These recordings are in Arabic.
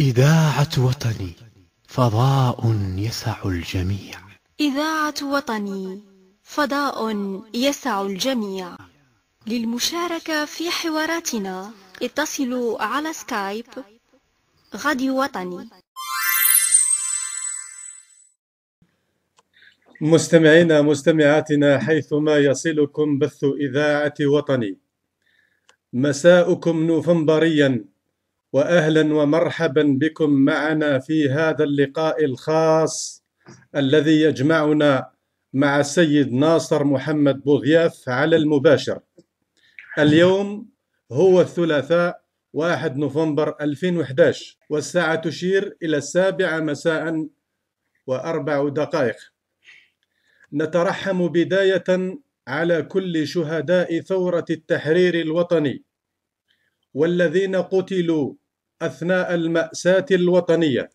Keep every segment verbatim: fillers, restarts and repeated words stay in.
إذاعة وطني، فضاء يسع الجميع. إذاعة وطني، فضاء يسع الجميع. للمشاركة في حواراتنا اتصلوا على سكايب راديو وطني. مستمعينا مستمعاتنا حيثما يصلكم بث إذاعة وطني، مساءكم نوفمبريا، وأهلا ومرحبا بكم معنا في هذا اللقاء الخاص الذي يجمعنا مع السيد ناصر محمد بوضياف على المباشر. اليوم هو الثلاثاء واحد نوفمبر ألفين وإحدى عشر، والساعة تشير إلى السابعة مساء وأربع دقائق. نترحم بداية على كل شهداء ثورة التحرير الوطني والذين قتلوا أثناء المأساة الوطنية.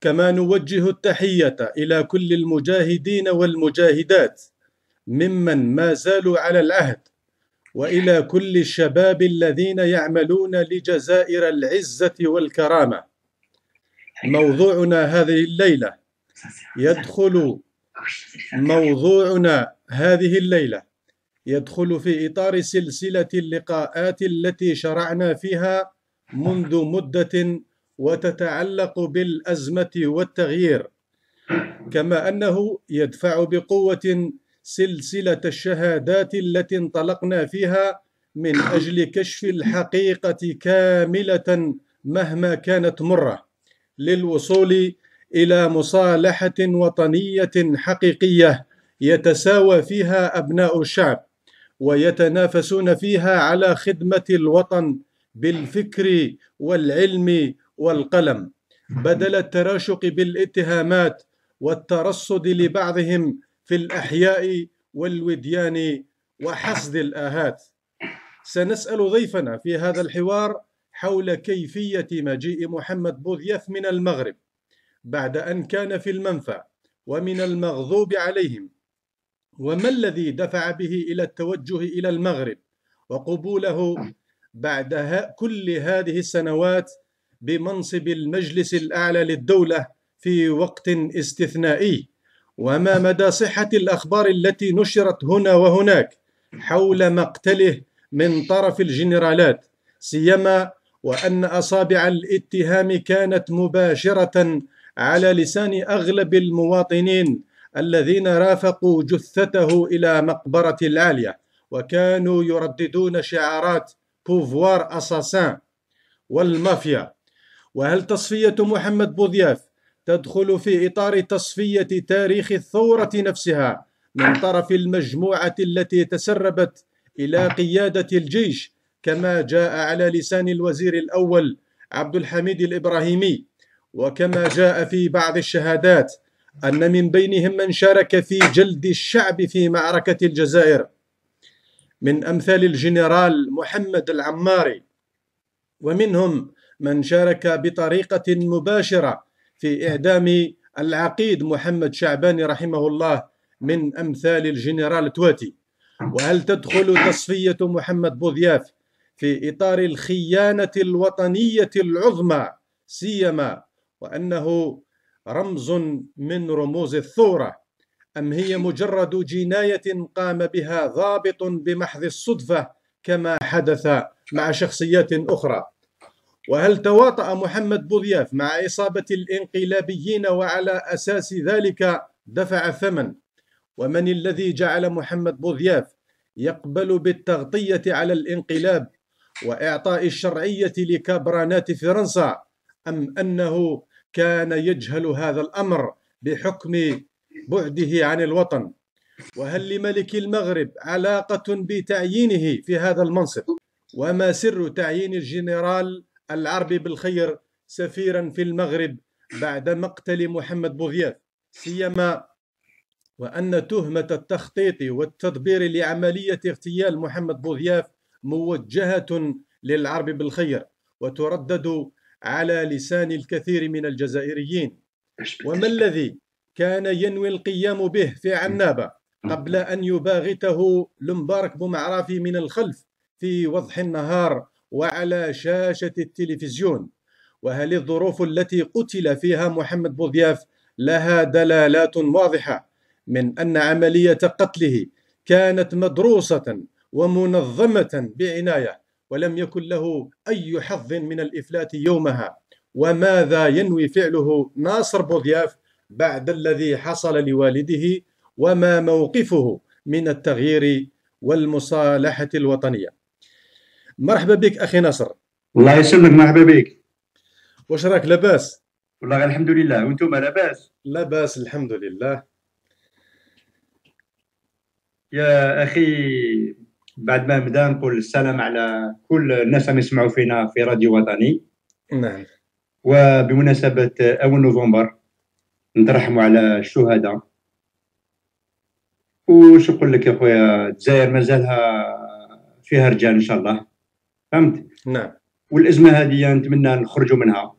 كما نوجه التحية إلى كل المجاهدين والمجاهدات ممن ما زالوا على العهد، وإلى كل الشباب الذين يعملون لجزائر العزة والكرامة. موضوعنا هذه الليلة يدخل موضوعنا هذه الليلة يدخل في إطار سلسلة اللقاءات التي شرعنا فيها منذ مدة وتتعلق بالأزمة والتغيير، كما أنه يدفع بقوة سلسلة الشهادات التي انطلقنا فيها من أجل كشف الحقيقة كاملة مهما كانت مرة، للوصول إلى مصالحة وطنية حقيقية يتساوى فيها أبناء الشعب ويتنافسون فيها على خدمة الوطن بالفكر والعلم والقلم، بدل التراشق بالاتهامات والترصد لبعضهم في الأحياء والوديان وحصد الآهات. سنسأل ضيفنا في هذا الحوار حول كيفية مجيء محمد بوضياف من المغرب بعد أن كان في المنفى ومن المغضوب عليهم، وما الذي دفع به إلى التوجه إلى المغرب وقبوله بعد كل هذه السنوات بمنصب المجلس الأعلى للدولة في وقت استثنائي، وما مدى صحة الأخبار التي نشرت هنا وهناك حول مقتله من طرف الجنرالات، سيما وأن أصابع الاتهام كانت مباشرة على لسان أغلب المواطنين الذين رافقوا جثته إلى مقبرة العالية وكانوا يرددون شعارات بوفوار أساسان والمافيا. وهل تصفية محمد بوضياف تدخل في إطار تصفية تاريخ الثورة نفسها من طرف المجموعة التي تسربت إلى قيادة الجيش، كما جاء على لسان الوزير الأول عبد الحميد الإبراهيمي، وكما جاء في بعض الشهادات أن من بينهم من شارك في جلد الشعب في معركة الجزائر، من أمثال الجنرال محمد العماري، ومنهم من شارك بطريقة مباشرة في إعدام العقيد محمد شعباني رحمه الله، من أمثال الجنرال تواتي. وهل تدخل تصفية محمد بوضياف في إطار الخيانة الوطنية العظمى، سيما وأنه رمز من رموز الثورة، أم هي مجرد جناية قام بها ضابط بمحض الصدفة كما حدث مع شخصيات أخرى؟ وهل تواطأ محمد بوضياف مع إصابة الإنقلابيين، وعلى أساس ذلك دفع الثمن؟ ومن الذي جعل محمد بوضياف يقبل بالتغطية على الإنقلاب وإعطاء الشرعية لكبرانات فرنسا، أم أنه كان يجهل هذا الأمر بحكم بعده عن الوطن؟ وهل لملك المغرب علاقة بتعيينه في هذا المنصب؟ وما سر تعيين الجنرال العربي بالخير سفيرا في المغرب بعد مقتل محمد بوضياف، سيما وأن تهمة التخطيط والتدبير لعملية اغتيال محمد بوضياف موجهة للعرب بالخير وتردد على لسان الكثير من الجزائريين؟ وما الذي كان ينوي القيام به في عنابة قبل أن يباغته لمبارك بومعرافي من الخلف في وضح النهار وعلى شاشة التلفزيون. وهل الظروف التي قتل فيها محمد بوضياف لها دلالات واضحة من أن عملية قتله كانت مدروسة ومنظمة بعناية، ولم يكن له أي حظ من الإفلات يومها؟ وماذا ينوي فعله ناصر بوضياف بعد الذي حصل لوالده؟ وما موقفه من التغيير والمصالحة الوطنية؟ مرحبا بك أخي ناصر. الله يسلمك، مرحبا بك. واش راك لاباس؟ والله الحمد لله، وانتم لاباس؟ لاباس الحمد لله يا أخي. بعد ما نبدا نقول السلام على كل الناس اللي يسمعوا فينا في راديو وطني. نعم. وبمناسبة أول نوفمبر نترحموا على الشهداء. وش نقول لك يا خويا، الجزائر مازالها فيها رجال إن شاء الله، فهمت؟ نعم. والأزمة هذه نتمنى نخرجوا منها.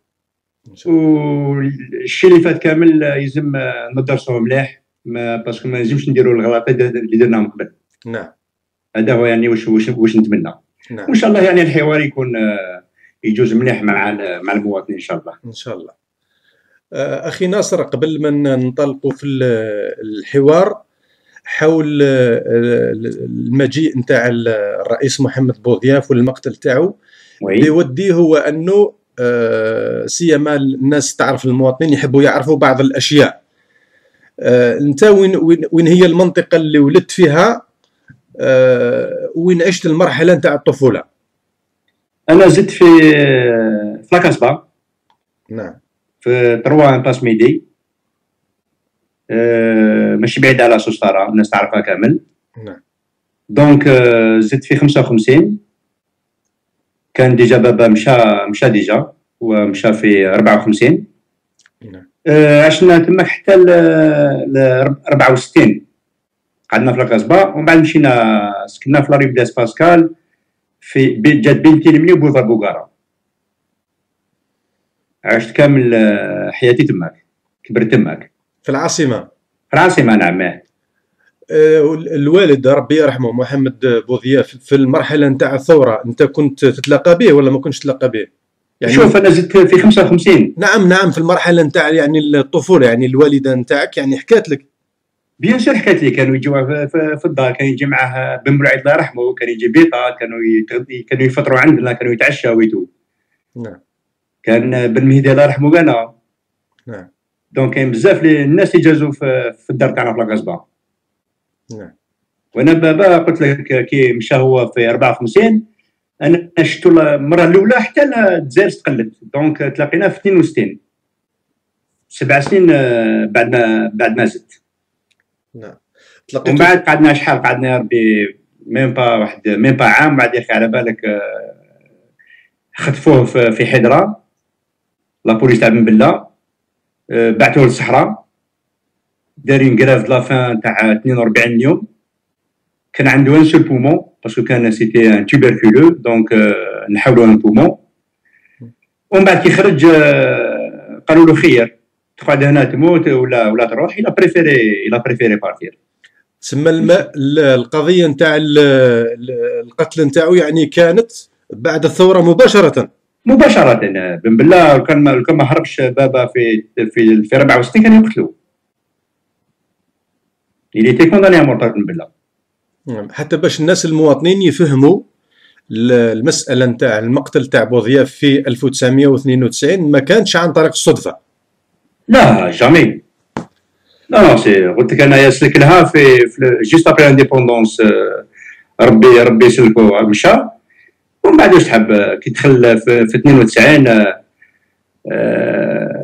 والشي اللي فات كامل يلزم ندرسوه مليح، باسكو ما لازمش نديروا الغلطات اللي درناها من قبل. نعم. هذا هو يعني واش واش واش نتمنى. نعم. وان شاء الله يعني الحوار يكون يجوز مليح مع مع المواطنين ان شاء الله. ان شاء الله. اخي ناصر، قبل ما ننطلقوا في الحوار حول المجيء نتاع الرئيس محمد بوضياف والمقتل تاعو، اللي ودي هو انه سيما الناس تعرف، المواطنين يحبوا يعرفوا بعض الاشياء. انت وين وين هي المنطقه اللي ولدت فيها؟ أه وين عشت المرحلة نتاع الطفولة؟ أنا زدت في في لاكاسبا. نعم. في تروا باس ميدي، أه ماشي بعيد على سوستارا، الناس تعرفها كامل. نعم. دونك أه زدت في خمسة وخمسين، كان ديجا بابا مشى مشى ديجا، هو مشى في أربعة وخمسين. نعم. أه عشنا تما حتى ل أربعة وستين، قعدنا في لاكاسبا، ومن بعد مشينا سكننا في لاريف داس باسكال في بيت جات بين تيلمني وبولفار بوغارا. عشت كامل حياتي تماك، كبرت تماك في العاصمة. في العاصمة نعم. أه الوالد ربي يرحمه محمد بوضياف، في المرحلة نتاع الثورة أنت كنت تتلاقى به ولا ما كنتش تتلاقى به؟ يعني شوف أنا زدت في خمسة وخمسين. نعم نعم، في المرحلة نتاع يعني الطفولة، يعني الوالدة نتاعك يعني حكات لك؟ بيان سور حكات لي، كانوا يجوا في الدار، كان يجي معاه بن بلعيد الله يرحمه، كان يجي بيطا، كانوا كانوا يفطروا عندنا، كانوا يتعشاو ويتو. نعم. كان بن مهدي الله يرحمه كانا. نعم. دونك كاين بزاف الناس اللي جازوا في, في الدار تاعنا في لاكاسبا. نعم. وانا بابا قلت لك كي مشى هو في أربعة وخمسين، انا شفتو المره الاولى حتى الجزائر استقلت، دونك تلاقينا في اثنين وستين، سبع سنين بعد ما بعد ما زدت. نعم. ومن بعد قعدنا شحال، قعدنا يا ربي ميم با واحد ميم با عام. بعد يا اخي على بالك خطفوه في حيدره، لابوليس تاع بن بله بعثوه للصحراء، دارين كراف لافان تاع اثنين وأربعين يوم. كان عنده ان سول بومون باسكو كان سيتي ان توبركولو، دونك نحاولوا ان بومون. ومن بعد كي خرج قالوا له خير تقعد هنا تموت ولا ولا تروح. الى بريفيري الى بريفيري بارتير. تسمى القضيه نتاع القتل نتاعو يعني كانت بعد الثوره مباشره. مباشره بن بله كان كان ما هربش بابا في في في أربعة وستين كان يقتلو. اللي تي كوندوني ا مورتار بن بله. حتى باش الناس المواطنين يفهموا المساله نتاع المقتل تاع بوضياف في ألف وتسعمئة واثنين وتسعين ما كانتش عن طريق الصدفه. لا جامي، لا نو سي قلت لك انايا سلك لها في, في جيست ابري انديبوندونس. ربي ربي سلكو مشى. ومن بعد واش تحب كي دخل في, في اثنين وتسعين آه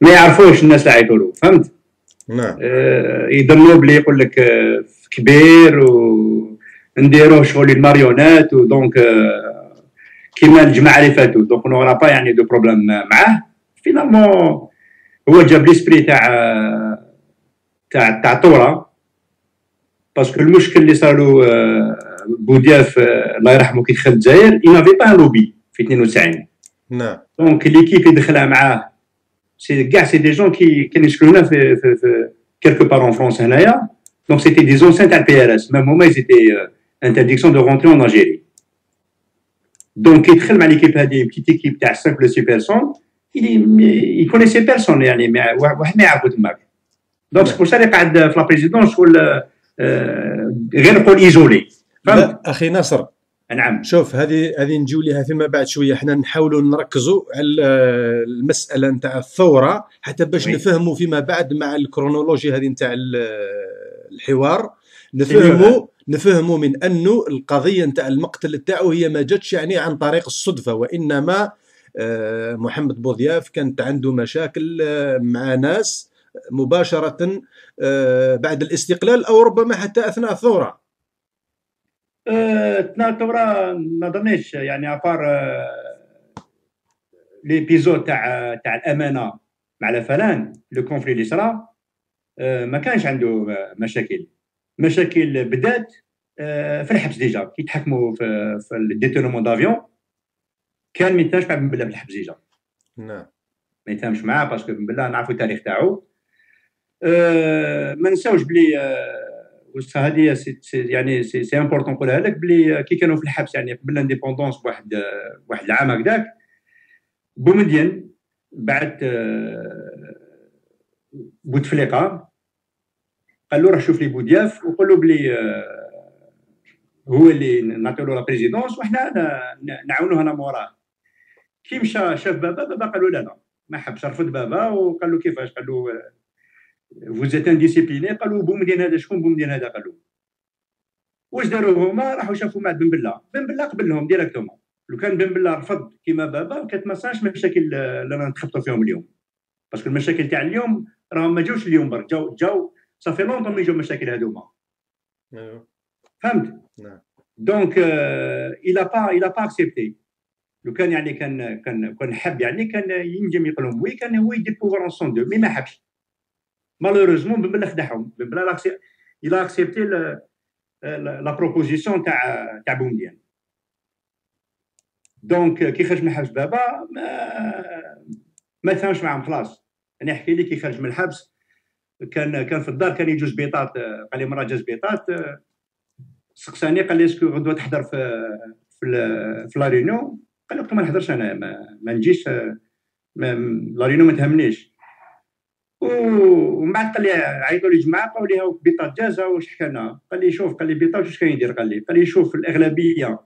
ما يعرفوش الناس اللي عيطوا له، فهمت؟ نعم. آه يضلوا بلي يقول لك آه كبير ونديروه شغل الماريونات، ودونك آه كيما الجماعه اللي فاتوا، دونك نورا با يعني دو بروبليم معاه. فينالمون هو جاب ليسبري تاع تاع تاع الثوره، باسكو المشكل اللي صار له بوضياف الله يرحمه كي دخل الجزائر ينافي با لوبي في اثنين وتسعين. نعم. دونك ليكيب اللي دخلها معاه سي كاع سي دي جون كي كانوا يشكلوا هنا في في, في كيلكو بار ان فرونس هنايا، دونك سيتي دي زونسان تاع البي ار اس، ميم هما ايزيتي انترديكسيون دو رونتري ان الجيري. دونك كيدخل مع ليكيب هذه بتيت ايكيب تاع خمسة ولا ستة بيرسون il connaissait personne يعني ما واحد ما يعرفو تماك دونك سي بور سا اللي قاعد في لا بريزيدونس شغل غير نقول ايزولي. اخي ناصر نعم شوف هذه هذه نجيو ليها فيما بعد شويه، حنا نحاولوا نركزوا على المساله نتاع الثوره حتى باش نفهموا فيما بعد مع الكرونولوجي هذه نتاع الحوار نفهموا نفهموا من انه القضيه نتاع المقتل تاعو هي ما جاتش يعني عن طريق الصدفه، وانما محمد بوضياف كانت عنده مشاكل مع ناس مباشره بعد الاستقلال او ربما حتى اثناء الثوره. اثناء الثوره ما ظنيتش يعني ابار ليبيزود تاع تاع الامانه مع لافلان لو كونفلي اللي صرا ما كانش عنده مشاكل. مشاكل بدات في الحبس ديجا كي تحكموا في في الديتونمون دافيون كان ما يتهمش مع بن بلا في الحبس ديجا. نعم ما يتهمش معاه باسكو بن بلا نعرفوا التاريخ تاعو. ما نساوش بلي وسط هذه يعني سي سي امبورطون نقولها لك بلي كي كانوا في الحبس يعني قبل الانديبوندونس بواحد واحد العام هكذاك بومدين بعث بوتفليقه قال له روح شوف لي بودياف وقول له بلي هو اللي نعطيو له لا بريزيدونس وحنا نعاونوه انا موراه. كي مشى شاف بابا، بابا قال له لا لا ما حبش، رفض بابا وقال له كيفاش؟ قال له vous êtes indiscipliné. قالوا بومدين هذا شكون بومدين هذا؟ قالوا واش داروا هما؟ راحوا شافوا مع بن بلا، بن بلا قبل لهم ديراكتومون. لو كان بن بلا رفض كيما بابا كانت ما صارش مشاكل اللي رانا نتخبطوا فيهم اليوم، باسكو المشاكل تاع اليوم راهم ما جاوش اليوم برك، جاو جاو صافي لونطون ما يجوا المشاكل هذوما. فهمت؟ نعم. دونك إلا با إلا با أكسبتي. لو كان يعني كان كان كان حب يعني كان ينجم يقول لهم وي كان هو يدير بوفوار اون سون دو، مي ما حبش. Malheureusement, Bembella خدعهم. Bembella il a accepté le, la, la proposition تاع تاع بومدين. دونك كي خرج من الحبس بابا ما ما تفاهمش معاهم خلاص. انا نحكي لك كي خرج من الحبس كان كان في الدار كان يجوز بيطات، قال لي مرة جاز بيطات سقساني قال لي اسكو غدوه تحضر في في في لا رينيون؟ قال لك ما نحضرش انا ما, ما نجيش لا رينيون ما تهمنيش. ومن بعد قال لي عيطوا لي جماعه قالوا لي هاو بيطا جازه واش حكى لنا؟ قال لي شوف، قال لي بيطا واش كاين يدير؟ قال لي قال لي شوف الاغلبيه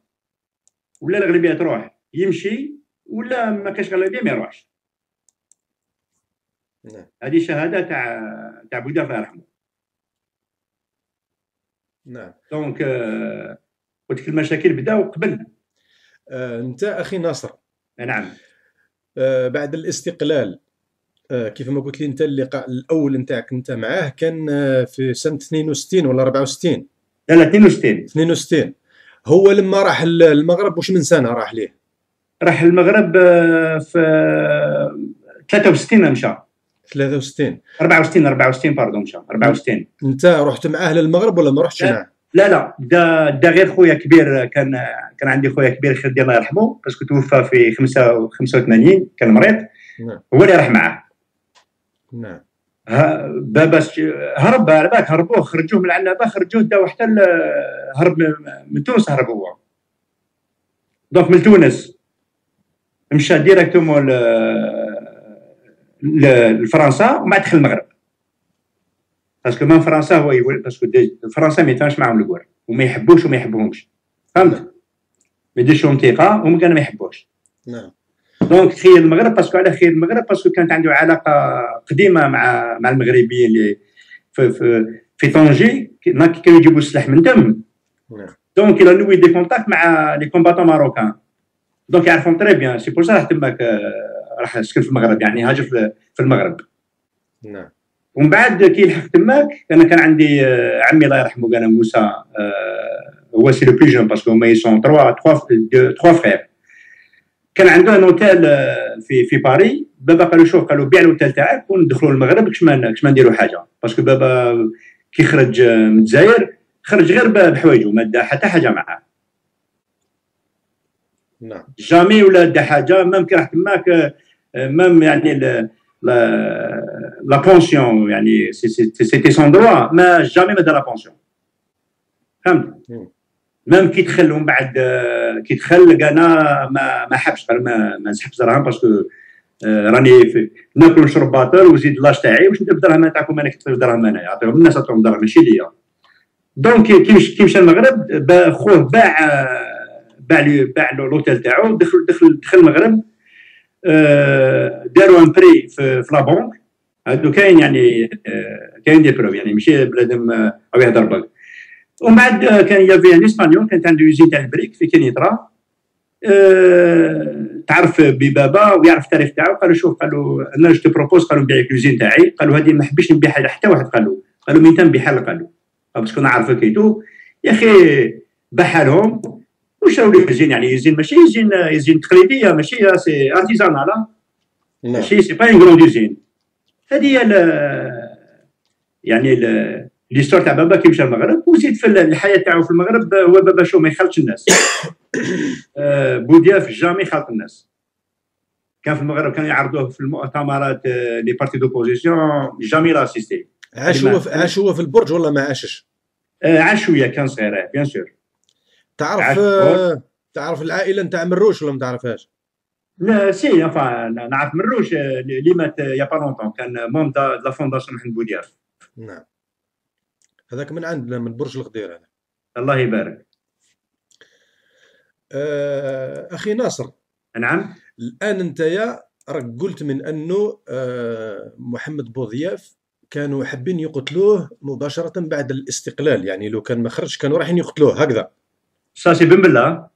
ولا الاغلبيه تروح يمشي ولا ما كاش اغلبيه ما يروحش. هذه شهاده تاع تاع بودياف الله يرحمه. نعم دونك قلت لك المشاكل بداو قبل. انت اخي ناصر نعم بعد الاستقلال كيف ما قلت لي انت اللقاء الاول نتاعك انت معاه كان في سنه اثنين وستين ولا أربعة وستين؟ لا لا اثنين وستين. اثنين وستين هو لما راح المغرب واش من سنه راح ليه؟ راح المغرب في ثلاثة وستين مشى. ثلاثة وستين أربعة وستين أربعة وستين باردون مشى أربعة وستين. انت رحت معاه للمغرب ولا ما رحتش معاه؟ لا لا دا دا غير خويا كبير، كان كان عندي خويا كبير خير الله يرحمه باسكو توفى في خمسة وثمانين كان مريض هو اللي راح معاه. نعم بابا هرب على بالك هربوه خرجوه من العنابه خرجوه داو حتى هرب من تونس هرب هو. دونك من تونس مشى ديراكتومون لفرنسا وما دخل المغرب باسكو من فرنسا هو يولي باسكو فرنسا ما يتفاهمش معاهم الكوار وما يحبوش وما يحبوهمش. فهمت؟ ما يديرشهم ثقه وهم كانوا ما يحبوش. نعم دونك خير المغرب باسكو على خير المغرب باسكو كانت عنده علاقه قديمه مع مع المغربيين اللي في في, في طنجي كانوا يجيبوا السلاح من دم. دونك الى نوي دي كونتاكت مع لي كومباتون ماروكان دونك يعرفهم تري بيان. سي بور سا راح تماك راح سكن في المغرب يعني هاجر في المغرب. نعم ومن بعد كي لحق تماك انا كان عندي عمي الله يرحمه كان موسى هو سي لو بلو جون باسكو هما يسون تروا تروا فرير. كان عنده ان اوتيل في في باري. بابا قالوا شوف قالوا بيع الاوتيل تاعك وندخلوا المغرب كش ما كش ما نديروا حاجه باسكو بابا كي خرج من الجزائر خرج غير بحوايجه ما دا حتى حاجه معاه. نعم جامي ولا دا حاجه ميم كي راح تماك ميم يعني لا بونسيون يعني سيتي سون دروا ما جامي ما دا لا بونسيون. فهمت؟ ميم كي تخلهم بعد كي تخل انا ما ما حبش ما ما نسحبش دراهم باسكو راني ناكل ونشرب باطل وزيد لاش تاعي واش ندير بدراهم تاعكم انا كنت بدراهم انايا عطيهم الناس عطيهم دراهم ماشي ليا. دونك كي مشى المغرب خوه باع باع باع لوتيل تاعو دخل دخل دخل المغرب داروا ان بري في لا بونك هادو كاين يعني كاين دي بروف يعني ماشي بنادم او يهضر برك. ومن بعد كان يافي ان اسبانيول كانت عنده يوزين تاع البريك في كنيطرا أه تعرف ببابا ويعرف التاريخ تاعو قال له شوف قال له انا جو بروبوز قال له نبيع الكوزين تاعي قال له هذه ما حبيتش نبيعها حتى واحد قال له قال له مين تنبيعها قال له باش كنا عارفك ايتو يا اخي باعها لهم وشراو لي الكوزين يعني يزين ماشي يزين يزين تقليديه ماشي سي ارتيزانال ماشي سي با ان غرون يزين هذه يعني ال ليستور تاع بابا كي مشى المغرب وزيد في الحياه تاعو في المغرب هو بابا شو ما يخلطش الناس أه بودياف جامي خلط الناس كان في المغرب كانوا يعرضوه في المؤتمرات لي بارتي دوبوزيسيون جامي راسيستي عاش هو عاش هو في البرج ولا ما عاشش؟ أه عاش شويه كان صغير بيان سور تعرف أه تعرف العائله نتاع مروش ولا ما تعرفهاش؟ لا سي نعرف مروش اللي مات يا با لونتون كان موم دا لا فونداسيون محمد بودياف نعم هذاك من عندنا من برج القدير هذا الله يبارك. آه اخي ناصر نعم الان انتيا راك قلت من انه آه محمد بوضياف كانوا حابين يقتلوه مباشره بعد الاستقلال يعني لو كان ما خرجش كانوا رايحين يقتلوه هكذا ساسي بن بلا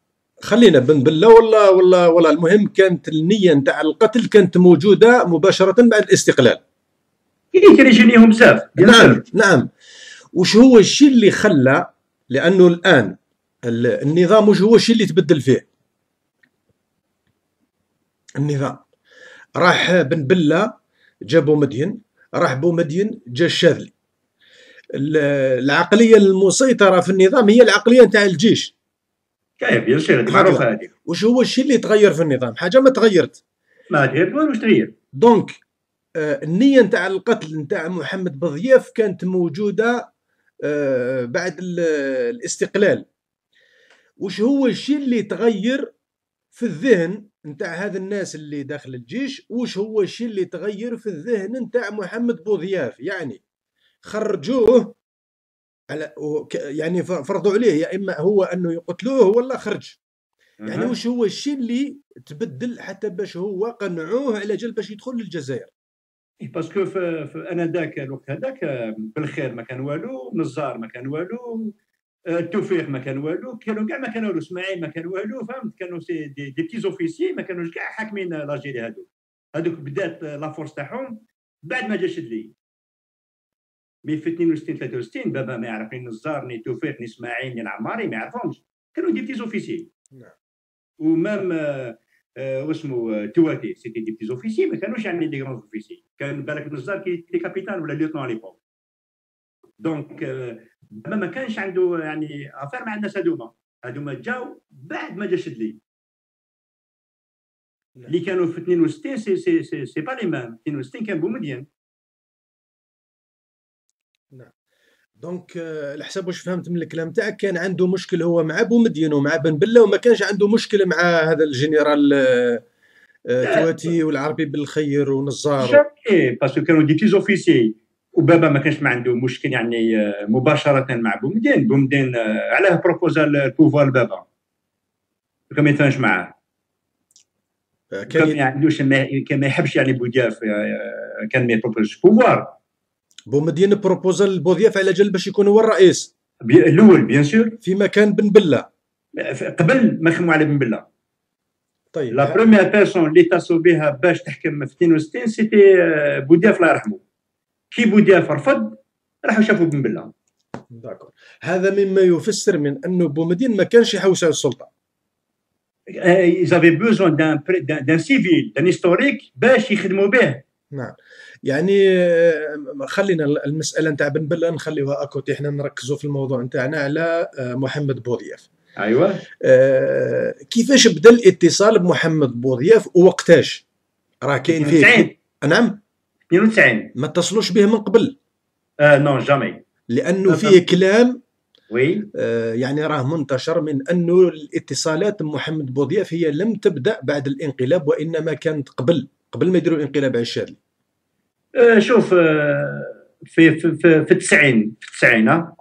خلينا بن بلا ولا ولا ولا المهم كانت النيه نتاع القتل كانت موجوده مباشره بعد الاستقلال يكريجينيهم بزاف نعم نعم وش هو الشيء اللي خلى لانه الان النظام وش هو الشيء اللي تبدل فيه النظام راح بن بلا جا بومدين راح بومدين جا الشاذلي العقليه المسيطره في النظام هي العقليه نتاع الجيش كاين يا سيدي معروفه هذه وش هو الشيء اللي تغير في النظام حاجه ما تغيرت ما تغيرت واش تغير دونك النيه نتاع القتل نتاع محمد بوضياف كانت موجوده أه بعد الاستقلال وش هو الشيء اللي تغير في الذهن نتاع هذا الناس اللي داخل الجيش وش هو الشيء اللي تغير في الذهن نتاع محمد بوضياف يعني خرجوه على يعني فرضوا عليه يا اما هو انه يقتلوه ولا خرج يعني أه. وش هو الشيء اللي تبدل حتى باش هو قنعوه على جال باش يدخل للجزائر باسكو انا ذاك الوقت هذاك بالخير ما كان والو نزار ما كان والو التوفيق ما كان والو كانوا كاع ما كان والو اسماعيل ما كان والو فهمت كانوا سي دي بتي زوفيسي ما كانوش كاع حاكمين لاجيري هذوك هذوك بدات لا فورس تاعهم بعد ما جا شدلي مي في اثنين وستين ثلاثة وستين بابا ما يعرف ني نزار ني توفيق ني اسماعيل ني العماري ما يعرفهمش كانوا دي بتي زوفيسي نعم ومام واسمو تواتي سيتي دي بتي زوفيسي ما كانوش يعني دي غران زوفيسي كان بالك نزار كي تي كابيتان ولا ليوتنون على ليبوك دونك ما ما كانش عنده يعني افير مع الناس هذوما هذوما جاو بعد ما جا شدلي اللي كانوا في اثنين وستين سي سي سي, سي با لي مام اثنين وستين كان بومدين نعم دونك على حساب واش فهمت من الكلام تاعك كان عنده مشكل هو مع بومدين ومع بن بلا وما كانش عنده مشكل مع هذا الجنرال تواتي والعربي بالخير ونزار اي باسكو كانوا دي بتي زوفيسي وبابا ما كانش ما عنده مشكل يعني مباشره مع بومدين بومدين علاه بروبوزا البوفوار لبابا كان ما يتفاهمش معاه كان ما عندوش كان ما يحبش يعني بوضياف كان ما يبروبوزش بوفوار بومدين بروبوزا لبوضياف على جال باش يكون هو الرئيس بي... الاول بيان سور في مكان بن بلا قبل ما يخموا على بن بلا طيب لا بروميير بيرسون اللي اتصلوا بها باش تحكم في اثنين وستين سيتي بوضياف الله يرحمه كي بوضياف رفض راحوا شافوا بن بلا داكور هذا مما يفسر من انه بومدين ما كانش يحوس على السلطه ايزافي بوزون دان دان سيفيل دان هيستوريك باش يخدموا به نعم يعني خلينا المساله نتاع بن بلا نخليوها اكوتي احنا نركزوا في الموضوع نتاعنا على محمد بوضياف ايوه آه كيفاش بدا الاتصال بمحمد بوضياف ووقتاش راه كاين فيه نعم اثنين وتسعين ما اتصلوش به من قبل آه نو جامي لانه فيه كلام وي آه يعني راه منتشر من انه الاتصالات محمد بوضياف هي لم تبدا بعد الانقلاب، وانما كانت قبل قبل ما يديروا الانقلاب الشادي. آه شوف آه في في في, في التسعين في التسعين آه.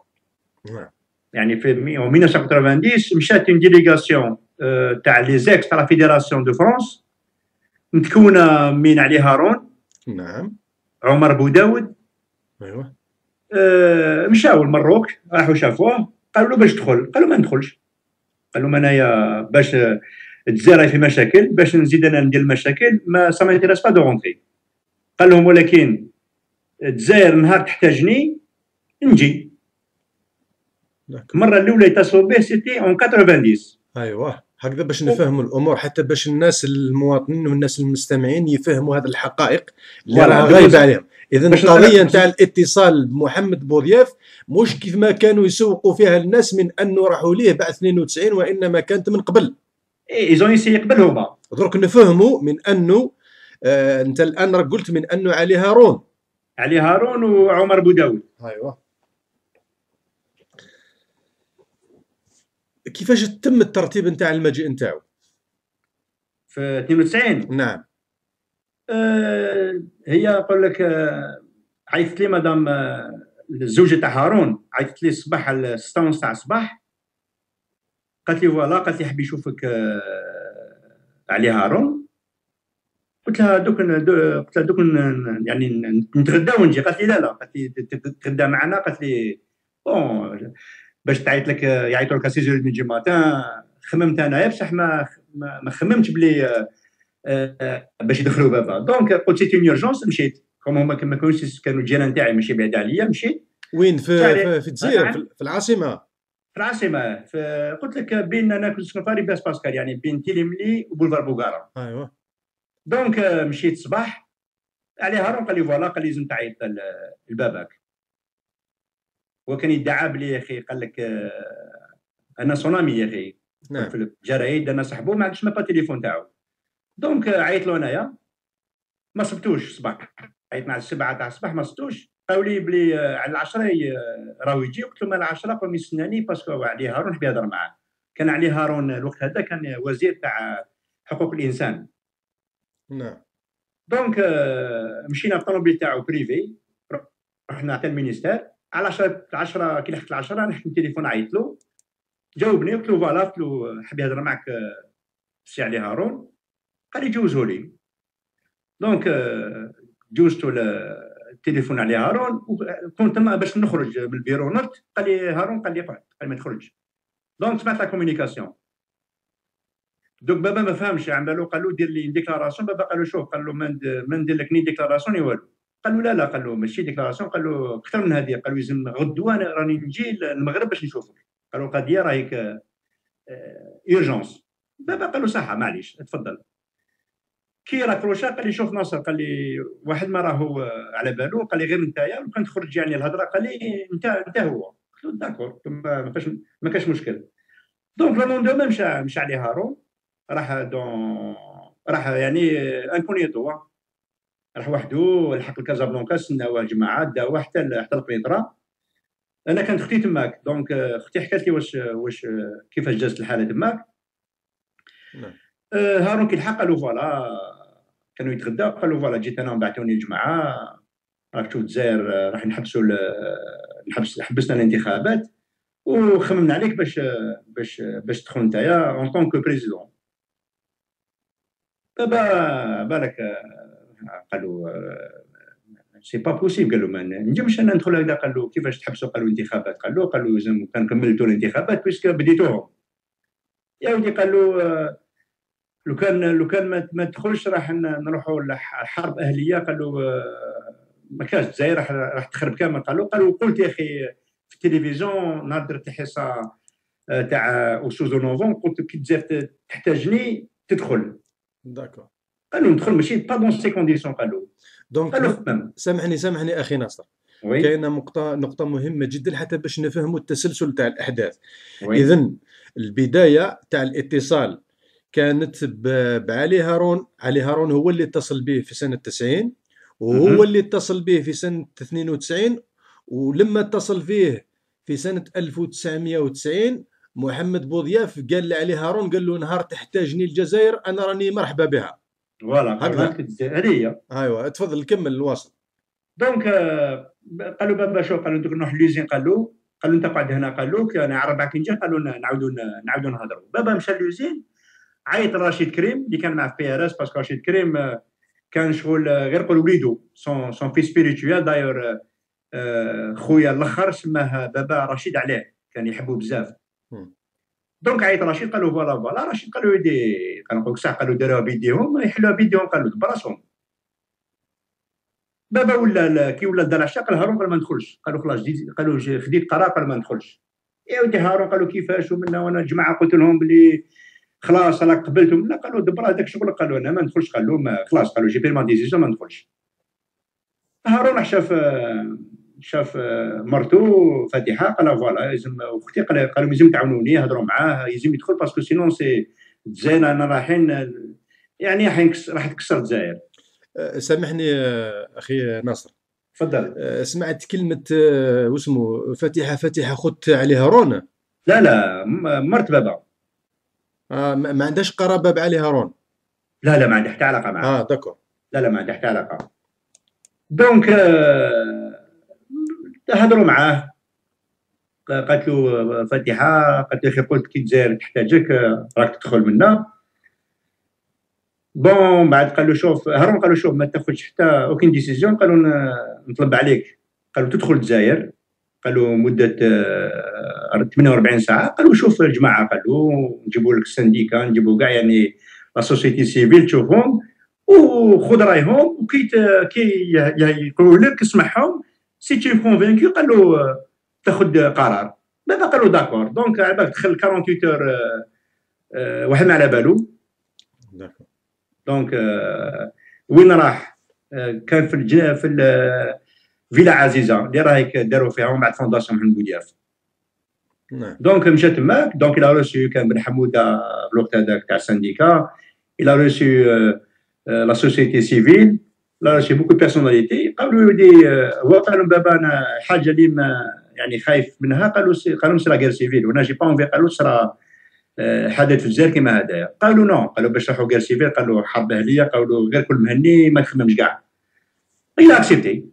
يعني في ألف وتسعمائة وثمانين مشات اون ديليغاسيون آه تاع لي زيكس تاع لا فيديراسيون دو فرانس، متكونه من علي هارون، نعم، عمر بوداود، ايوه، آه مشاو المروك، راحوا شافوه، قالوا له باش تدخل، قالوا ما ندخلش، قالوا لهم انايا باش الجزائر في مشاكل، باش نزيد انا ندير المشاكل، ما سا مانتيراس با دو رونتري. قال لهم ولكن الجزائر نهار تحتاجني نجي. المره الاولى يتصلوا به سيتي اون تسعين، ايوه، هكذا باش نفهموا الامور، حتى باش الناس المواطنين والناس المستمعين يفهموا هذه الحقائق اللي راها غايبه عليهم. اذا القضيه نتاع الاتصال بمحمد بوضياف مش كيف ما كانوا يسوقوا فيها الناس من انه راحوا ليه بعد اثنين وتسعين، وانما كانت من قبل. اي ايزون يسي قبل هما. درك نفهموا من انه آه انت الان راك قلت من انه علي هارون. علي هارون وعمر بوداود. ايوه. كيفاش تم الترتيب نتاع المجيء نتاعو؟ في اثنين وتسعين؟ نعم. أه هي نقول لك أه عيطت لي مدام الزوجه تاع هارون، عيطت لي الصباح على ستة ونص تاع الصباح، قالت لي فوالا، قالت لي حبي يشوفك أه علي هارون. قلت لها دوك قلت لها دوك يعني نتغدى ونجي. قالت لي لا لا، قالت لي تتغدى معنا، قالت لي بون باش تعيط لك يعيطوا لك سيزور دو جيماتان. خممت انايا بصح ما ما خممتش بلي باش يدخلوا بابا، دونك قلت سيت اون اورجونس، مشيت كوم هما ما كانوش كانوا الجيران تاعي ماشي بعيد عليا، مشيت وين في في الجزائر في العاصمه في العاصمه في قلت لك بين انا كنت سكن فاري باس باسكال، يعني بين تيليملي وبولفار بوغارا، ايوا. دونك مشيت الصباح على هارون، قال لي فوالا، قال لي لازم تعيط لباباك، وكان يدعى بلي يا اخي، قال لك انا صونامي يا اخي، نعم، في الجرايد انا صاحبو، ما عندكش ما با تليفون تاعو. دونك عيط له انايا، ما صبتوش الصباح، عيطنا على السبعه تاع الصباح ما صبتوش، قالوا لي بلي على العشره راهو يجي. قلت لهم على العشره قام يستناني باسكو علي هارون حبي يهضر معاه. كان علي هارون الوقت هذا كان وزير تاع حقوق الانسان، نعم. دونك مشينا بالطوموبيل تاعو بريفي، رحنا حتى المينيستير. على عشرة كي لحقت العشرة نحكي التليفون، عيط له، جاوبني، قلت له فوالا، قلت له حبي يهضر معاك السي علي هارون، قال لي جوزوا لي. دونك جوزتو التليفون علي هارون، وكنت تما باش نخرج من البيرو، نرت قال لي هارون، قال لي اقعد، قال لي ما تخرجش. دونك سمعت لا كومونيكاسيون. دوك بابا ما فهمش، عملو قال له دير لي ديكلاراسيون. بابا قال له شوف، قال له ما ندير لك ني ديكلاراسيون ني والو. قال له لا لا، قال له ماشي ديكلاراسيون، قال له اكثر من هذه، قال له لازم غدوه راني نجي للمغرب باش نشوفك، قال له القضيه راهيك اورجونس. بابا قال له صحه، معليش تفضل. كي راكروشا قال لي شوف ناصر، قال لي واحد ما راهو على بالو، قال لي غير نتايا لو كان تخرج يعني الهضره، قال لي انت انت هو. قلت له داكور، ما كاش ما كاش مشكل. دونك لو لوندومان مشى مشى عليه هارون، راح دون راح يعني انكونيتو، راح وحده لحق لكازابلانكا، سناوه جماعه، داوه حتى حتى القنيطره. انا كانت اختي تماك، دونك اختي حكات لي واش واش كيفاش جازت الحاله تماك. آه هارون كي لحق قال له فوالا، كانوا يتغداو، قال له فوالا جيت انا وبعثوني الجماعه، راك تشوف الجزائر راح نحبسوا نحبس حبسنا الانتخابات، وخممنا عليك باش باش باش تدخل نتايا اون طون كو بريزيدون. بابا بالك قالوا سي با بوسيبل، قالوا ما نجمش انا ندخل هكذا. قالوا كيفاش تحبسوا؟ قالوا انتخابات. قالوا قالوا لازم كان كملتوا الانتخابات باسكو بديتوهم يا ودي. قالوا لو كان لو كان ما تدخلش راح نروحوا لحرب اهليه. قالوا ما كانش الجزائر راح راح تخرب كامل. قالوا قالوا قلت يا اخي في التلفزيون نهار درت الحصه تاع اوسوزو نوفون، قلت كي الجزائر تحتاجني تدخل. داكور. قالوا ندخل ماشي با دون سي كونديسيون. قالوا دونك سامحني سامحني اخي ناصر، كاينه نقطه نقطه مهمه جدا حتى باش نفهموا التسلسل تاع الاحداث. اذا البدايه تاع الاتصال كانت بعلي هارون. علي هارون هو اللي اتصل به في سنه تسعين، وهو اللي اتصل به في سنه اثنين وتسعين، ولما اتصل فيه في سنة ألف وتسعمائة وتسعين محمد بوضياف قال عليه هارون، قال له نهار تحتاجني الجزائر أنا راني مرحبا بها. فوالا هكذا هذه. أيوا تفضل كمل الوصف. دونك قالوا بابا شو، قالوا دوك نروح لوزين، قالوا قالوا انت قعد هنا، قالوا انا ربعك كي نجي، قالوا نعاودوا نعاودوا نهضروا. بابا مشى لوزين، عيط لرشيد كريم اللي كان معاه في بي ار اس، باسكو رشيد كريم كان شغل غير قول وليدو سون سون في سبيريتوال داير خويا الاخر سماه بابا رشيد عليه، كان يحبو بزاف. دونك عيط رشيد قالوا فوالا فوالا، رشيد قالوا يدي قالوا ساعه، قالوا داروها بيديهم يحلوها بيديهم، قالوا براسهم. بابا ولا كي ولا دار العشاء قال هارون قال ما ندخلش، قالوا خلاص جديد، قالوا خديت قرار قال ما ندخلش. يا ودي هارون قالوا كيفاش ومنا، وانا الجماعه قلت لهم بلي خلاص انا قبلت ومنا، قالوا دبر هذاك الشغل، قالوا انا ما ندخلش، قالوا ما خلاص، قالوا جي بي ما ديزيزيون ما ندخلش. هارون شاف شاف مرتو فاتحه قال فوالا لازم، اختي قالوا لازم تعاونوني، يهضروا معاه لازم يدخل باسكو سينون سي الجزائر انا رايحين يعني راح تكسر الجزائر. سامحني اخي ناصر، تفضل. سمعت كلمه واسمو فاتحه فاتحه خدت عليها هارون؟ لا لا، مرت بابا. آه ما عندهاش قرابه بعلي هارون؟ لا لا، ما عندها حتى علاقه معاه. اه داكور. لا لا، ما عندها حتى علاقه. دونك هضروا آه معاه، قالت له فاتحه، قالت له اخي قلت كي الجزائر تحتاجك راك تدخل منا. بون بعد قال له شوف هارون، قال له شوف ما تاخذش حتى اوكين ديسيزيون، قالوا نطلب عليك، قالوا تدخل الجزائر، قالوا مده ثمانية وأربعين ساعه، قالوا شوف الجماعه، قالوا نجيبوا لك السنديكا، نجيبوا كاع يعني لا سوسيتي سيفيل تشوفهم وخذ رايهم، وكي كي يقولوا لك اسمعهم سي تي كونفينكو، قالوا تاخذ قرار. بابا قالوا داكور. دونك على بالك دخل أربعة وأربعين اور واحد ما على بالو. داكور. دونك آه وين راح؟ آه كان في الجنا في فيلا عزيزه اللي راهيك داروا فيها مع فونداسيون محمد بودياف. دونك مشى تماك. دونك الى روسي كان بن حموده الوقت هذاك تاع السانديكا، الى روسي آه آه لا سوسيتي سيفيل، لا روسي بوكو بيرسوناليتي. قالوا يدي هو آه قالوا بابا انا حاجه اللي ما يعني خايف منها، قالوا قالوا سرا غير سيفيل وانا جي با اونفي، قالوا سرا حدث في الجزائر كيما هدايا. قالوا نو، قالوا باش راحوا كاع سيفير، قالوا حرب اهليه، قالوا غير كل مهني ما تخممش كاع. إلا اكسبتي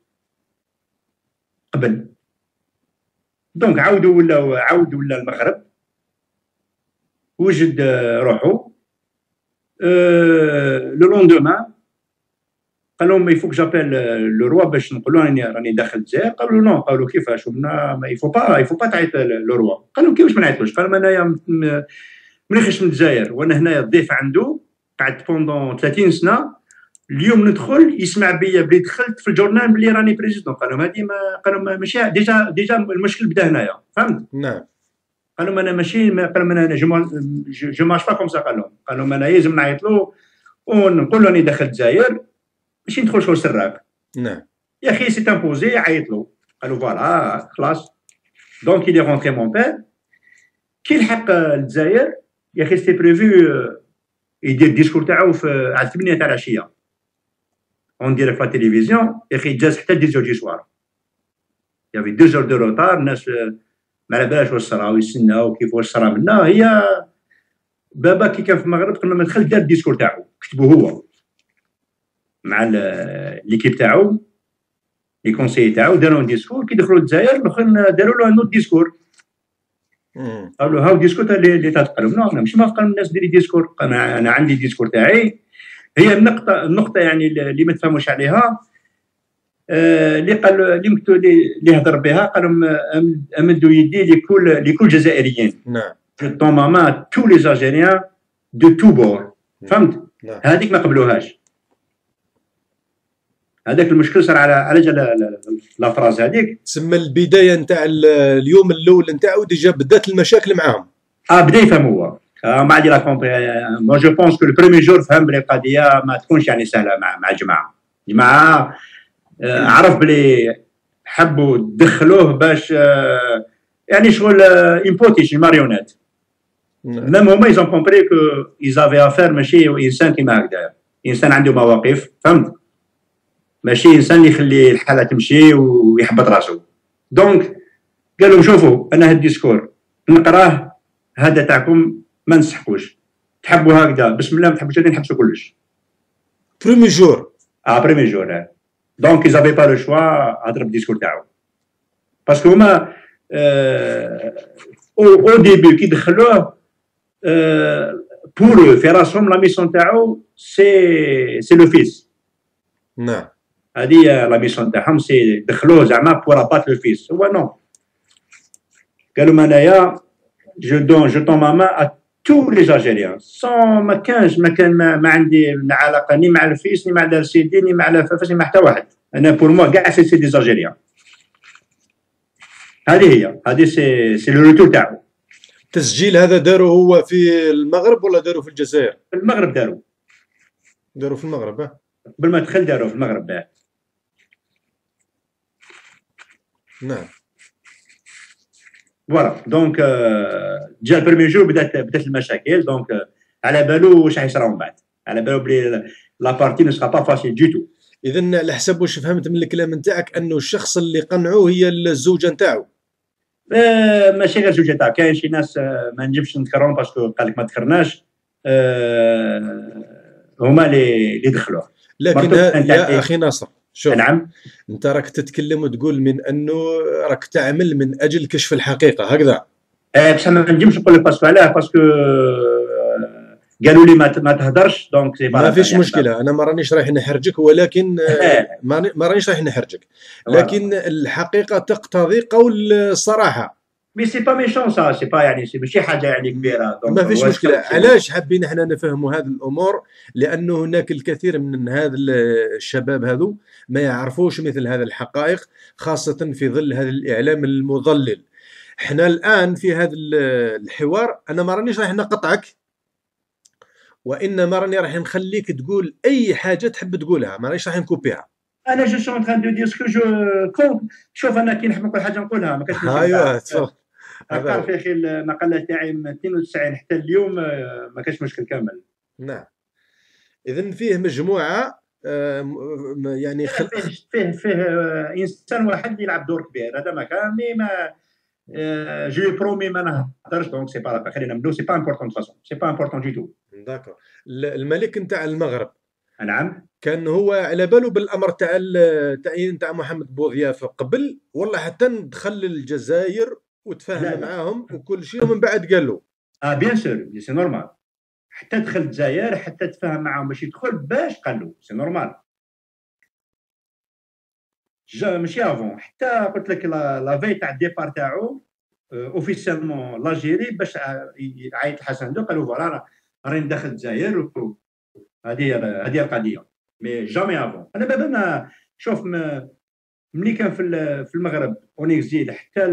قبل. دونك عاودوا ولا عاودوا ولا المغرب، وجد روحو لو لوندومان قال لهم ما يفوك جابيل لو روا باش نقول له راني راني داخل الجزائر. قالوا نو، قالوا كيفاش ومنا ما يفو با يفو با تعيط لو روا. قالوا كيفاش ما نعيطلوش؟ قال انايا منيخش من الجزائر وانا هنايا الضيف عنده، قعدت بوندون ثلاثين سنه، اليوم ندخل يسمع بيا بلي دخلت في الجورنال بلي راني بريزيدون. قال لهم هذه ما قال لهم ماشي، ديجا ديجا المشكل بدا هنايا، فهمت؟ نعم. قال لهم انا ماشي، قال لهم انا جو مارش با كوم سا. قال لهم قال لهم انا لازم نعيطلو ونقول له راني داخل الجزائر، ماشي ندخل شغل سراق. نعم يا اخي سي امبوزي، عيطلو قالوا فوالا خلاص. دونك il est rentré mon père كي لحق الجزائر يا اخي سي بريفو يدير الديسكور تاعو في على ثمانية تاع العشيه اون ديريكت في التلفزيون. يا اخي جاز حتى ديزور دي سوار، يافي دو جور دو روتار، الناس ما على بالهاش واش صرا ويستناو كيف واش صرا منا. هي بابا كي كان في المغرب قبل ما دخل دار الديسكور تاعو، كتبوه هو مع ليكيب تاعو لي كونسيي تاعو، داروا ديسكور. كي دخلوا الجزائر الاخرين داروا له انو ديسكور، قالوا هاو ديسكور تاع لي تاتقالهم. نو انا ماشي ما قال الناس ديري ديسكور، انا انا عندي ديسكور تاعي. هي النقطه النقطه يعني اللي ما تفهموش عليها، اللي قال اللي مكتوب اللي هضر بها قالهم امدوا يدي لكل لكل جزائريين. نعم طون ماما تو لي الجزائريين دو تو بور، فهمت؟ هذيك ما قبلوهاش. هذاك المشكل صار على على جال لافراز هذيك، تسمى البدايه نتاع اليوم الاول نتاعو ديجا بدات المشاكل معاهم. اه بدا يفهم هو، آه ما عاد لا كومبري. مو جو بونس كو لو برومي جور فهم بلي القضيه ما تكونش يعني سهله مع مع الجماعه. الجماعه آه عرف بلي حبوا دخلوه باش آه يعني شغل آه امبوتيش ماريونات. ميم هما ايزون كومبري كو ايزافي افير ماشي انسان كيما هكذا، انسان عنده مواقف، فهمت؟ ماشي انسان يخلي الحاله تمشي ويحبط راسو. دونك قالوا شوفوا انا هاد الديسكور نقراه هذا تاعكم ما نسحقوش، تحبوا هكذا بسم الله، ما تحبوش هذا نحبسوا كلش. بريمي جور اه بريمي جور دونك ايزافي با لو شوا، هضر بالديسكور تاعو باسكو هما او او ديبي كي دخلوه بور في راسهم لا ميسيون تاعو سي سي لو فيس. نعم هذه لا ميسيون تاعهم سي دخلوه زعما بور ابات لو فيس، هو نو قالوا مانايا جو دون جو طون ما مان ا تو لي جالجيريان سون، ما كانش ما كان ما عندي علاقه ني مع الفيس ني مع السيدي ني مع الفافاس ني مع حتى واحد، انا بور موا كاع سي سي دي جالجيريان. هذه هي هذه سي سي لو روتور تاعو. التسجيل هذا داروا هو في المغرب ولا داروا في الجزائر؟ في المغرب داروا داروا في المغرب اه قبل ما دخل داروا في المغرب اه نعم فوالا. دونك جا البرمي جو بدات بدات المشاكل، دونك على بالو واش حيصرا من بعد، على بالو بلي لا بارتي نسخا با فاسيل دو تو. اذا على حساب واش فهمت من الكلام نتاعك انه الشخص اللي قنعوه هي الزوجه نتاعو؟ ماشي غير الزوجه تاعو، كاين شي ناس ما نجمش نذكرهم باسكو قال لك ما ذكرناش هما اللي اللي دخلوه. لكن يا اخي ناصر شوف، نعم انت راك تتكلم وتقول من انه راك تعمل من اجل كشف الحقيقه هكذا. اه بصح ما نجمش نقول لك باسكو علاه، باسكو قالوا لي ما تهدرش دونك سي ما فيش مشكله، انا ما رانيش رايح نحرجك ولكن ما رانيش رايح نحرجك، لكن الحقيقه تقتضي قول الصراحه. مي سي با ميشون سا سي با يعني ماشي حاجه يعني كبيره دونك ما فيش مشكله. علاش حابين احنا نفهموا هذه الامور؟ لانه هناك الكثير من هذا الشباب هذو ما يعرفوش مثل هذه الحقائق، خاصه في ظل هذا الاعلام المضلل. احنا الان في هذا الحوار انا ما رانيش رايح نقطعك، وانما راني راح نخليك تقول اي حاجه تحب تقولها، مانيش راح نكوبيها. انا جو سون تران دو دير سكو جو كون، شوف انا كي نحب نقول حاجه نقولها ما كاش مشكل. ايوه تفضل. اختار في اخي المقاله تاعي من اثنين وتسعين حتى اليوم ما كاش مشكل كامل. نعم. اذا فيه مجموعه يعني خل... فيه فيه انسان واحد يلعب دور كبير، هذا ما كان مي ما جو برومي ما نهضرش دونك سي با لا با، خلينا نبداو سي با امبورطون دو فاسون، سي با امبورطون دي تو. داكور. الملك نتاع المغرب نعم كان هو على باله بالامر تاع التعيين تاع محمد بوضياف قبل والله حتى دخل للجزائر وتفاهم معاهم وكل شيء، ومن بعد قال له اه بيان سور سي نورمال حتى دخل الجزائر حتى تفاهم معاهم باش يدخل، باش قال له سي نورمال جا ماشي افون حتى قلت لك لا في تاع الديبار تاعو اوفيسيالمون لاجيري باش يعيط الحسن دو قال له فوالا راني داخل الجزائر هذه هذه القضيه مي جامي افون. انا بابا ما شوف ملي كان في في المغرب اونيكزيل حتى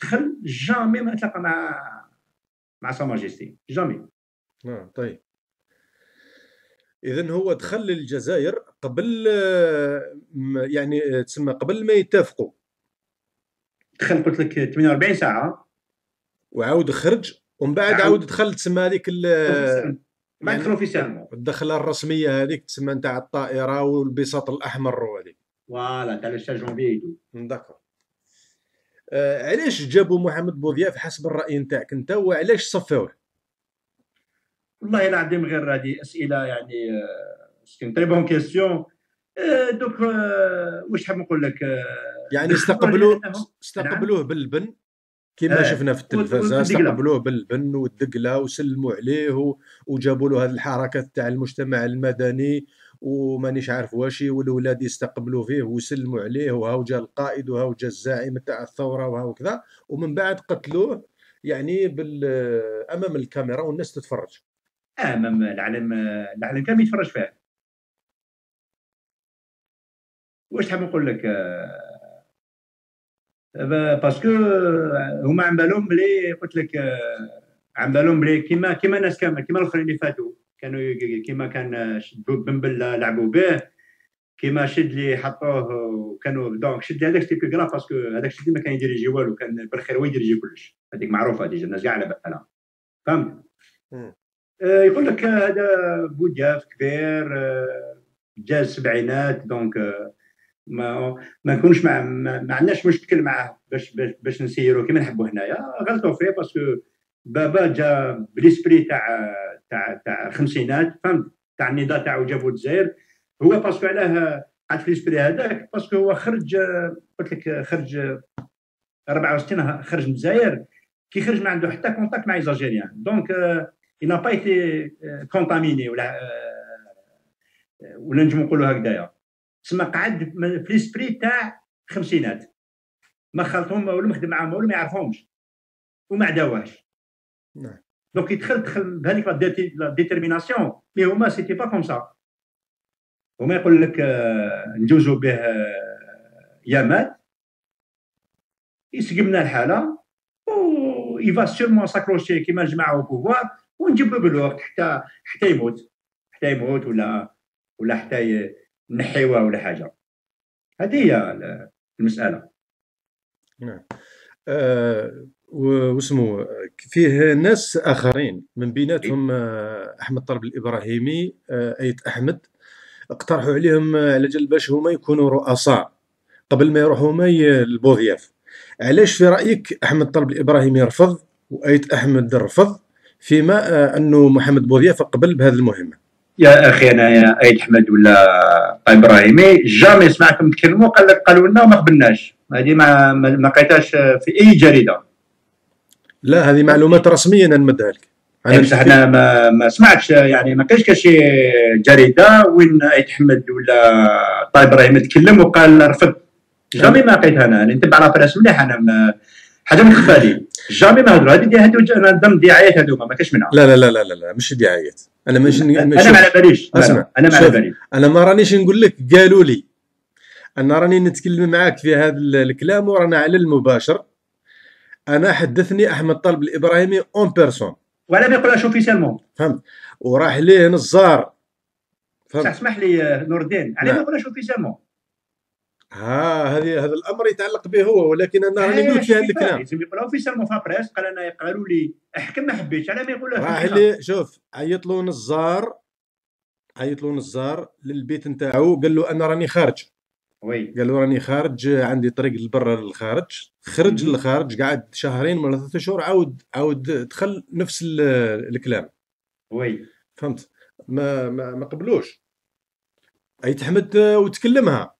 دخل جامي ما تلاقى مع مع سا ماجيستي جامي. اه طيب اذا هو دخل للجزائر قبل يعني تسمى قبل ما يتفقوا، دخل قلت لك ثمانية وأربعين ساعه وعاود خرج، ومن بعد عاود دخل تسمى هذيك ما دخلوا في الدخله الرسميه هذيك تسمى نتاع الطائره والبساط الاحمر وهذيك فوالا تاع الشهر جونفي. داكور. آه علاش جابوا محمد بوضياف حسب الراي نتاعك انت وعلاش صفوه؟ والله العظيم غير هذه اسئله يعني سكن تري بون كيسيون. دوك آه واش حاب نقول لك آه يعني استقبلوه استقبلوه باللبن كما شفنا في التلفزه، استقبلوه بالبن والدقله وسلموا عليه وجابوا له هذه الحركات تاع المجتمع المدني ومانيش عارف واش، والولاد يستقبلوا فيه ويسلموا عليه وهاو جا القائد وهاو جا الزعيم تاع الثوره وهاو كذا، ومن بعد قتلوه يعني بال امام الكاميرا والناس تتفرج امام العالم، العالم كامل يتفرج فيه. واش تحب نقول لك باسكو هما عم بالهم بلي قلت لك عم بالهم بلي كيما كيما الناس كامل كيما الاخرين اللي فاتوا كانوا كيما كان شدوا بنبله لعبوا به كيما شد اللي حطوه وكانوا دونك شد هذاك سي بلو كراف باسكو هذاك الشد ما كان يديريجي والو، كان بالخير ويديريجي كلش، هذيك معروفه هذيك الناس كاع على بالها فهمت. آه يقول لك هذا بوضياف كبير آه جا السبعينات دونك آه ما ما نكونش مع ما عندناش مشكل معاه باش باش, باش نسيرو كيما نحبوا هنايا. غلطوا فيه باسكو بابا جا بليسبري تاع تاع تاع الخمسينات، فهمت، تاع النضال تاعو جابو الجزائر. هو باسكو علاه قعد في الاسبري هذاك، باسكو هو خرج، قلت لك خرج أربعة وستين، خرج من الجزائر. كي خرج ما عنده حتى كونتاكت مع ليزالجيريان، دونك il n'a pas été contaminé ولا ولا نجم نقولوا هكذايا. تسمى قعد في الاسبري تاع الخمسينات، ما خلطهم ولا مخدم معاهم ولا ما يعرفهمش وما عداوهش. نعم، دونك يدخل دخل بهذيك لا ديتيرميناسيون، مي هما سيتي با كوم سا. هما يقول لك نجوزو به يامات، يسقمنا الحاله و يفا سيرمون ساكروشي كيما الجماعه او بوفوار، ونجبلو بالوقت حتى حتى يموت، حتى يموت ولا ولا حتى نحيوه ولا حاجه. هذه هي المساله. نعم. أه واسمو فيه ناس اخرين من بيناتهم احمد طلب الابراهيمي، ايت احمد، اقترحوا عليهم على جال باش هما يكونوا رؤساء قبل ما يروحوا هما لبوضياف. علاش في رايك احمد طلب الابراهيمي رفض وايت احمد رفض، فيما انه محمد بوضياف قبل بهذه المهمه؟ يا اخي انا يا ايت احمد ولا ابراهيمي جامي سمعتكم تكلموا، قال لك قالوا لنا وما قبلناش. هذه ما ما لقيتهاش في اي جريده. لا، هذه معلومات رسميه انا نمدها لك. بصح انا ما, ما سمعتش، يعني ما كاينش كشي جريده وين ايت احمد ولا طيب ابراهيم تكلم وقال رفض. جامي ما لقيتها انا، انا نتبع لابراس مليح، انا حاجه ما تخفى لي. جامي ما هضروا هذه، هذو انا ضمن دعايات هذوما ما كاينش منها. لا لا لا لا لا مش دعايات، انا ماشي انا ما على باليش. اسمع، انا ما على باليش، انا ما رانيش نقول لك قالوا لي، انا راني نتكلم معاك في هذا الكلام ورانا على المباشر. انا حدثني احمد طلب الابراهيمي اون بيرسون، ولا ما يقولهاش اوفيسيالمون، فهمت، وراح ليه نزار، فهمت. اسمح لي نور الدين، علاه ما يقولهاش اوفيسيالمون؟ ها هذه هذا الامر يتعلق به هو، ولكن انا راني نقول في هذا الكلام لازم يقولها اوفيسيالمون في بريس. قال انا قالوا لي احكم، ما حبيتش، علاه ما يقولهاش؟ راح ليه، شوف، عيط له نزار، عيط له نزار للبيت نتاعو، قال له انا راني خارج. وي، قالوا راني خارج، عندي طريق لبرا للخارج. خرج للخارج، قعد شهرين ولا ثلاثة شهور، عاود عاود دخل نفس الكلام. وي، فهمت. ما ما, ما قبلوش ايت حمد وتكلمها.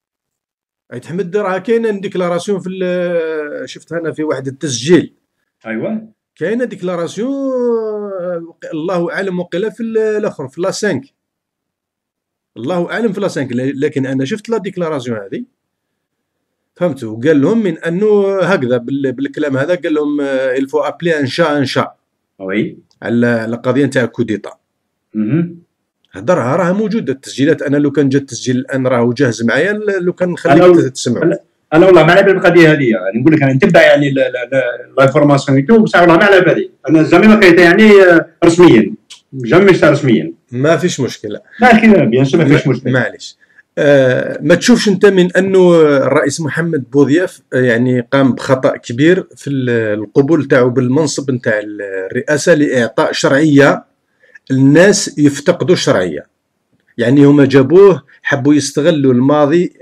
ايت حمد راه كاينه ديكلاراسيون في، شفتها انا في واحد التسجيل. ايوا كاينه ديكلاراسيون، الله اعلم وقيله في الاخر في لا خمسة، الله اعلم في لا خمسة، لكن انا شفت لا ديكلاراسيون هذه، فهمت. وقال لهم من انه هكذا بالكلام هذا، قال لهم الفو ابلي ان شا ان شا. وي، على القضيه نتاع كوديتا. هضرها، راها موجوده التسجيلات. انا لو كان جا التسجيل الان راهو جاهز معايا، لو كان نخليك تسمعوا. انا والله ما على بالي بالقضيه هذه، يعني نقول لك انا نتبع يعني لافورماسيون اي تو، بصح والله ما على بالي، انا زعما ما لقيتها يعني رسميا، جامي شفتها رسميا. ما فيش مشكله، لكن بيان سو ما فيش مشكله. معليش، آه ما تشوفش انت من انه الرئيس محمد بوضياف يعني قام بخطا كبير في القبول تاعو بالمنصب نتاع الرئاسه، لاعطاء شرعيه الناس يفتقدوا الشرعيه. يعني هما جابوه حبوا يستغلوا الماضي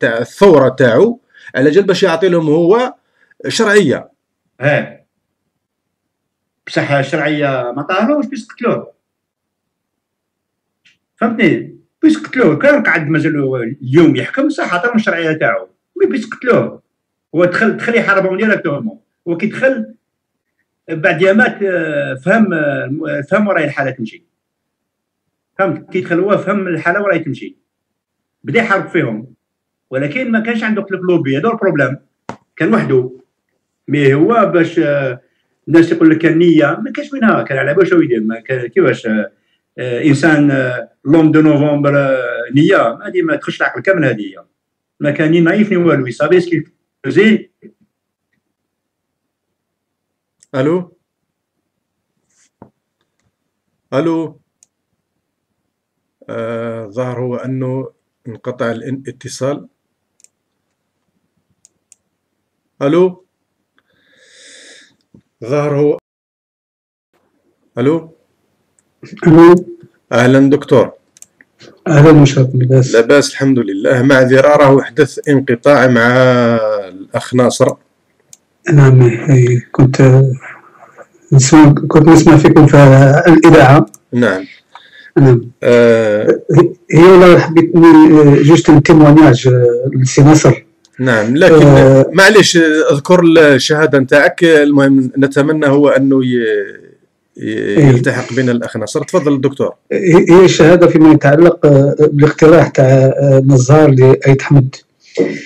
تاع الثوره تاعو على جال باش يعطي لهم هو شرعيه. اه بصح الشرعيه ما طاهروش باش قتلوه، فهمتني، باش قتلوه. كان قعد مازالو اليوم يحكم، صح عطاهم الشرعيه تاعو، مي باش قتلوه. هو دخل دخل يحاربهم ديراكتومون، وكي دخل بعد يامات فهم فهم وراي الحاله تمشي، فهمت. كي دخل هو فهم الحاله وراي تمشي، بدا يحارب فيهم، ولكن ما كانش عنده قلب لوبي، هذا البروبليم، كان وحده. مي هو باش الناس يقول لك النيه ما كانش منها، كان على باش يدير، ما كان كيفاش انسان لوم دو نوفمبر نيه، هذه ما تخش العقل كامل. هذه ما كان ني نايف ني والو، يسابي سكي زي. الو الو آه، ظهر هو انه انقطع الاتصال. الو، ظهر هو. الو، اهلا دكتور. اهلا وسهلا. لاباس لاباس الحمد لله. مع ذراره حدث انقطاع مع الاخ ناصر. نعم كنت نسمع كنت نسمع فيكم في الاذاعه. نعم نعم آه هي ولا حبيت جوج تيموانياج لسي ناصر. نعم لكن آه معليش اذكر الشهاده نتاعك. المهم نتمنى هو انه يلتحق بنا الاخ ناصر. تفضل الدكتور. هي الشهاده فيما يتعلق بالاقتراح تاع نزار لآية حمد.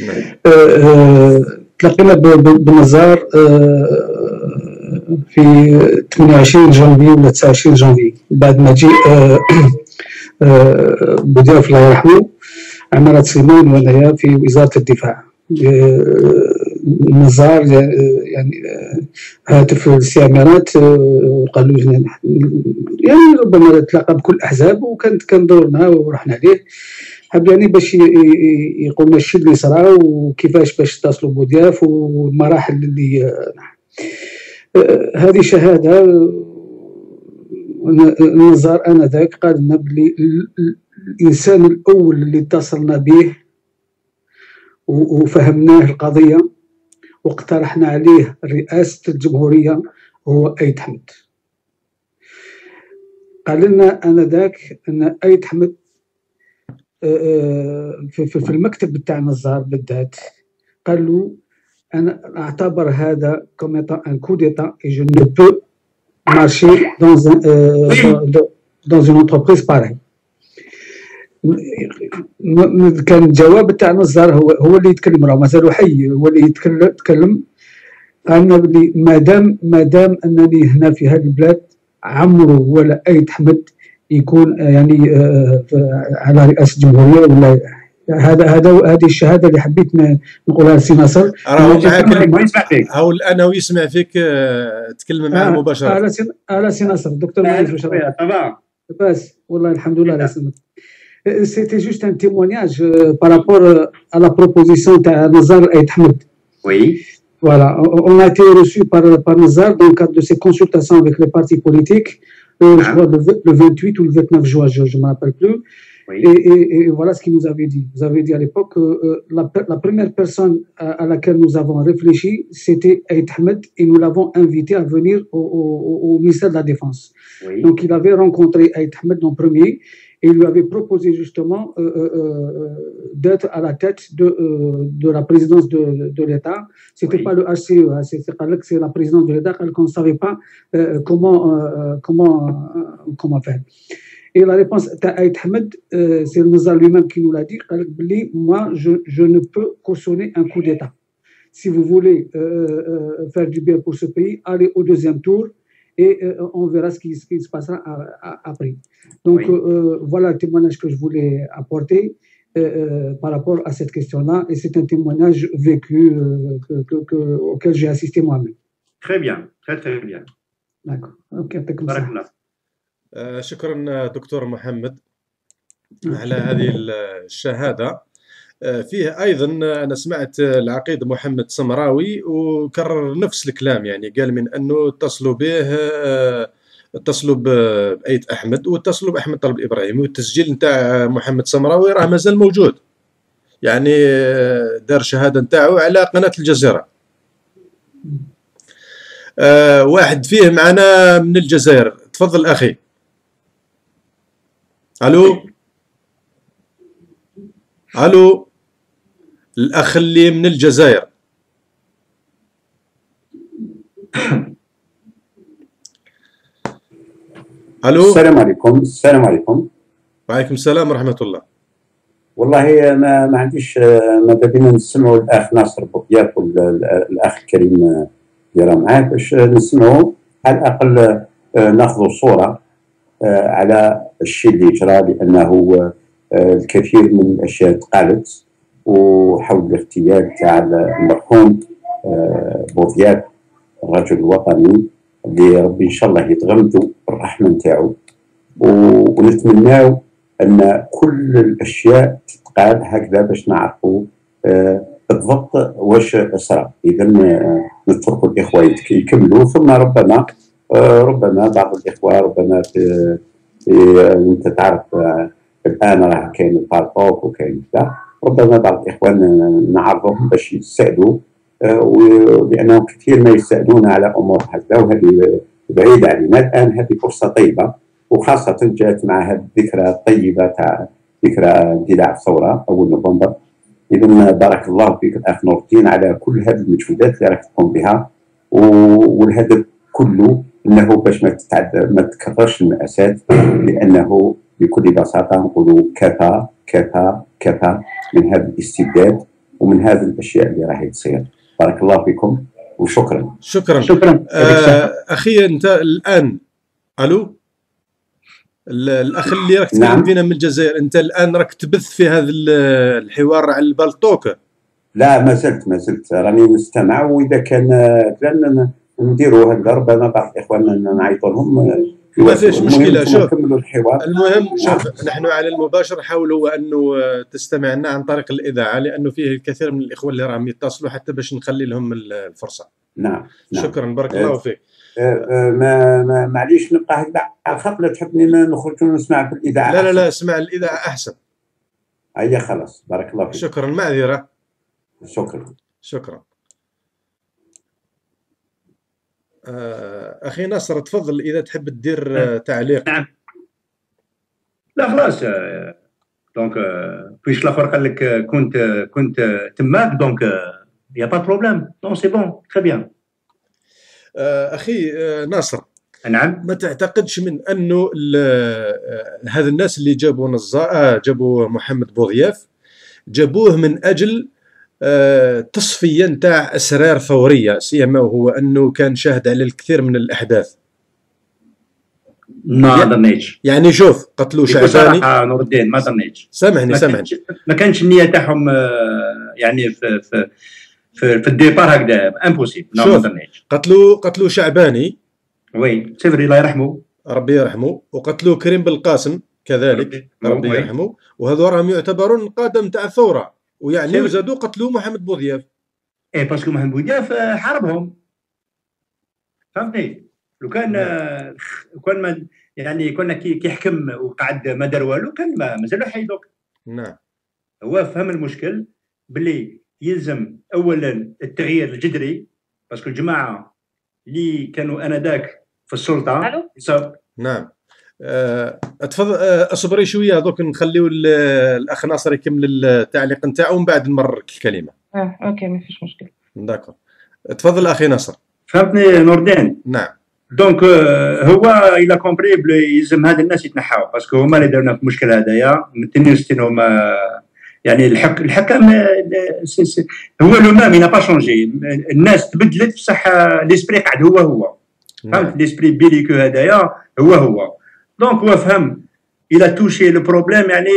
نعم تلقينا بنزار في ثمانية وعشرين جانفي ولا تسعة وعشرين جانفي بعد ما جي بوديوف الله يرحمه عمارة سليمان وانايا في وزارة الدفاع. نزار يعني هاتف الاستعمارات وقالوا يعني ربما تلاقى بكل الاحزاب وكانت كندور معاه ورحنا عليه. حب يعني باش يقولنا الشي اللي صرا وكيفاش باش اتصلوا بودياف والمراحل اللي هذه شهاده. نزار انذاك قال لنا بلي الانسان الاول اللي اتصلنا به وفهمناه القضيه واقترحنا عليه رئاسه الجمهوريه هو آية حمد. قال لنا انذاك ان آية حمد في المكتب بتاع نزار بالذات قال له انا اعتبر هذا كوم ايطان ان كو ديتا اي جو نو بو مارشي دون دون اون انتربريز باراي. كان الجواب تاع نزار هو هو اللي يتكلم، راه مازالو حي، هو اللي يتكلم تكلم قالنا بلي مادام مادام انني هنا في هذه البلاد عمرو ولا آية حمد يكون يعني على رئاسه الجمهوريه ولا هذا هذا هذه الشهاده اللي حبيت نقولها لسي ناصر. راهو يسمع فيك، هو الان هو يسمع فيك تكلم معاه مباشره. على سي ناصر الدكتور معايا واش راه تمام بس والله الحمد لله على سلامتك. سيتي جوست ان تيمونياج بارابور ا لا بروبوزيسيون تاع نزار آية حمد. وي فوالا اون ا تي روسي بار بار نزار دون كاد دو سي كونسلتاسيون افيك لي بارتي بوليتيك le vingt-huit ou le vingt-neuf juin, je ne me rappelle plus. Oui. Et, et, et voilà ce qu'il nous avait dit. Vous avez dit à l'époque que euh, la, la première personne à, à laquelle nous avons réfléchi, c'était Aït Ahmed, et nous l'avons invité à venir au, au, au ministère de la Défense. Oui. Donc il avait rencontré Aït Ahmed en premier, et il lui avait proposé justement euh, euh, d'être à la tête de, euh, de la présidence de, de l'État. C'était oui. Pas le H C E, c'est la présidence de l'État, qu'on ne savait pas euh, comment, euh, comment, euh, comment faire. Et la réponse d'Aït Ahmed, euh, c'est le Nizar lui-même qui nous l'a dit, moi je, je ne peux cautionner un coup d'État. Si vous voulez euh, euh, faire du bien pour ce pays, allez au deuxième tour, et euh, on verra ce qui, ce qui se passera à, à, après. Donc, oui. euh, voilà le témoignage que je voulais apporter euh, euh, par rapport à cette question-là, et c'est un témoignage vécu euh, que, que, que, auquel j'ai assisté moi-même. Très bien, très très bien. D'accord, ok, on fait comme ça. Euh, شكراً دكتور محمد على هذه الشهادة. فيه ايضا انا سمعت العقيد محمد سمراوي وكرر نفس الكلام، يعني قال من انه اتصلوا به اتصلوا بآية احمد واتصلوا باحمد طلب ابراهيم، والتسجيل نتاع محمد سمراوي راه مازال موجود، يعني دار شهاده نتاعو على قناه الجزيره. واحد فيه معنا من الجزائر، تفضل اخي. الو الو الاخ اللي من الجزائر. الو السلام عليكم. السلام عليكم. وعليكم السلام ورحمه الله. والله ما ما عنديش ماذا بينا نسمعوا الاخ ناصر بوكياك والاخ الكريم اللي راه معاه باش نسمعوا على الاقل ناخذوا صوره على الشيء اللي جرى، لانه الكثير من الاشياء تقالت وحول الاغتيال تاع المرحوم بوضياف الرجل الوطني اللي ربي ان شاء الله يتغمدوا بالرحمه نتاعو، ونتمناو ان كل الاشياء تتقال هكذا باش نعرفوا بالضبط واش صرا. اذا نتركوا الاخوه يكملوا، ثم ربما ربما بعض الاخوه ربما انت تعرف الان راه كاين البارطوك وكاين كذا، ربما بعض الاخوان نعرضهم باش يتسالوا لانهم كثير ما يسالون على امور هكذا، وهذه بعيده علينا. الان هذه فرصه طيبه، وخاصه جاءت مع هذه الذكرى الطيبه تاع ذكرى اندلاع الثوره اول نوفمبر. اذا بارك الله فيك الاخ نور الدين على كل هذه المجهودات اللي راك تقوم بها، والهدف كله انه باش ما تتعد ما تكررش المأساة، لانه بكل بساطه نقولوا كفى كفى كفى من هذا الاستبداد ومن هذه الاشياء اللي راهي تصير. بارك الله فيكم وشكرا. شكرا شكرا. آه اخي انت الان الو الاخ اللي راك تكلم فينا من الجزائر، انت الان راك تبث في هذا الحوار على البالطوك؟ لا ما زلت ما زلت راني نستمع، واذا كان لان نديروا هكذا ربما بعض الاخوان نعيطوا لهم. ما فيش مشكله. شوف المهم، شوف نحن على المباشر حاولوا انه تستمع لنا عن طريق الاذاعه، لانه فيه الكثير من الاخوه اللي راهم يتصلوا حتى باش نخلي لهم الفرصه. نعم شكرا نعم. بارك الله فيك. ما ما معليش نبقى هكذا على خاطر تحبني نخرج ونسمع في الاذاعه؟ لا لا لا اسمع الاذاعه احسن. هيا خلاص بارك الله فيك. شكرا معذره. شكرا شكرا. اخي ناصر تفضل اذا تحب تدير تعليق. نعم لا خلاص دونك فيش الاخر قال لك كنت كنت تماك دونك يا با بروبليم دونك سي بون تري بيان. اخي ناصر نعم، ما تعتقدش من انه هذا الناس اللي جابوا نزار جابوا محمد بوضياف جابوه من اجل تصفيه نتاع اسرار ثوريه، سيما وهو انه كان شاهد على الكثير من الاحداث؟ ما ظنيتش. يعني شوف قتلوا شعباني نور الدين، ما ظنيتش. سامحني سامحني ما كانتش النيه تاعهم يعني في في في, في الديبار هكذا امبوسيبل. نعم ما ظنيتش. قتلوا قتلوا شعباني وي سيفري الله يرحمه ربي يرحمه، وقتلوا كريم بالقاسم كذلك ربي يرحمه، وهذو راهم يعتبرون القاده نتاع الثوره، ويعني وزادوا قتلوا محمد بوضياف. ايه باسكو محمد بوضياف حاربهم فهمتني. لو كان لو كان ما يعني كنا كيحكم وقعد ما دار والو كان مازالو حي دوك. نعم هو فهم المشكل باللي يلزم اولا التغيير الجذري، باسكو الجماعه اللي كانوا انذاك في السلطه. الو نعم تفضل اصبري شويه دوك نخليو الاخ ناصر يكمل التعليق نتاعو ومن بعد نمرك الكلمه. اه اوكي ما فيش مشكل. داكور تفضل اخي ناصر. فهمتني نور الدين؟ نعم دونك هو الى كومبريبل يلزم هاد الناس يتنحاو، باسكو هما اللي دارونا في المشكل هذايا من ثمانية وستين. هما يعني الحك الحكم هو لو مام ينا با شونجي، الناس تبدلت بصح ليسبري قاعد هو هو. فهمت ليسبري بيليكو هذايا هو هو. دونك هو فهم الى توشي لو بروبليم، يعني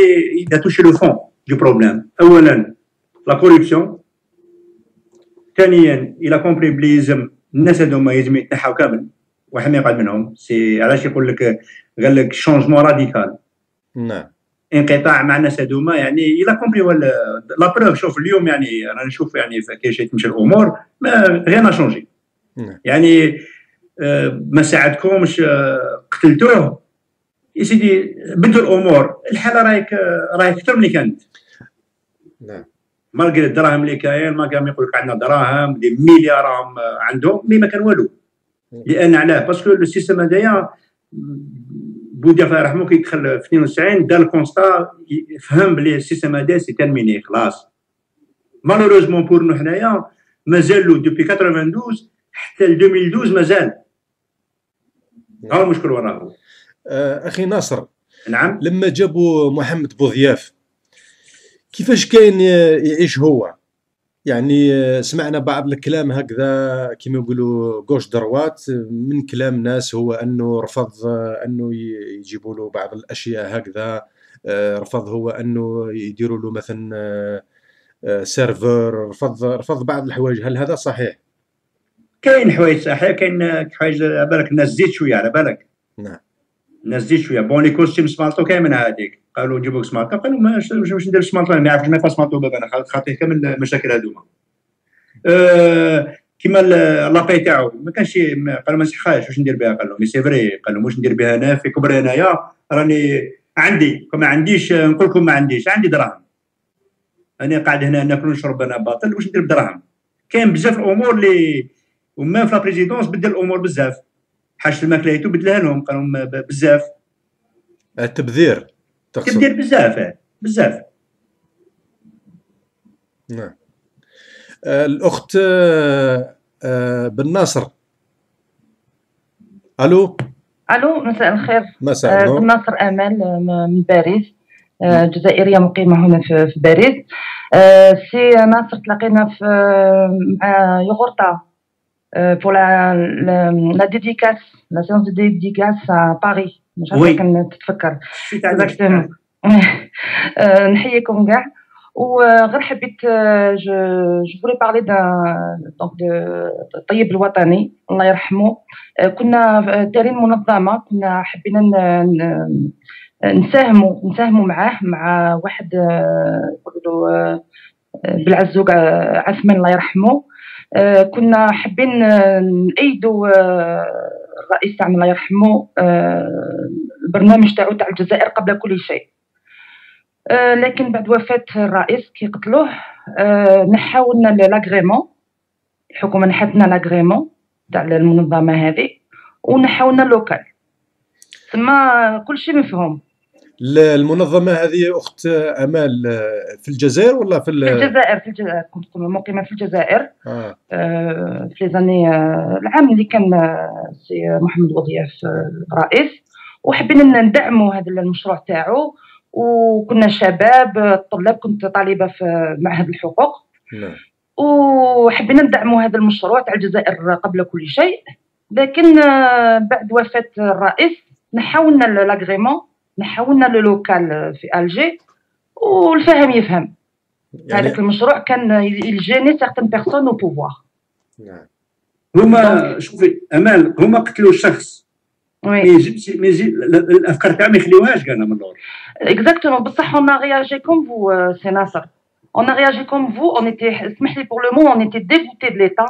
الى توشي لو فون دو بروبليم. اولا لا كوريبسيون، ثانيا الى كومبري بلي يلزم الناس هذوما يلزم يتنحاو كامل وحمي يقعد منهم. سي علاش يقول لك قال لك شونجمون راديكال. نعم انقطاع مع الناس هذوما يعني الى كومبري لا بروف. شوف اليوم يعني رانا نشوف يعني كيفاش تمشي الامور، ما غير ما شونجي يعني آه ما ساعدكمش آه قتلتوه يا سيدي بدلوا الامور. الحاله راهي راهي اكثر من اللي كانت. نعم مالغري الدراهم اللي كاين، ما كان يقول لك عندنا دراهم دي مليار راهم عندهم مي ما كان والو. لان علاه باسكو السيستم هذايا بوضياف الله يرحمه كي دخل في اثنين وتسعين دار الكونستا، فهم بلي السيستم هذا سي تيرميني خلاص. مالوروزمون بور نو حنايا مازالو دوبي تسعة وثمانين حتى ل ألفين واثناش مازال ها المشكل وين راهو. اخي ناصر نعم، لما جابوا محمد بوضياف كيفاش كاين يعيش هو؟ يعني سمعنا بعض الكلام هكذا كما يقولوا غوش دروات، من كلام ناس هو انه رفض انه يجيبوا له بعض الاشياء هكذا، رفض هو انه يديروا له مثلا سيرفر، رفض رفض بعض الحوايج. هل هذا صحيح؟ كاين حوايج صحيح، كاين حوايج على بالك الناس زيد شويه على بالك. نعم الناس زيد شويه بون لي كوستيم سمارطو كاين من هذيك، قالوا نجيبوا لك سمارطو، قالوا ماش واش ندير سمارطو ما يعرفش ما يبقى سمارطو بابا انا خاطيه كامل المشاكل هذوما. أه كيما لاباي تاعو ما كانش قالوا ما نسحقهاش واش ندير بها، قالوا مي سي فري قالوا واش ندير بها انا في كبري انايا راني عندي ما عنديش نقول لكم ما عنديش، عندي دراهم. انا قاعد هنا ناكل ونشرب انا باطل، واش ندير بدراهم؟ كاين بزاف الامور اللي ومام في لا بريزيدونس بدل الامور بزاف. حاجه الماكله بدلها لهم، قالوا بزاف التبذير، تبذير بزاف بزاف. نعم. الاخت بن ناصر. الو. الو، مساء الخير. مساء النور. بن ناصر امال من باريس، جزائريه مقيمه هنا في باريس. سي ناصر، تلاقينا في مع يغورطا pour la la, la dédicace, la séance de dédicace à Paris. مش عارفه كنتفكر. exactement. نحييكم كاع. وغير حبيت جو جو فولي بارلي دان دونك الطيب الوطني الله يرحمه. كنا دايرين منظمه، كنا حبينا نساهموا نساهموا معاه، مع واحد يقولوا بالعزوق عثمان الله يرحمه. كنا حابين نأيدوا الرئيس تاعنا الله يرحمه، البرنامج تاعو تاع الجزائر قبل كل شيء. لكن بعد وفاة الرئيس كي قتلوه نحاولنا لاغريمون، الحكومه نحتنا لاغريمون تاع المنظمه هذه، ونحاولنا لوكال تما كل شيء مفهوم. المنظمه هذه اخت امال في الجزائر ولا في الجزائر؟ في الجزائر، كنت مقيمه في الجزائر. آه. آه في زاني العام اللي كان سي محمد وظيف رئيس، وحبينا ندعموا هذا المشروع تاعو. وكنا شباب الطلاب، كنت طالبه في معهد الحقوق. نعم. وحبينا ندعموا هذا المشروع تاع الجزائر قبل كل شيء. لكن بعد وفاه الرئيس نحاولنا لاغريمون، نحاولنا لو لوكال في الجي، والفهم يفهم. يعني هذاك المشروع كان يجيني سيغتان بيغسون او بوفوار. نعم. هما شوفي امال، هما قتلوا الشخص. وي. ما يجبش ما يجي الافكار تاعهم ما يخليوهاش كاع من اللور. اكزاكتومون، بصح اون رياجي كوم فو سي ناصر، اون رياجي كوم فو، اون ايتي اسمح لي بور لو مون، اون ايتي ديفوتي دو ليتا.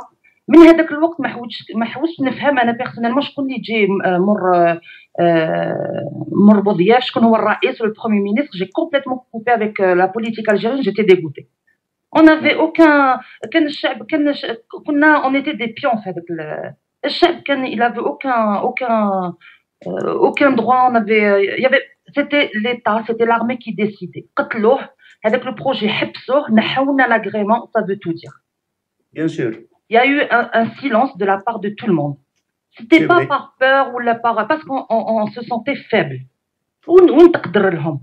من هذاك الوقت ما حوتش ما حوتش نفهم انا بيرسونيلمون شكون اللي يجي مر مر بوضياف، شكون هو الرئيس ولا البرومي مينيستر. جي كومبليتمون كوبي افيك لا بوليتيك الجيريان، جيتي ديغوتي. اون افي اوكان، كان الشعب كان كنا اون ايتي دي بيون في هذاك الشعب، كان il avait aucun aucun aucun droit. on avait il y avait c'était l'état c'était l'armée qui décidait. قتلوه هذاك البروجي، حبسوه، نحاولنا لاغريمون. ça veut tout dire. bien sûr. Il y a eu un, un silence de la part de tout le monde. C'était pas vrai. par peur ou la par parce qu'on on, on se sentait faible. Ou on تقدر لهم.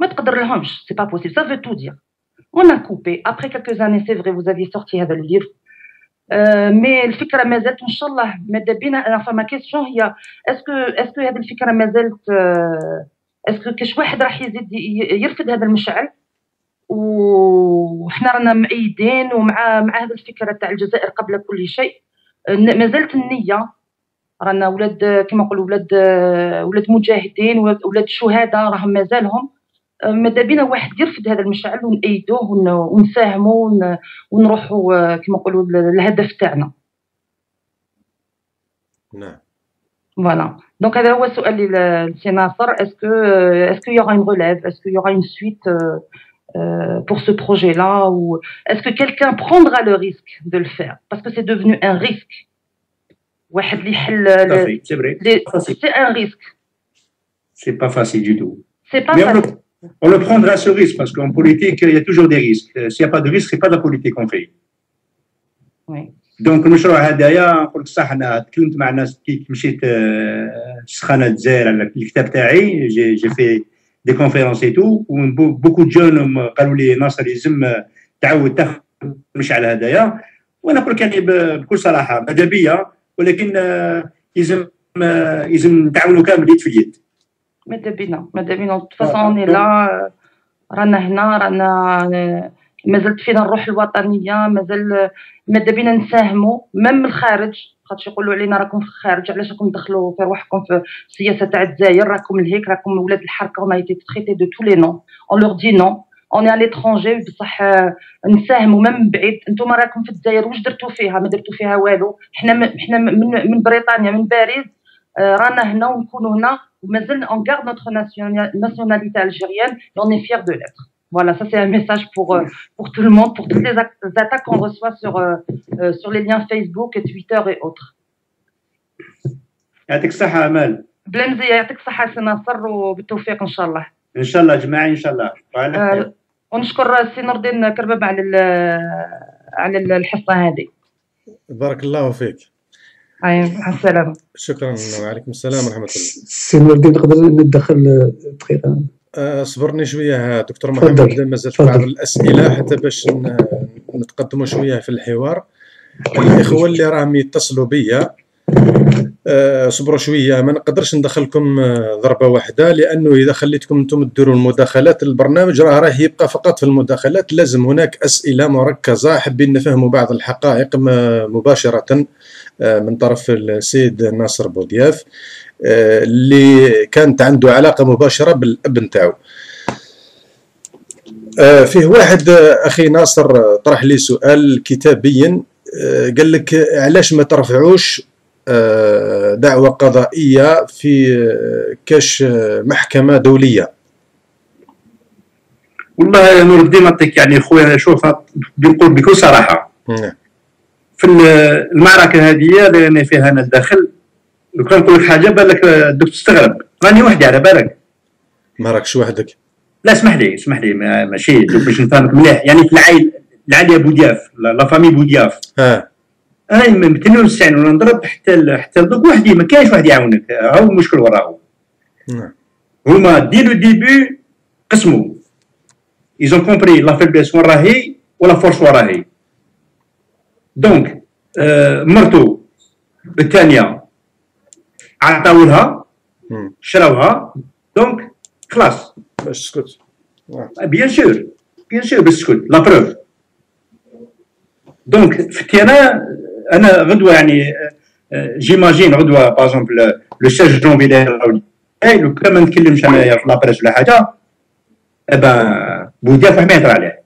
ما تقدر لهمش، c'est pas possible, ça veut tout dire. On a coupé après quelques années, c'est vrai, vous aviez sorti هذا الlivre. Euh, mais الفكره ما زالت ان شاء الله ماذا بينا. enfin ma question هي est-ce que est-ce que هذه الفكره ما زالت est-ce que كاش واحد راح يزيد يرفض هذا المشعل؟ وحنا رانا مؤيدين ومع مع هذه الفكره تاع الجزائر قبل كل شيء. مازالت النيه، رانا ولاد كما نقولوا ولاد ولاد مجاهدين، ولاد شهداء راهم مازالهم. ماذا بينا واحد يرفض هذا المشعل ونأيدوه ونساهموا ونروحوا كما نقولوا للهدف تاعنا. نعم. فوالا دونك هذا هو سؤالي لسي ناصر. اسكو اسكو يوغا اون ريليف، اسكو يوغا اون سويت Euh, pour ce projet-là, ou est-ce que quelqu'un prendra le risque de le faire? Parce que c'est devenu un risque. C'est vrai. C'est un risque. C'est pas facile du tout. C'est pas Mais facile. On le, on le prendra ce risque parce qu'en politique, il y a toujours des risques. S'il n'y a pas de risque, c'est pas de la politique qu'on fait. Oui. Donc, le projet هذايا قلت صح. أنا تكلمت مع الناس كي مشيت سخانة الجزائر على الكتاب تاعي. J'ai fait des conférences et tout, où beaucoup de jeunes ont dit que Nasser Izem تعود تاخذ المشعل هذايا. وانا نقول لك بكل صراحه ماذا بيا، ولكن يلزم يلزم نتعاونوا كامل يد في يد. ماذا بينا ماذا بينا دو فاسون لا، رانا هنا، رانا مازالت فينا الروح الوطنيه، مازال ماذا بينا نساهموا مام من الخارج. خاطر يقولوا علينا راكم في الخارج، علاش راكم تدخلوا في روحكم في السياسه تاع الجزائر، راكم لهيك، راكم ولاد الحركه. اون ايتي تريتي دو تو لي نون، اون لور دي نون، اون اي ليترونجي. بصح نساهموا من بعيد. انتم راكم في الجزائر واش درتوا فيها؟ ما درتوا فيها والو. حنا حنا من, من بريطانيا، من باريس رانا هنا ونكونوا هنا ومازلنا on garde notre nationalité algérienne et on est fiers de l'être. Voilà, ça c'est un message pour euh, pour tout le monde, pour toutes les attaques qu'on reçoit sur euh, euh, sur les liens Facebook et Twitter et autres. يعطيك الصحة أمال. بلنزي يعطيك الصحة سي ناصر وبالتوفيق إن شاء الله. إن شاء الله جماعي إن شاء الله. آه ونشكر سي نور الدين كرباب على على الحصة هذه. بارك الله فيك. أي مع السلامة. شكرا وعليكم السلام ورحمة الله. سي نور الدين نقدر ندخل دقيقة. آه صبرني شوية دكتور محمد مازال بعض الأسئلة حتى باش نتقدموا شوية في الحوار. الإخوة اللي راهم يتصلوا بيا أه صبروا شويه ما نقدرش ندخلكم ضربه واحده لانه اذا خليتكم انتم ديروا المداخلات البرنامج راه راه يبقى فقط في المداخلات. لازم هناك اسئله مركزه حابين نفهموا بعض الحقائق مباشره من طرف السيد ناصر بوضياف اللي كانت عنده علاقه مباشره بالاب نتاعو. فيه واحد اخي ناصر طرح لي سؤال كتابيا قال لك علاش ما ترفعوش دعوة قضائية في كاش محكمة دولية؟ والله يا نور الدين نعطيك يعني خويا شوف بنقول بكل صراحة في المعركة هذه اللي راني فيها أنا الداخل لو كان نقول لك حاجة بالك دوك تستغرب راني وحدي على بالك. ما راكش وحدك؟ لا اسمح لي اسمح لي ماشي باش نفهمك مليح يعني في العائلة العائلة بودياف لا فامي بودياف. اه انا من ثمانية وتسعين وانا نضرب حتى حتى دوك وحدي ما كاينش واحد يعاونك هاو المشكل وراهو. نعم هما دي لو ديبي قسموا ايزون كومبري لا فيبليس وين راهي ولا فورس وين راهي. دونك آه مرتو الثانيه عطاولها شراوها دونك خلاص باش تسكت. بيان سور بيان سور باش تسكت لا بروف. دونك في التيران انا غدوه يعني جيماجين غدوه باغ اكزومبل لو سيرج جون فيلير لو كان ما نتكلمش انايا في لابريس ولا حاجه ابا بودياف ما يهضر عليه.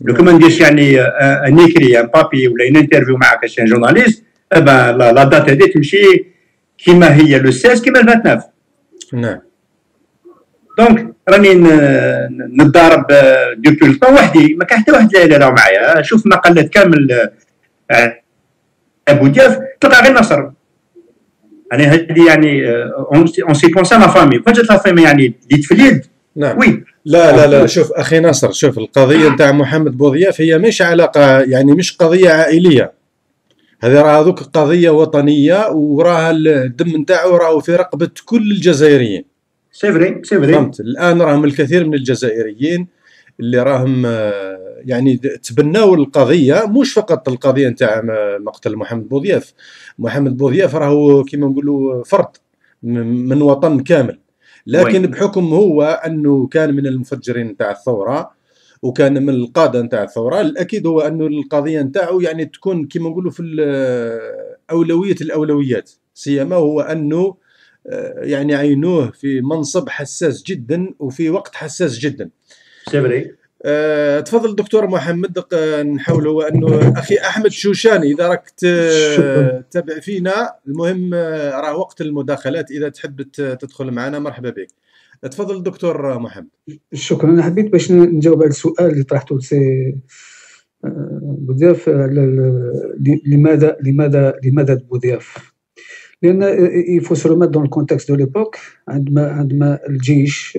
لو كان ما نديرش يعني ان ايكري ان بابي ولا ان انترفيو معك كشان جورناليست ابا لا دات هذه تمشي كيما هي لو ستة عشر كيما ال تسعة وعشرين. نعم دونك راني نتضارب دوبوي لو وحدي ما كان حتى واحد اللي راه معايا. شوف مقالات كامل بودياف تلقى غير نصر. انا هذه يعني اون سي بونسا لا فامي فجات لا فامي يعني اللي تفليد. نعم وي لا لا لا شوف اخي ناصر شوف القضيه نتاع محمد بوضياف هي مش علاقه يعني مش قضيه عائليه. هذه راه هذوك قضيه وطنيه وراها الدم نتاعو راهو في رقبه كل الجزائريين. سي فري سي فري فهمت. الان راهم الكثير من الجزائريين اللي راهم يعني تبناو القضيه مش فقط القضيه نتاع مقتل محمد بوضياف. محمد بوضياف راهو كيما نقولوا فرد من وطن كامل لكن بحكم هو انه كان من المفجرين نتاع الثوره وكان من القاده نتاع الثوره الاكيد هو انه القضيه نتاعو يعني تكون كيما نقولوا في اولويه الاولويات سيما هو انه يعني عينوه في منصب حساس جدا وفي وقت حساس جدا. سيبري أه تفضل دكتور محمد نحاول هو انه اخي احمد شوشاني اذا راك تتابع فينا المهم راه وقت المداخلات اذا تحب تدخل معنا مرحبا بك. تفضل دكتور محمد. شكرا انا حبيت باش نجاوب على السؤال اللي طرحته لسي بوضياف. لماذا لماذا لماذا بوضياف؟ لأن il faut se remettre dans le contexte de l'époque عندما عندما الجيش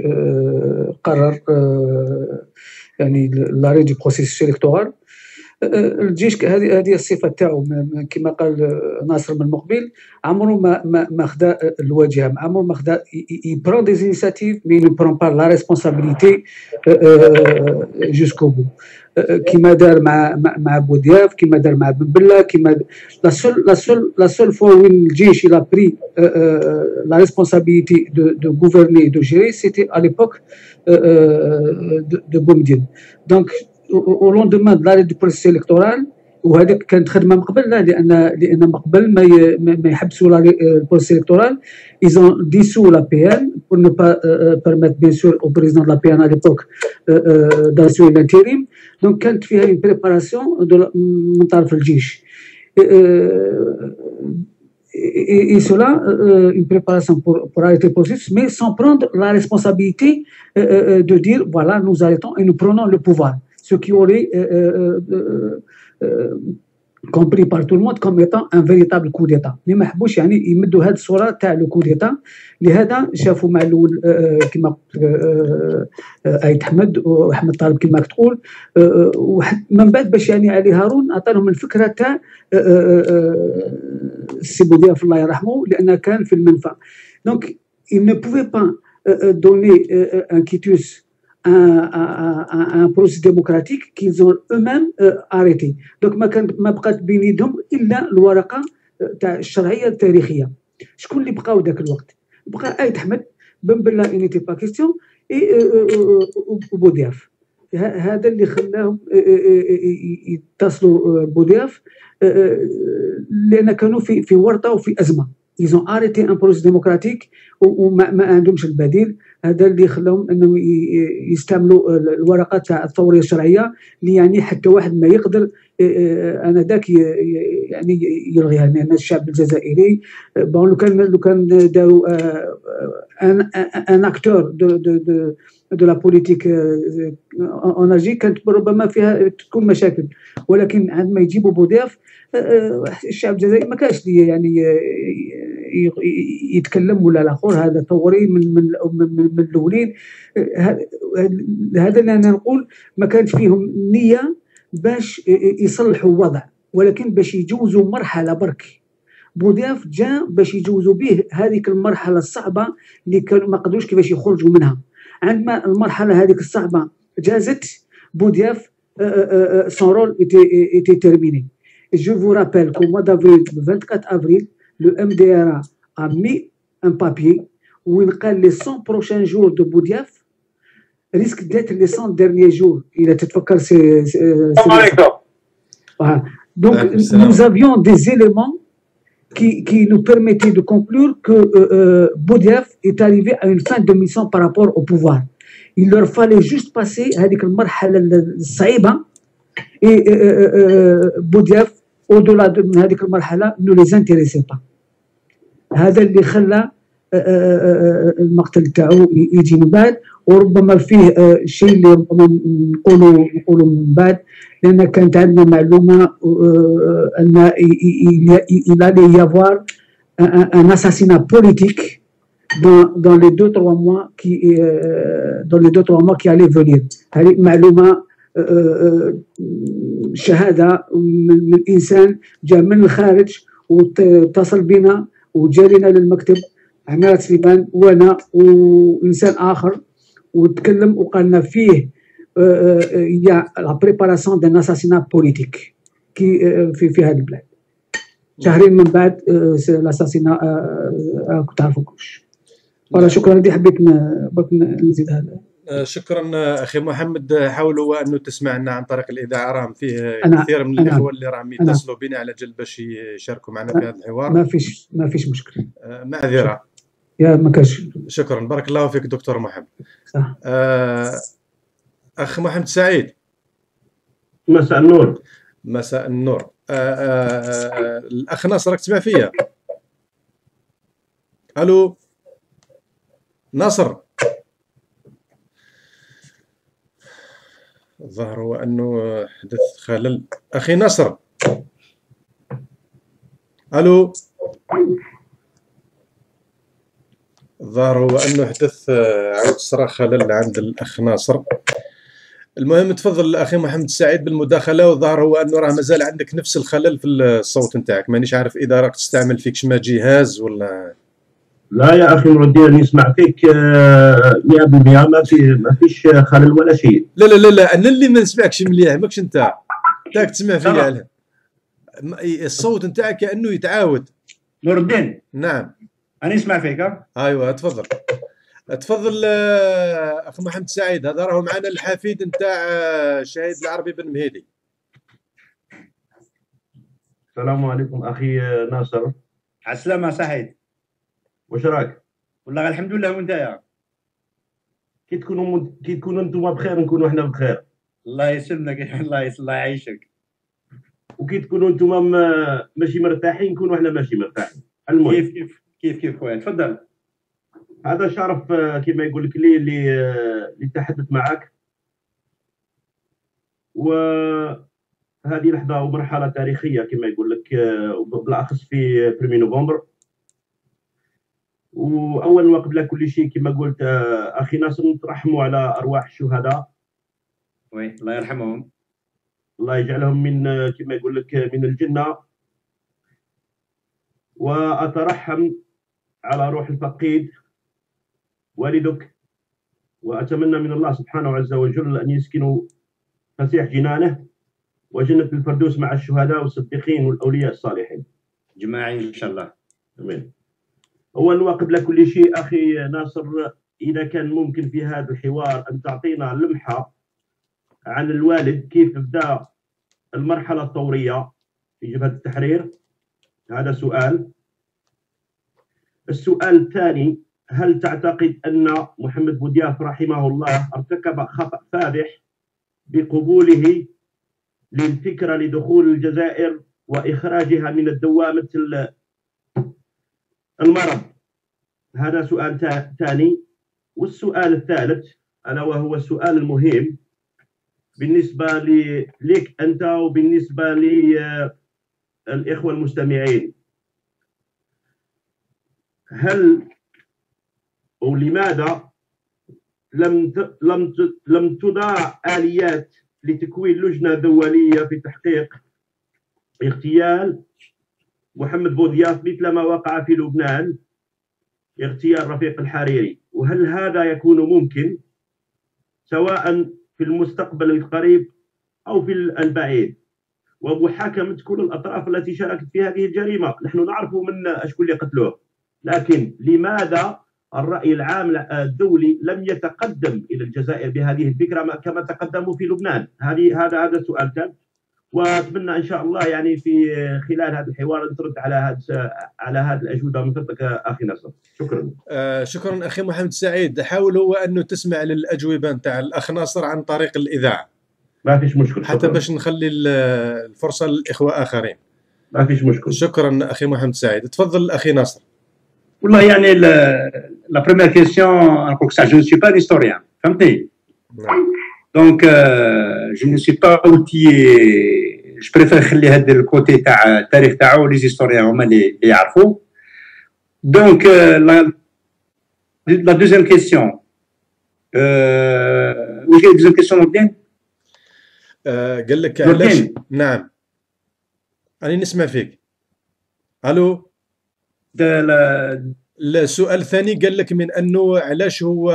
قرر يعني l'arrêt du processus électoral. الجيش هذه هذه الصفة تاعو كما قال ناصر من المقبل عمره ما ما ما خدا الواجهة عمره ما خدا il prend des initiatives mais il ne prend pas la responsabilité jusqu'au bout. كما دار مع مع بودياف كما دار مع بن بلا كما لا سول لا سول لا سول فوا وين الجيش il a pris la responsabilité de de gouverner et de gérer c'était à l'époque de de Boumediene. Donc au lendemain de l'arrêt du processus électoral وهذيك كانت خدمه من قبل لان لان من قبل ما ما يحبسوا البروسيس الكتورال ايزون ديسو لا بي ان بور نو با بيرميت بيان سور او بريزيدون لا بي ان ا ليبوك داسيو لانتيريم. دونك كانت فيها اون بريباراسيون من طرف الجيش Et, et cela, euh, une préparation pour, pour arrêter le processus, mais sans prendre la responsabilité euh, de dire, voilà, nous arrêtons et nous prenons le pouvoir. Ce qui aurait euh, euh, euh, compris par tout le monde comme étant un véritable coup d'État. Les Mahbouch, يعني يمدوا هذه الصورة تاع لو كو ديتا. لهذا شافوا مع الأول كما آية أحمد وأحمد طالب كما تقول، ومن بعد باش يعني علي هارون عطاهم الفكرة تاع السي بوزياف الله يرحمه لأنه كان في المنفى. دونك il ne pouvait pas donner un quitus à un, un, un processus démocratique qu'ils ont eux-mêmes euh, arrêté. Donc, ma kan ma bqat binidhom illa alwaraqa ta' alshar'iyya altarikhiya. Shkoun li bqaw dak alwaqt? Bqa Aït Ahmed, Ben Bella il n'était pas question et Boudiaf. هذا اللي خلاهم يتصلوا بودياف لأن كانوا في في ورطة وفي أزمة. Ils ont arrêté un processus démocratique وما عندهمش البديل. هذا اللي خلاهم انهم يستعملوا الورقه تاع الثوريه الشرعيه اللي يعني حتى واحد ما يقدر انا ذاك يعني يلغيها. يعني انا الشعب الجزائري بون لو كان لو كان داروا ان ان اكتور دو دو دو دو لا بوليتيك اون الجيري كانت ربما فيها تكون مشاكل، ولكن عندما يجيبوا بودياف الشعب الجزائري ما كانش يعني يتكلم ولا الاخر. هذا ثوري من من من الاولين. هذا اللي انا نقول ما كانش فيهم نيه باش يصلحوا الوضع، ولكن باش يجوزوا مرحله برك. بودياف جاء باش يجوزوا به هذيك المرحله الصعبه اللي كانوا ما قدروش كيفاش يخرجوا منها. عندما المرحله هذيك الصعبه جازت، بودياف son rôle était était terminé. Je vous rappelle qu'au mois d'avril, le vingt-quatre avril, le M D R A a mis un papier où il dit les cent prochains jours de Boudiaf risquent d'être les cent derniers jours. Il a peut-être pas que c'est. Donc, nous avions des éléments qui, qui nous permettaient de conclure que euh, Boudiaf est arrivé à une fin de mission par rapport au pouvoir. Il leur fallait juste passer à cette marhal saïba et euh, euh, Boudiaf. au-delà de هذيك المرحلة ne les intéressait pas. هذا اللي خلى المقتل تاعو يجي من بعد، وربما فيه الشيء اللي نقولوا نقولوا من بعد، لأن كانت عندنا معلومة أن il allait y avoir un assassinat politique dans dans les deux trois mois qui dans les deux trois mois qui allaient venir. هذه معلومة شهاده من من انسان جاء من الخارج واتصل بنا وجا لنا للمكتب عمار سليمان وانا وانسان اخر وتكلم وقال لنا فيه يا لا بريباراسيون دان اساسينا بوليتيك كي في في هذه البلاد. شهرين من بعد الاساسينا راكم تعرفوا كلش. شكرا لك، حبيت برك نزيد هذا. شكرا اخي محمد. حاولوا انه تسمعنا عن طريق الاذاعه، راهم فيه كثير من الاخوه اللي راهم يتصلوا بنا على جل باش يشاركوا معنا في هذا الحوار. ما فيش ما فيش مشكل، معذره يا ما كاش. شكرا، بارك الله فيك دكتور محمد. صح. آه اخ محمد سعيد، مساء النور. مساء النور. آه آه الاخ ناصر راك تسمع فيا؟ الو ناصر. الظاهر هو انه حدث خلل. اخي نصر، الو. الظاهر هو انه حدث عاود صرا خلل عند الاخ ناصر. المهم تفضل الاخي محمد سعيد بالمداخله، والظاهر هو انه راه مازال عندك نفس الخلل في الصوت نتاعك. مانيش عارف اذا راك تستعمل فيك شما جهاز ولا لا. يا اخي نور نسمع فيك مئة بالمئة، ما في ما فيش خلل ولا شيء. لا لا لا لا، انا اللي ما نسمعكش مليح، ماكش انت تاك تسمع فيا علاه. الصوت نتاعك كانه يتعاود. نور الدين. نعم. انا نسمع فيك. ها؟ ايوه تفضل. تفضل اخ محمد سعيد. هذا راهو معنا الحفيد نتاع شهيد العربي بن مهيدي. السلام عليكم اخي ناصر. على السلامة سعيد. واش راك؟ والله الحمد لله. وانتايا كي تكونوا مد... كي تكونوا نتوما بخير نكونوا احنا بخير. الله يسلمك. الله يسلمك، الله يعيشك. وكي تكونوا نتوما م... ماشي مرتاحين نكونوا احنا ماشي مرتاحين. المهم كيف كيف كيف كيف خويا تفضل. هذا شرف كما يقول لك لي اللي تحدث معك، وهذه لحظه ومرحله تاريخيه كما يقول لك، وبالاخص في واحد نوفمبر، واول ما قبل كل شيء كما قلت اخي ناصر نترحموا على ارواح الشهداء. وي الله يرحمهم، الله يجعلهم من كما يقول لك من الجنه، واترحم على روح الفقيد والدك، واتمنى من الله سبحانه عز وجل ان يسكنوا فسيح جنانه وجنة الفردوس مع الشهداء والصديقين والاولياء الصالحين جماعين ان شاء الله. امين. أولا وقبل كل شيء أخي ناصر، إذا كان ممكن في هذا الحوار أن تعطينا لمحة عن الوالد، كيف بدأ المرحلة الثورية في جبهة التحرير؟ هذا سؤال. السؤال الثاني، هل تعتقد أن محمد بودياف رحمه الله ارتكب خطأ فادح بقبوله للفكرة لدخول الجزائر وإخراجها من الدوامة المرض؟ هذا سؤال ثاني. والسؤال الثالث ألا وهو السؤال المهم بالنسبة لك أنت وبالنسبة للإخوة المستمعين، هل أو لماذا لم لم لم تضع آليات لتكوين لجنة دولية في تحقيق اغتيال محمد بودياف مثل ما وقع في لبنان اغتيال رفيق الحريري؟ وهل هذا يكون ممكن سواء في المستقبل القريب أو في البعيد، ومحاكمة كل الأطراف التي شاركت في هذه الجريمة؟ نحن نعرف من أشكون اللي قتلوه، لكن لماذا الرأي العام الدولي لم يتقدم إلى الجزائر بهذه الفكرة كما تقدموا في لبنان؟ هذه هذا هذا سؤال ثاني، واتمنى ان شاء الله يعني في خلال هذا الحوار نرد على هذا على هذه الاجوبه من فضلك اخي ناصر. شكرا. آه شكرا اخي محمد سعيد. حاول هو انه تسمع للاجوبه نتاع الاخ ناصر عن طريق الاذاعه. ما فيش مشكل. حتى شكراً. باش نخلي الفرصه للاخوه اخرين. ما فيش مشكل. شكرا اخي محمد سعيد. تفضل اخي ناصر. والله يعني لا بريمير كيسيون نقول لك جو سي با هيستوريان، فهمتني؟ نعم. Donc, euh, je ne suis pas outillé. Je préfère laisser le côté ta, tarif ta, les historiens, les, les arfos. Donc, euh, la, la deuxième question. Euh, oui, la deuxième question, Nordin. Nordin. نعم. أنا نسمع فيك. ألو. ده لا. السؤال الثاني قال لك من أنه علاش هو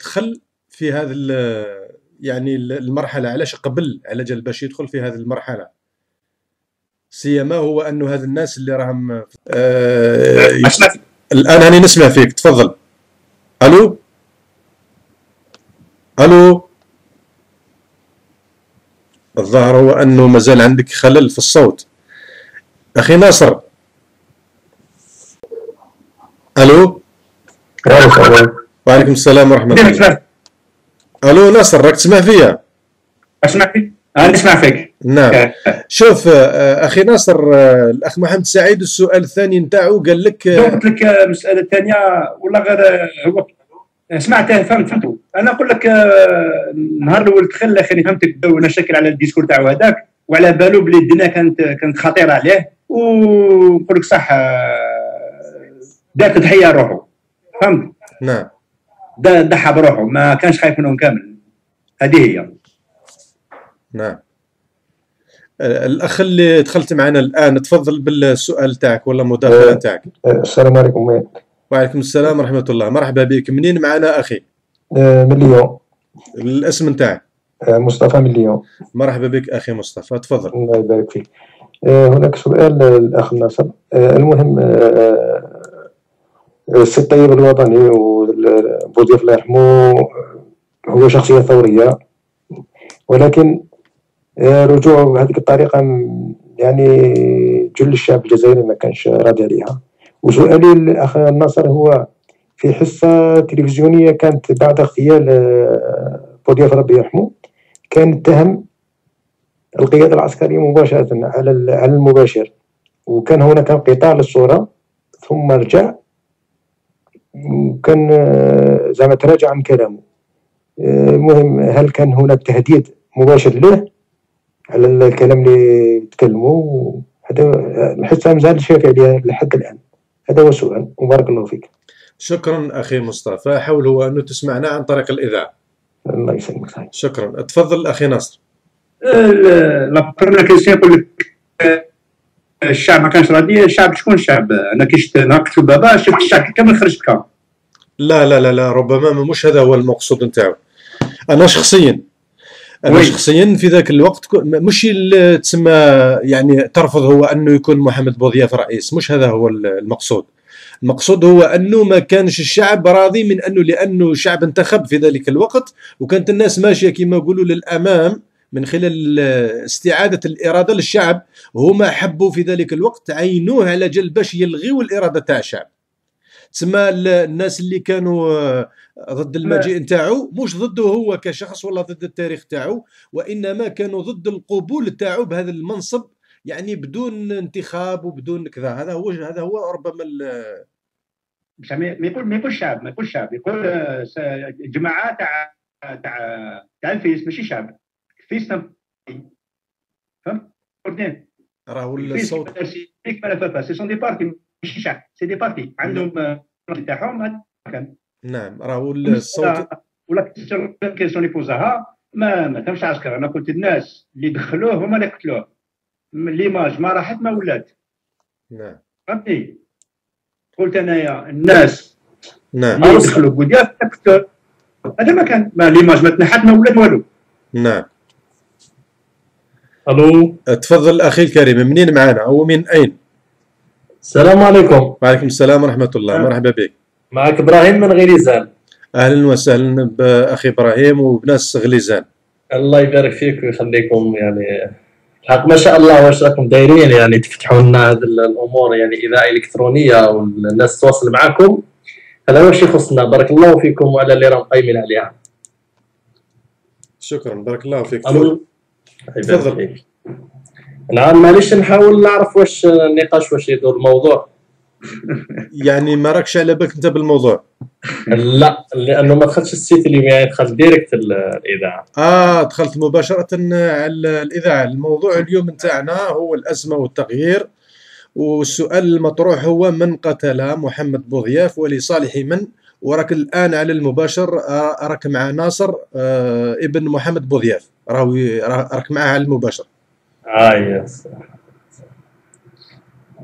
دخل في هذا ال يعني المرحلة، علاش قبل على جال باش يدخل في هذه المرحلة، سيما هو أنه هذا الناس اللي راهم آه الآن هاني نسمع فيك. تفضل. ألو ألو. الظاهر هو أنه مازال عندك خلل في الصوت أخي ناصر. ألو. وعليكم السلام ورحمة الله. الو ناصر، راك تسمع فيا؟ اسمع فيك؟ انا نسمع فيك. نعم. شوف اخي ناصر، الاخ محمد سعيد السؤال الثاني نتاعو قال لك قلت لك المساله الثانيه والله غير هو سمعته فهمت فهمته. انا نقول لك النهار الاول دخل اخي فهمتك وانا شاكل على الديسكور تاعو هذاك، وعلى بالو بلي الدنيا كانت كانت خطيره عليه، ونقول لك صح دار تضحيه روحه، فهمت؟ نعم. ضحى بروحه، ما كانش خايف منهم كامل. هذه هي. نعم. الاخ اللي دخلت معنا الان تفضل بالسؤال تاعك ولا المداخله تاعك. السلام عليكم. وعليكم السلام ورحمه الله، مرحبا بك. منين معنا اخي؟ من ليون. الاسم نتاعك؟ مصطفى من ليون. مرحبا بك اخي مصطفى، تفضل. الله يبارك فيك. هناك سؤال الاخ ناصر. المهم السي الطيب الوطني وبودياف الله يرحمه هو شخصية ثورية، ولكن رجوعه بهذيك الطريقة يعني جل الشعب الجزائري ما كانش راضي عليها. وسؤالي الأخ ناصر هو في حصة تلفزيونية كانت بعد اغتيال بودياف ربي يرحمه، كان اتهم القيادة العسكرية مباشرة على المباشر، وكان هناك انقطاع للصورة ثم رجع وكان زعما تراجع عن كلامه. المهم هل كان هناك تهديد مباشر له على الكلام اللي تكلموا؟ هذا الحسام مازال شاك عليه لحد الان. هذا هو السؤال وبارك الله فيك. شكرا اخي مصطفى، حاول هو انه تسمعنا عن طريق الاذاعه. الله يسلمك. شكرا. تفضل اخي ناصر. لا قرنا كنسي نقول لك الشعب ما كانش راضي. الشعب شكون الشعب؟ انا كي شفت نهار قتلوا بابا شفت الشعب كامل خرج بكا. لا لا لا لا، ربما مش هذا هو المقصود نتاعو. انا شخصيا انا وي. شخصيا في ذاك الوقت مش تسمى يعني ترفض هو انه يكون محمد بوضياف رئيس، مش هذا هو المقصود. المقصود هو انه ما كانش الشعب راضي من انه، لانه الشعب انتخب في ذلك الوقت وكانت الناس ماشيه كما يقولوا للامام من خلال استعادة الإرادة للشعب. هما حبوا في ذلك الوقت عينوه على جل باش يلغيوا الإرادة تاع الشعب. تسمى الناس اللي كانوا ضد المجيء نتاعو مش ضده هو كشخص ولا ضد التاريخ تاعو، وإنما كانوا ضد القبول تاعو بهذا المنصب، يعني بدون انتخاب وبدون كذا. هذا هو هذا هو ربما ما يقول ما يقول شعب، ما يقول شعب، يقول جماعة تاع تاع تاع الفيس ماشي شعب. فيسنا فهمت قدام راهو الصوت كيف ما فاف سي سون دي بارتي ماشي شعب، سي دي بارتي عندهم تاعهم. نعم راهو الصوت ولا كثر كيسون يفوزها ما ما تمش عسكر. انا قلت الناس اللي دخلوه هما اللي قتلوه، ليماج ما راحت ما ولات. نعم فهمتني، قلت انايا الناس نعم اللي دخلوا بودياف قتلوه. هذا ما كان ليماج ما تنحت ما ولات والو. نعم الو تفضل اخي الكريم، منين معانا او من اين؟ السلام عليكم. وعليكم السلام ورحمه الله. أه. مرحبا بك. معك ابراهيم من غليزان. اهلا وسهلا باخي ابراهيم وبناس غليزان. الله يبارك فيك ويخليكم، يعني الحق ما شاء الله واش راكم دايرين، يعني تفتحوا لنا هذه الامور، يعني اذاعه الكترونيه والناس تواصل معاكم. هذا واش يخصنا. بارك الله فيكم وعلى اللي راهم قايمين عليها. شكرا بارك الله فيك. الو تفضل. نعم معليش نحاول نعرف واش النقاش واش يدور الموضوع. يعني ما راكش على بالك انت بالموضوع؟ لا لانه ما دخلتش السيت اللي يعني دخلت ديريكت الاذاعه. اه دخلت مباشره على الاذاعه. الموضوع اليوم نتاعنا هو الازمه والتغيير، والسؤال المطروح هو من قتل محمد بوضياف ولصالح من؟ وراك الان على المباشر، راك مع ناصر آه ابن محمد بوضياف، راوي راك معاه على المباشر. اييه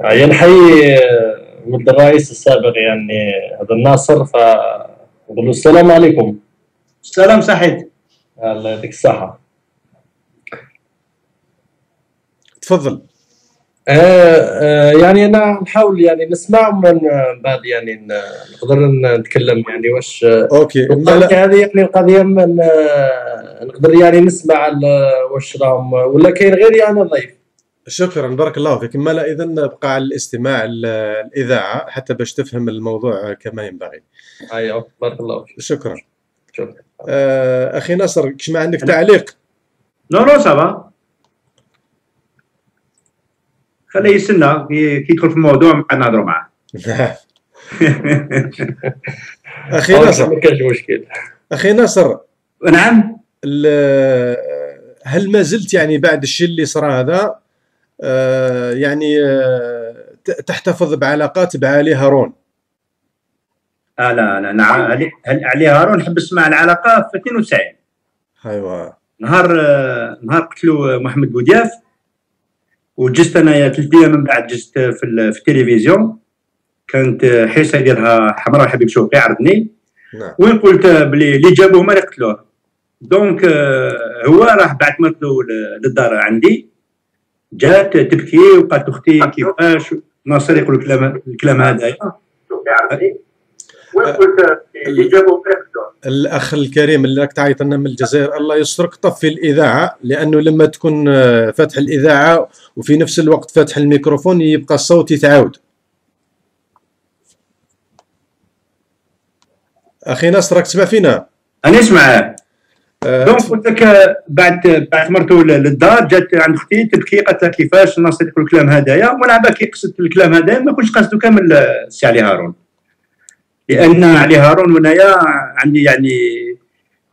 اييه نحيي ولد الرئيس السابق يعني هذا الناصر، فنقول له السلام عليكم. السلام صحيت. الله يعطيك الصحة. تفضل. آه آه يعني انا نحاول يعني نسمع ومن بعد يعني نقدر نتكلم يعني واش اوكي هذه يعني القضيه نقدر يعني نسمع واش راهم ولا كاين غيري يعني انا ضيف. شكرا بارك الله فيك. ما لا اذا بقى على الاستماع الاذاعه حتى باش تفهم الموضوع كما ينبغي. ايوه بارك الله فيك. شكرا شكرا. آه اخي ناصر كش ما عندك تعليق؟ نو نو سافا خليه يستنى كي يدخل في الموضوع نبقى نهضروا معاه. اخي ناصر ما كانش مشكل. اخي ناصر نعم، هل ما زلت يعني بعد الشيء اللي صار هذا آه يعني آه تحتفظ بعلاقات بعلي هارون؟ آه لا لا علي, علي هارون حبست مع العلاقه في اثنين وتسعين. ايوا نهار آه نهار قتلوا محمد بوضياف، وجست انايا ثلاث ايام من بعد جست في, في التلفزيون، كانت حصه يديرها حمراء حبيب شوقي عرضني. نعم. وين قلت بلي اللي جابوه هما اللي قتلوه، دونك هو راح بعد ما قتلو للدار عندي جات تبكي وقالت اختي كيفاش ناصر يقول الكلام الكلام هذايا. وين قلت اللي جابوه هما اللي قتلوه. الاخ الكريم اللي راك تعيط لنا من الجزائر الله يسترك طفي الاذاعه، لانه لما تكون فاتح الاذاعه وفي نفس الوقت فاتح الميكروفون يبقى الصوت يتعاود. اخي ناصر راك تسمع فينا؟ انا نسمع. دونك قلت لك بعد بعد مرته للدار جات عند اختي تبكي قالت لها كيفاش نصدق الكلام هذايا، ولعبه كي قصدت الكلام هذايا ما كنتش قصده كامل السي علي هارون، لان علي هارون ونايا عندي يعني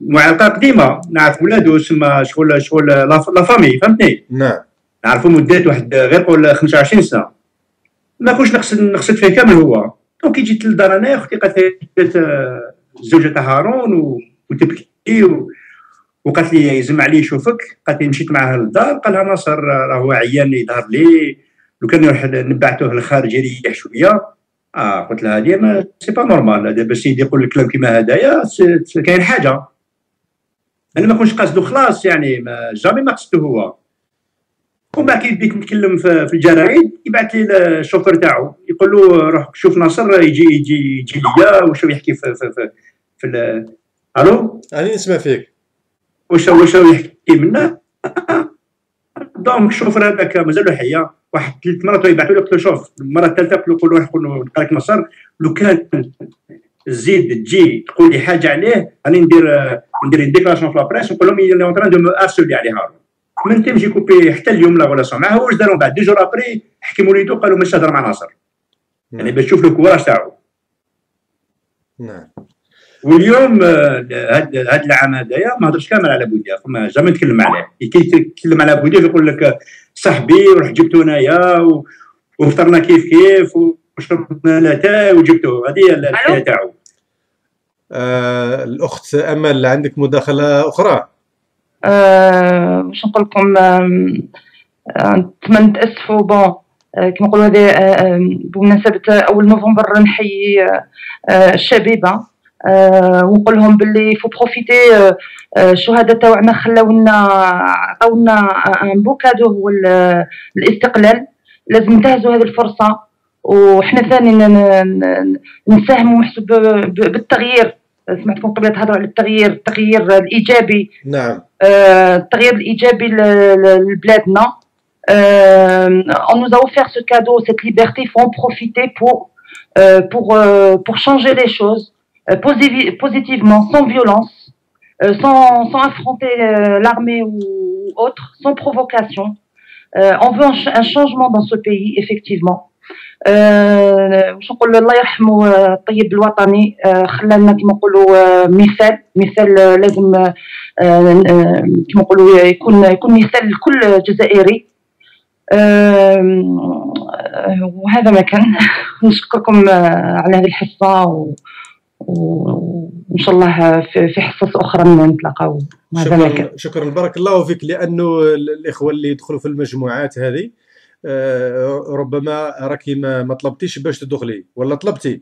معلقه قديمه، نعرف ولادو تسمى شغل شغل لا فامي فهمتني؟ نعم نعرفو مدات واحد غير قول خمسة وعشرين سنه، ما كنتش نقصد نقصد فيه كامل هو. دونك كي جيت للدار انا اختي قالت لي الزوجه تاع هارون وتبكي و... وقالت لي يزم علي يشوفك، قالت لي مشيت معاها للدار، قال لها ناصر راهو عيان يظهر لي لو كان نروح نبعثوه للخارج يريح شويه. اه قلت لها هذه ما سي با نورمال، دابا سيدي يقول الكلام كيما هدايا كاين حاجه، انا ما كنتش قاصدو خلاص يعني ما جامي ما قصدو هو. ومن بعد كي بديت نتكلم في الجرايد يبعث لي الشوفور تاعو يقول له روح شوف ناصر يجي يجي يجي ليا وشوف يحكي في في في, في الو راني نسمع فيك واش واش يحكي منا. دونك الشوفور هذاك مازالو حيا واحد ثلاث مرات يبعثوا له قلت له شوف المره الثالثه قلت له روح نلقى لك ناصر، لو كان زيد تجي تقول لي حاجه عليه راني ندير ندير ديكلاراسيون في لابريس ونقول لهم اللي اون تران دو مو ارسولي على هارون. من تمشي كوبي حتى اليوم لا غولاسيون معاه. واش داروا بعد دو جور ابري حكموا وليدو قالوا مش هضر مع ناصر يعني باش تشوف الكوراج تاعو. نعم واليوم هاد هاد العام هدايا ما هضرش كامل على بودياف، ما جامي نتكلم عليه. كي يتكلم على بودياف يقول لك صاحبي وروح جبتو انايا وفطرنا كيف كيف وشربنا لاتاي وجبتو، هذه هي الحكايه تاعو. آه الاخت امل عندك مداخله اخرى؟ آه واش نقول لكم نتمنى نتاسفوا بون كما نقولوا هذه بمناسبه اول نوفمبر نحيي الشبيبه أه ونقول لهم باللي فو بروفيتي أه الشهداء تاعنا خلاونا عطاونا ان بو كادو هو الاستقلال، لازم ننتهزوا هذه الفرصه وحنا ثاني نساهموا ونحسوا بالتغيير. سمعتكم قبل تهضروا على التغيير، التغيير الايجابي. نعم أه التغيير الايجابي لبلادنا. On nous a offert ce cadeau, cette liberté, il faut en profiter pour pour pour changer les choses. Positivement, sans violence, euh, sans, sans affronter euh, l'armée ou, ou autre, sans provocation. Euh, on veut un, ch un changement dans ce pays, effectivement. واش نقولوا الله يرحمه الطيب الوطني خلانا كما نقولوا مثال مثال لازم كما نقولوا يكون يكون مثال لكل جزائري. وهذا ما كان. نشكركم على هذه الحصه و وان شاء الله في حصص اخرى نتلاقاو. شكرا شكرا بارك الله فيك، لانه الاخوه اللي يدخلوا في المجموعات هذه ربما راكي ما طلبتيش باش تدخلي ولا طلبتي؟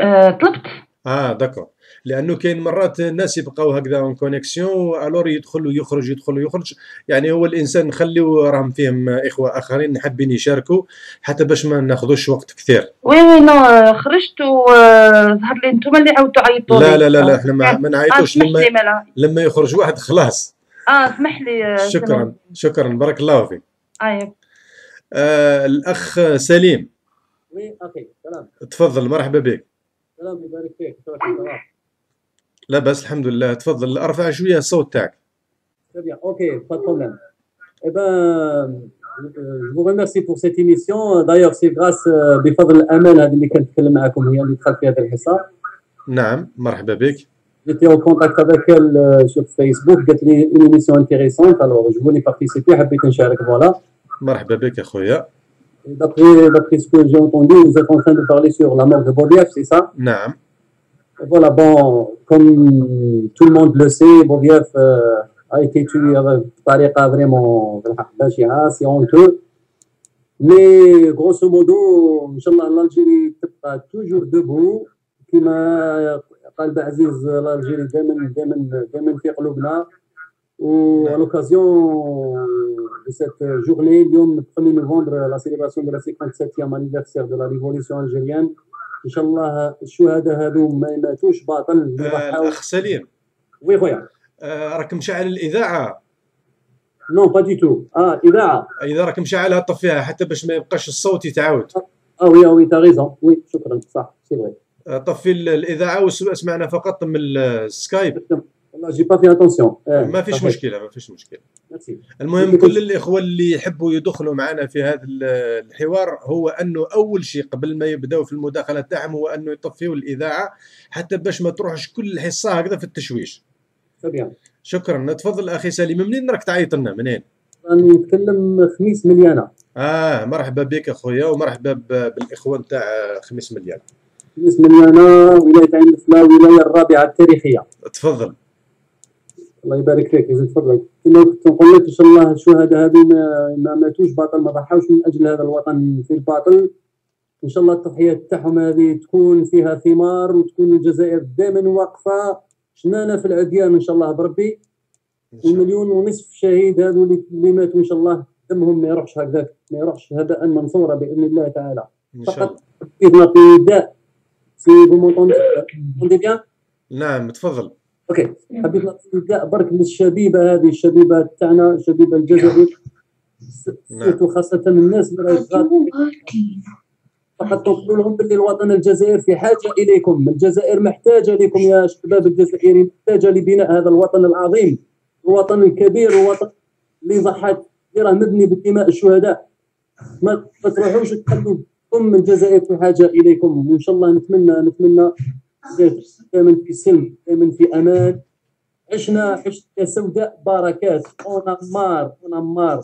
أه طلبت. اه داكور، لانه كاين مرات الناس يبقاو هكذا اون كونيكسيون الور يدخل ويخرج يدخل ويخرج، يعني هو الانسان نخليو راهم فيهم اخوه اخرين حابين يشاركوا حتى باش ما ناخذوش وقت كثير. وي وي نو خرجت وظهر لي انتم اللي عاودتوا عيطوا. لا لا لا لا احنا ما نعيطوش. آه لما, لما يخرج واحد خلاص. اه اسمح لي. شكرا شكرا بارك الله فيك. آه. آه الاخ سليم. وي اوكي سلام. تفضل مرحبا بك. سلام يبارك فيك. لا بس الحمد لله تفضل ارفع شويه الصوت تاعك. اوكي pas de problème. Eh ben je vous remercie pour cette émission. D'ailleurs c'est grâce بفضل امل هذه اللي كانت تتكلم معكم هي اللي دخلت في هذا الحصه. نعم مرحبا بك. J'étais en contact avec elle sur Facebook قالت لي une émission intéressante alors je voulais participer حبيت نشارك voilà. مرحبا بك يا خويا. D'après d'après ce que j'ai entendu vous êtes en train de parler sur la mort de Boudiaf c'est ça? نعم. Voilà, bon, comme tout le monde le sait, Boudiaf euh, a été tué avec Tariqa vraiment, c'est honteux. Mais grosso modo, Inch'Allah, l'Algérie est toujours debout. Comme Aziz, l'Algérie est toujours debout. Ou à l'occasion de cette journée, le premier novembre, la célébration de la cinquante-septième anniversaire de la révolution algérienne, ان شاء الله الشهداء هذو ما يماتوش باطل. آه الاخ سليم وي خويا آه راك مشعل الاذاعه؟ نو با دي تو. اه اذاعه اذا راك مشعلها طفيها حتى باش ما يبقاش الصوت يتعاود. اه وي وي تا ريزون وي شكرا صح سي فري. طفي الاذاعه واسمعنا فقط من السكايب. والله جي با في اتونسيون. ما فيش مشكله ما فيش مشكله. المهم كل الاخوه اللي يحبوا يدخلوا معنا في هذا الحوار، هو انه اول شيء قبل ما يبداو في المداخله تاعهم هو انه يطفيوا الاذاعه حتى باش ما تروحش كل حصه هكذا في التشويش. طبيعي. شكرا. تفضل اخي سليم. منين راك تعيط لنا؟ منين؟ راني نتكلم خميس مليانه. اه مرحبا بك اخويا ومرحبا بالاخوه نتاع خميس مليانه. خميس مليانه ولايه عين الفلا، الولايه الرابعه التاريخيه. تفضل. الله يبارك فيك يزيد فضلك. كما كنت نقول لك ان شاء الله الشهداء هذو ما ماتوش باطل، ما ضحاوش من اجل هذا الوطن في الباطل. ان شاء الله التضحيات تاعهم هذه تكون فيها ثمار، وتكون الجزائر دائما واقفه شماله في العديان ان شاء الله بربي. المليون ونصف شهيد هذو اللي ماتوا ان شاء الله دمهم ما يروحش هكذاك، ما يروحش هباء منثورا باذن الله تعالى. ان شاء الله. فقط في نداء سي بومونطون. نعم تفضل. اوكي حبيت نبدا برك للشبيبه هذه، الشبيبه تاعنا، الشبيبه الجزائريه، وخاصه الناس اللي راهي فقط نقول لهم باللي الوطن الجزائري في حاجه اليكم، الجزائر محتاجه لكم يا شباب الجزائري، محتاجه لبناء هذا الوطن العظيم، الوطن الكبير، الوطن اللي ضحى راه مبني بدماء الشهداء. ما تروحوش تخلوا ام الجزائر في حاجه اليكم، وان شاء الله نتمنى نتمنى دائما في سلم، دائما في امان. عشنا حشده سوداء بركات. اون مار اون مار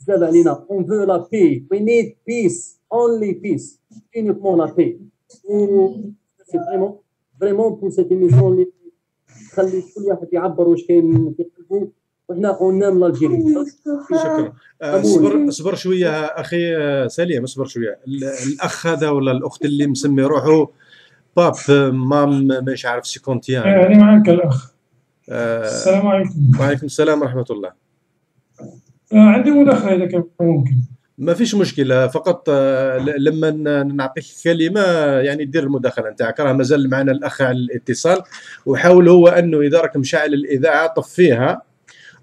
بزاف علينا. اون فو لا بي، وي نيد بيس، اونلي بيس، اونيكمون لا بي. سي فريمون فريمون بور سيت ايميسيون اللي تخلي كل واحد يعبر واش كاين في قلبه، وحنا قلنا من الجيري. شكرا. اصبر اصبر شويه اخي سليم، اصبر شويه. الاخ هذا ولا الاخت اللي مسمي روحه باب مام مش عارف سيكونتيان. ايه انا معاك الاخ. آه السلام عليكم. وعليكم السلام ورحمه الله. آه عندي مداخله اذا كان ممكن. ما فيش مشكله، فقط آه لما نعطيك كلمه يعني دير المداخله نتاعك. راه مازال معنا الاخ على الاتصال، وحاول هو انه اذا راك مشعل الاذاعه طفيها،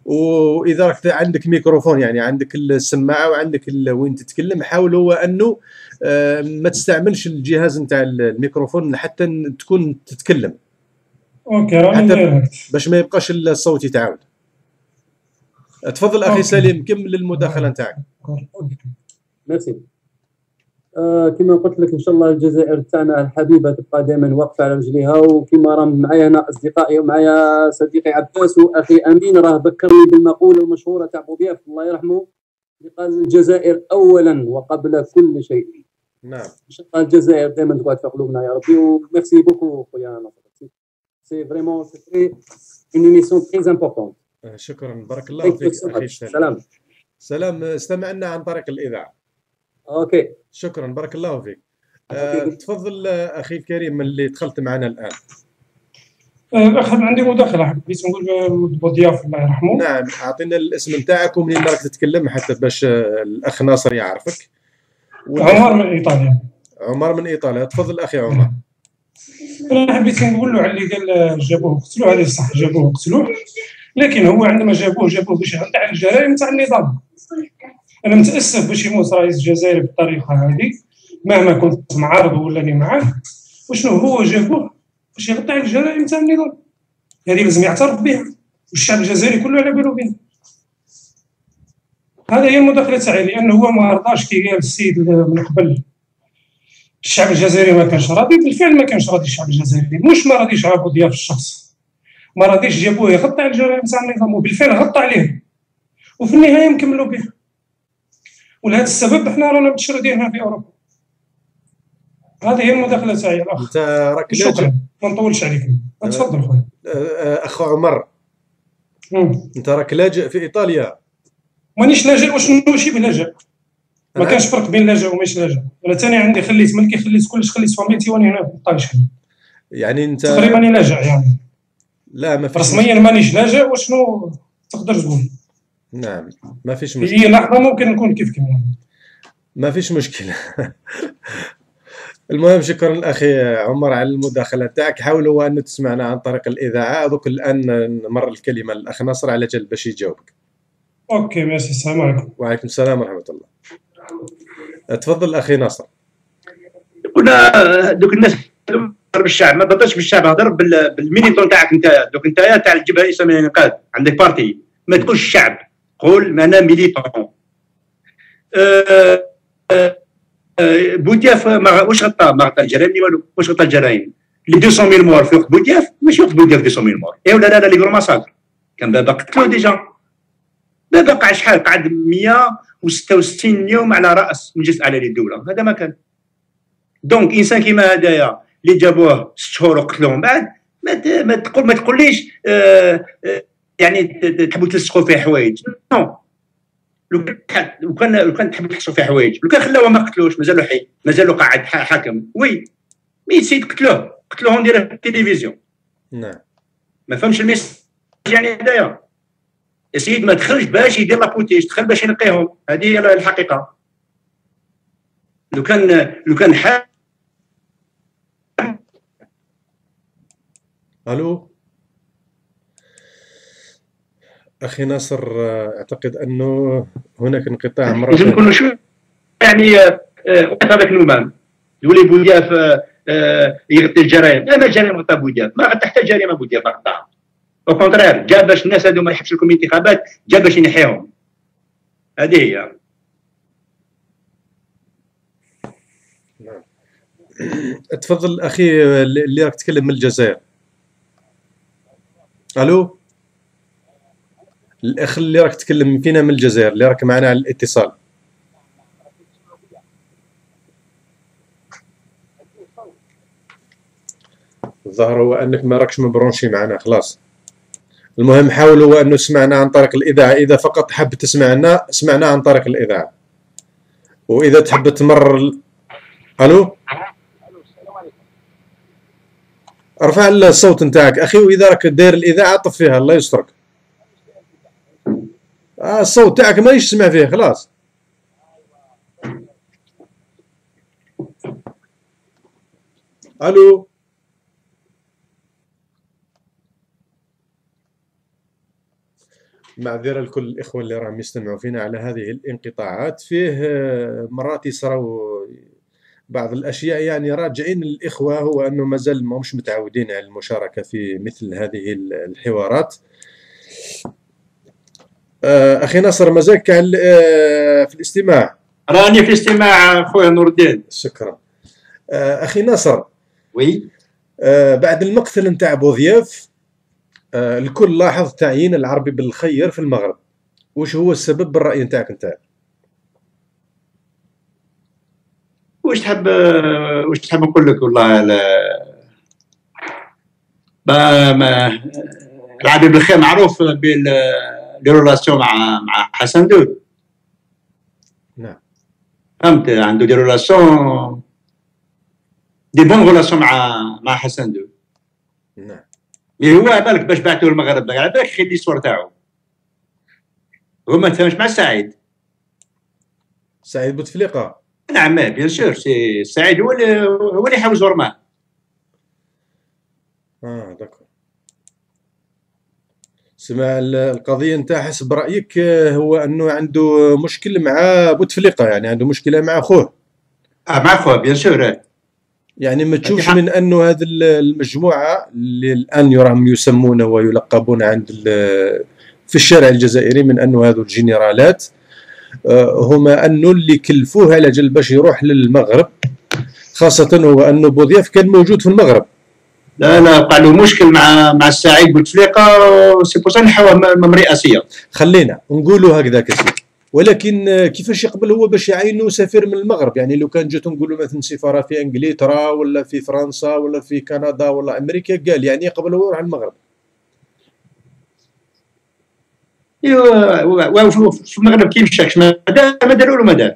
واذا راك عندك ميكروفون يعني عندك السماعه وعندك وين تتكلم، حاول هو انه ما تستعملش الجهاز نتاع الميكروفون حتى تكون تتكلم. اوكي راني باش ما يبقاش الصوت يتعاود. تفضل اخي سليم كمل المداخله نتاعك. ميرسي. آه كما قلت لك ان شاء الله الجزائر تاعنا الحبيبه تبقى دائما واقفه على رجليها، وكما راه معايا هنا اصدقائي ومعايا صديقي عباس واخي امين، راه بكرني بالمقوله المشهوره تاع بوبياف الله يرحمه اللي قال الجزائر اولا وقبل كل شيء. نعم. ان شاء الله الجزائر دائما تقعد في قلوبنا يا ربي. وميرسي بوكو خويا ناصر، سي فريمون سي اون ايميسيون تري امبورطون. شكرا بارك الله فيك اخي سلام. سلام استمعنا عن طريق الاذاعه. اوكي شكرا بارك الله فيك. آه تفضل اخي الكريم اللي دخلت معنا الان. الاخ عندي مداخله حبيت نقول بوضياف الله يرحمه. نعم اعطينا الاسم نتاعك ومنين راك تتكلم حتى باش الاخ ناصر يعرفك. عمر من ايطاليا. عمر من ايطاليا. تفضل اخي عمر. انا حبيت نقول له على اللي قال جابوه قتلوه، هذا صح جابوه قتلوه، لكن هو عندما جابوه جابوه باش يرد على الجرائم تاع النظام. انا متاسف باش يموت رئيس الجزائر بالطريقه هذه، مهما كنت معارضه ولا اللي معاه. وشنو هو جابوه باش يغطي على الجرائم تاع النظام، هذه لازم يعترف بها، والشعب الجزائري كله على باله بها. هذه هي المداخله تاعي، لانه هو ما رضاش كي قال السيد من قبل الشعب الجزائري ما كانش راضي. بالفعل ما كانش راضي الشعب الجزائري، مش ما راضيش على بوضياف الشخص، ما راضيش جابوه يغطي على الجرائم تاع النظام، وبالفعل غطى عليه، وفي النهايه نكملوا بها. ولهذا السبب حنا رانا متشردين هنا في اوروبا. هذه هي المداخله تاعي الاخ. انت راك شكرا ما نطولش عليكم. تفضل خويا. اخ عمر انت راك لاجئ في ايطاليا. مانيش لاجئ وشنو شبه لاجئ. ما كانش فرق بين لاجئ وماش لاجئ، انا ثاني عندي خليت ملكي، خليت كلش، خليت فاميلتي وانا هنا في طنجة. يعني انت تقريبا لاجئ يعني؟ لا ما رسميا مانيش لاجئ وشنو تقدر تقول. نعم ما فيش مشكله. هي لحظه ممكن نكون كيف كيف ما فيش مشكله. المهم شكرا اخي عمر على المداخله تاعك. حاولوا ان تسمعنا عن طريق الاذاعه. دوك الان نمر الكلمه للاخ ناصر على جال باش يجاوبك. اوكي ميرسي. السلام عليكم. وعليكم السلام ورحمه الله. تفضل اخي ناصر. قلنا دوك الناس بالشعب، ما تهضرش بالشعب، هضر بالميليتون تاعك انت. دوك انت تاع الجبهه الاسلاميه للانقاذ عندك بارتي، ما تقولش الشعب، قول انا ميليتون. أه أه أه بوتياف واش غطى؟ ما غطى الجرائم اللي والو، واش غطى الجرائم؟ لي مئتين ألف مور في وقت بوتياف، ماشي وقت بوتياف مئتين ألف مور، اي ولا لا لا لي كرو ماساكر، كان بابا قتلو ديجا. بابا قاع شحال؟ قعد مئة وستة وستين يوم على راس مجلس اعلى للدوله، هذا ما كان. دونك انسان كيما هذايا اللي جابوه ست شهور وقتلوهم بعد، ما ما تقول ما تقوليش آه آه يعني تحبوا تلصقوا في حوايج، نو. لو كان لو كان لو كان تحبوا تحشوا في حوايج، لو كان خلاوه ما قتلوش، مازالو حي، مازالو قاعد حاكم، وي. مي سيد قتلوه، قتلوهم ديروا في التلفزيون. نعم. ما فهمش الميساج يعني هذايا. يا سيد ما دخلش باش يدير لابوتيج، دخل باش ينقيهم، هذه هي الحقيقه. لو كان لو كان حاجة. الو اخي ناصر، اعتقد انه هناك انقطاع مره ثانيه. نكونوا شويه يعني هذاك نومان يولي بوتياف يغطي الجرائم، لا ما جرائم غطى بوتياف، ما غطى حتى جريمه بوتياف ما غطاها. او كونترير جا باش الناس هذو ما يحبش لكم الانتخابات، جا باش ينحيهم. هذه هي. نعم. تفضل اخي اللي راك تتكلم من الجزائر. الو الاخ اللي راك تتكلم فينا من الجزائر، اللي راك معنا على الاتصال. الظاهر هو انك ما راكش مبرونشي معنا خلاص. المهم حاولوا هو انه سمعنا عن طريق الاذاعه، اذا فقط حاب تسمعنا سمعنا عن طريق الاذاعه، واذا تحب تمرر. الو ارفع الصوت نتاعك اخي، واذا راك داير الاذاعه طفيها الله يسترك. آه الصوت تاعك مانيش نسمع فيه خلاص. الو معذره لكل الاخوه اللي راهم يستمعوا فينا على هذه الانقطاعات، فيه مرات يصراو بعض الاشياء يعني راجعين للاخوه، هو انه مازال ماهمش متعودين على المشاركه في مثل هذه الحوارات. اخي ناصر مازالك في الاستماع؟ راني في الاستماع خويا نور الدين. شكرا. اخي ناصر وي، بعد المقتل نتاع بوضياف الكل لاحظ تعيين العربي بالخير في المغرب، واش هو السبب بالراي نتاعك نتاع؟ واش تحب واش تحب نقول لك؟ والله ما العربي بالخير معروف بالريلاسيون مع مع حسن دود. نعم فهمت، عنده دي ريلاسيون دي بون ريلاسيون مع مع حسن دود. نعم مي هو على بالك باش بعثوه المغرب على بالك خلي الصور تاعو، هو ما تفاهمش مع سعيد سعيد بوتفليقه. نعم بيان سور سي سعيد هو اللي هو اللي حاوز رماه. اه داكور. سمع القضيه نتاع حسب رايك هو انه عنده مشكل مع بوتفليقه، يعني عنده مشكله مع خوه. اه مع خوه بيان سور. يعني ما تشوفش من انه هذه المجموعه اللي الان يراهم يسمون ويلقبون عند في الشارع الجزائري من انه هذو الجنرالات هما انه اللي كلفوه على جل باش يروح للمغرب، خاصه هو انه بوضياف كان موجود في المغرب. لا لا وقع له مشكل مع مع السعيد بوتفليقه، سي بوسان حواه من رئاسيه. خلينا نقولوا هكذا كثير، ولكن كيفاش يقبل هو باش يعينوا سفير من المغرب؟ يعني لو كان جاتو نقولوا مثلا سفاره في انجلترا ولا في فرنسا ولا في كندا ولا امريكا، قال يعني يقبل هو يروح للمغرب. ايوا في المغرب كيمشاكش، ما داروا له ما دار.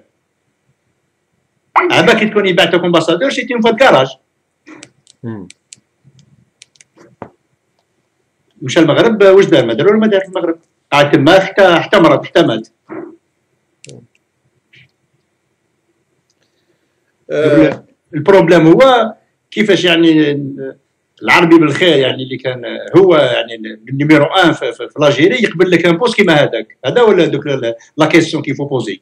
عباك كي تكون يبعثوك امباسادور سيتي فوا كراج. مشى المغرب واش دار؟ ما داروا له ما دار في المغرب، قعد تما حتى حتى مرض حتى مات. أه البروبليم هو كيفاش يعني العربي بالخير يعني اللي كان هو يعني النيميرو واحد في, في لاجيري يقبل لك ان بوست كيما هذاك، هذا ولا دوك لا كيسيون كيفو بوزي.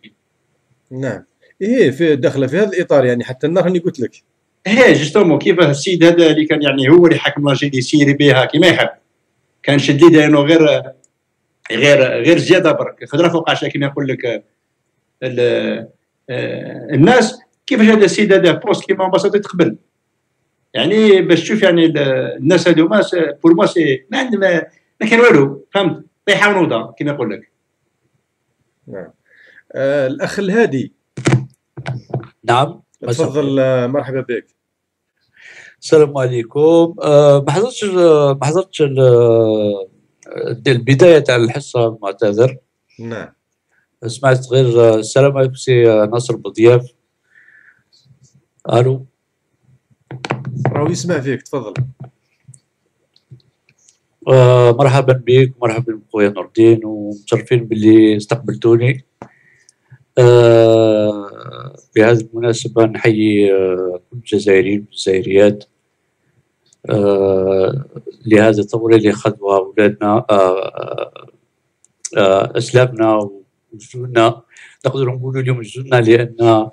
نعم ايه في داخله في هذا الاطار، يعني حتى النهار اللي قلت لك ايه جوستومون كيفاه السيد هذا اللي كان يعني هو اللي حكم الجزائر يسير بها كيما يحب، كان شد يده انه غير غير غير زياده برك خضره فوق عشاء كيما يقول لك الناس. كيفاش هذا السيد هذا بوست كيما امباسادور تقبل؟ يعني باش تشوف يعني الناس هذوما بور موا سي ما عندهم ما كان والو، فهمت؟ طيحه ونوضه كيما نقول لك. نعم. آه الاخ الهادي. نعم. تفضل مرحبا بك. السلام عليكم. أه ما حضرتش ما حضرتش البدايه تاع الحصه معتذر. نعم. سمعت غير السلام عليكم سي ناصر بضياف. الو. راهو يسمع فيك تفضل. أه مرحبا بك ومرحبا بخويا نور الدين ومتشرفين باللي استقبلتوني. آه بهذه المناسبة نحيي آه كل الجزائريين والجزائريات آه لهذه الثورة اللي خذوها أولادنا آه آه أسلافنا وجدودنا، نقدروا نقولوا اليوم جدودنا لأن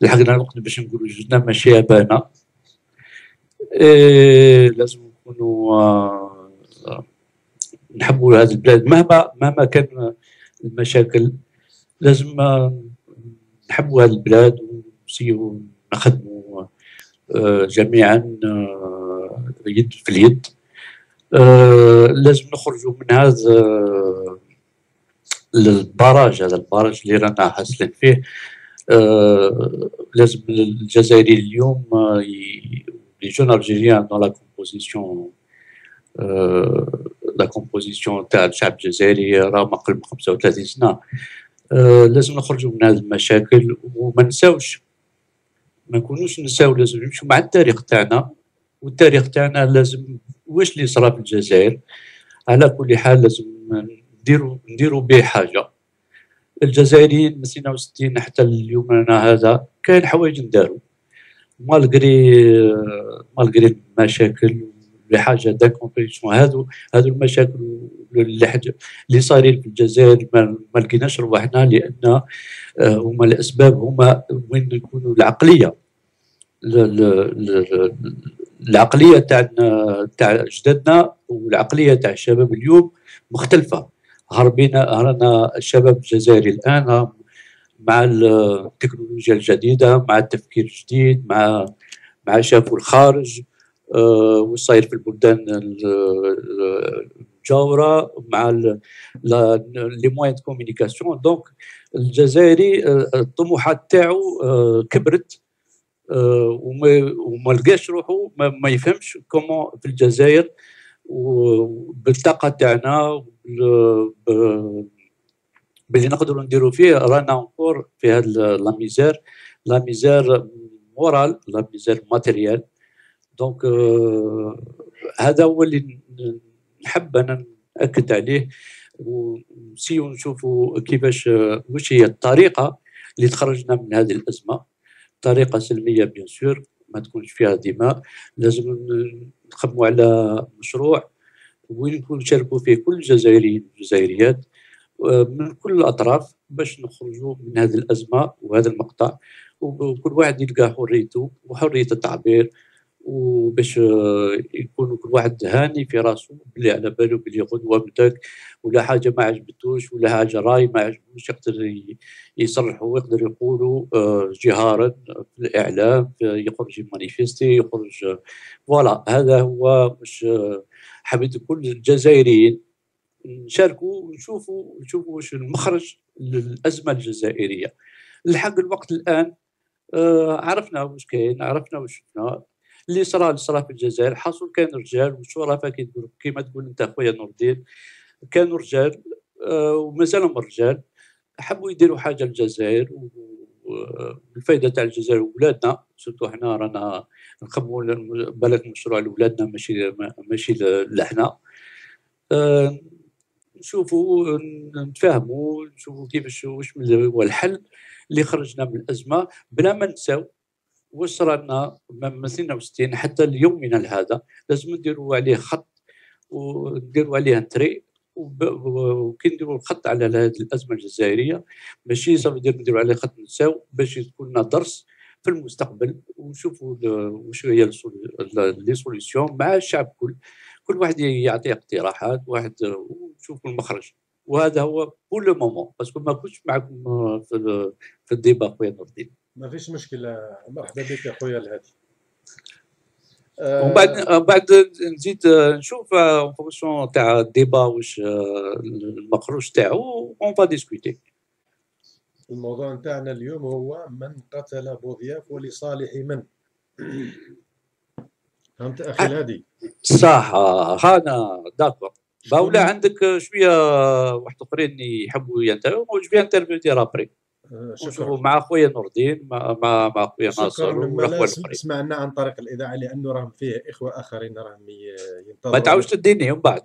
لحقنا الوقت باش نقولوا جدودنا ماشي آبانا. إيه لازم نكونوا آه نحبوا هذه البلاد مهما مهما كان المشاكل، لازم نحبوا هذه البلاد ونسيو نخدموا جميعا يد في اليد. لازم نخرجوا من هذا البراج، هذا البراج اللي رانا حاسلين فيه. لازم الجزائري اليوم لي جون الجيريان دون لا كومبوزيسيون لا كومبوزيسيون تاع الشعب الجزائري راه ما قل من خمسة وثلاثين سنه. آه لازم نخرجوا من هذه المشاكل وما نساوش، ما نكونوش نساو، لازم نمشيو مع التاريخ تاعنا، والتاريخ تاعنا لازم واش اللي صرا في الجزائر. على كل حال لازم نديرو نديرو به حاجه. الجزائريين من ستة وستين حتى ليومنا هذا كاين حوايج ندارو مالغري مالغري المشاكل بحاجه داكومبريسيون. هادو هادو المشاكل اللي صايرين في الجزائر ما لقيناش رواحنا، لان هما الاسباب هما وين نكونوا العقليه العقليه تاعنا تاع اجدادنا والعقليه تاع الشباب اليوم مختلفه. هربين رانا الشباب الجزائري الان مع التكنولوجيا الجديده، مع التفكير الجديد، مع مع شافوا الخارج أه وصاير في البلدان المجاوره مع لي موان دو كومونيكاسيون. دونك الجزائري الطموحات تاعو كبرت أه وما لقاش روحو، ما يفهمش كومون في الجزائر وبالطاقه تاعنا باللي نقدروا نديروا فيه. رانا اونكور في هاد لا ميزير، لا ميزير مورال، لا ميزير ماتيريال. دونك هذا هو اللي نحب انا ناكد عليه، ونسيو نشوفوا كيفاش واش هي الطريقه اللي تخرجنا من هذه الازمه. طريقه سلميه بيان سور، ما تكونش فيها دماء. لازم نخدموا على مشروع وين نشاركوا فيه كل الجزائريين والجزائريات من كل الاطراف باش نخرجوا من هذه الازمه وهذا المقطع، وكل واحد يلقى حريته وحريه التعبير، وباش يكون كل واحد هاني في راسه بلي على بالو بلي غدوه بداك ولا حاجه ما عجبتوش ولا حاجه راي ما عجبوش يقدر يصرحوا ويقدر يقولوا جهارا في الاعلام، يخرج مانيفيستي يخرج فوالا. هذا هو باش حبيت كل الجزائريين نشاركوا ونشوفوا نشوفوا واش المخرج للازمه الجزائريه. الحق الوقت الان عرفنا واش كاين، عرفنا واش شفنا اللي صرا اللي صرا في الجزائر. حصل كان رجال والشرفاء كيقولوا كيما تقول انت خويا نور الدين، كانوا رجال آه ومازالهم رجال، حبوا يديروا حاجه للجزائر والفائده تاع الجزائر وولادنا. سورتو حنا رانا نخدموا بالك مشروع لولادنا ماشي ماشي لحنا. آه نشوفوا نتفاهموا نشوفوا كيفاش واش هو الحل اللي خرجنا من الازمه، بلا ما نساو واش رانا من ستة وستين حتى ليومنا هذا. لازم نديروا عليه خط ونديروا عليه تري، وكي نديروا الخط على هذه الازمه الجزائريه ماشي صافي نديروا عليه خط نساو باش يكون لنا درس في المستقبل ونشوفوا وش هي لي سوليسيون مع الشعب كل كل واحد يعطي اقتراحات واحد ونشوفوا المخرج. وهذا هو بور لو مومون باسكو ما كنتش معكم في في الديبا خويا نور الدين. ما فيش مشكله، مرحبا بك يا خويا الهادي. ومن بعد ومن بعد نزيد نشوف اون فونكسيون تاع الديبا واش المخرج تاعو اون فا ديسكوتي. الموضوع نتاعنا اليوم هو من قتل بوضياف ولصالح من؟ فهمت اخي الهادي؟ صح هانا داكور. باولا عندك شويه واحد اخرين يحبوا ينتهوا جو بيان انترفيو ابري شوفوا مع خويا نور الدين مع مع, مع خويا ناصر والاخوه الاخرين. سمعنا عن طريق الاذاعه لانه راهم فيه اخوه اخرين راهم ينتظروا. ما تعاودش تديني من بعد.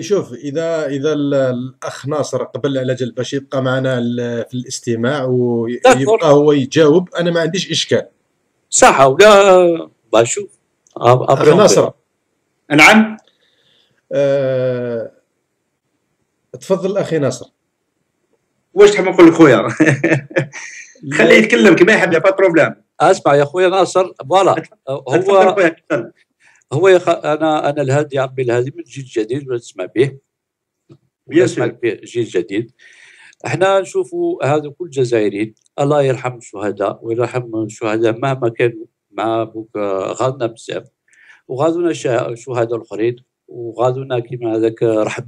شوف اذا اذا الاخ ناصر قبل على جال باش يبقى معنا في الاستماع ويبقى هو يجاوب انا ما عنديش اشكال. صح ولا بشوف اخ ناصر. نعم أه... تفضل اخي ناصر. واش تحب نقول لك خويا؟ خليه يتكلم كما يحب لا با بروبليم. اسمع يا خويا ناصر فوالا هو هو يخ... انا انا الهادي عبد الهادي من الجيل الجديد ونسمع به ونسمع به الجيل الجديد. احنا نشوفوا هذو كل الجزائريين الله يرحم الشهداء ويرحم الشهداء مهما كانوا مع بوك غادنا بزاف وغادونا شهداء اخرين وغادونا كيما هذاك راح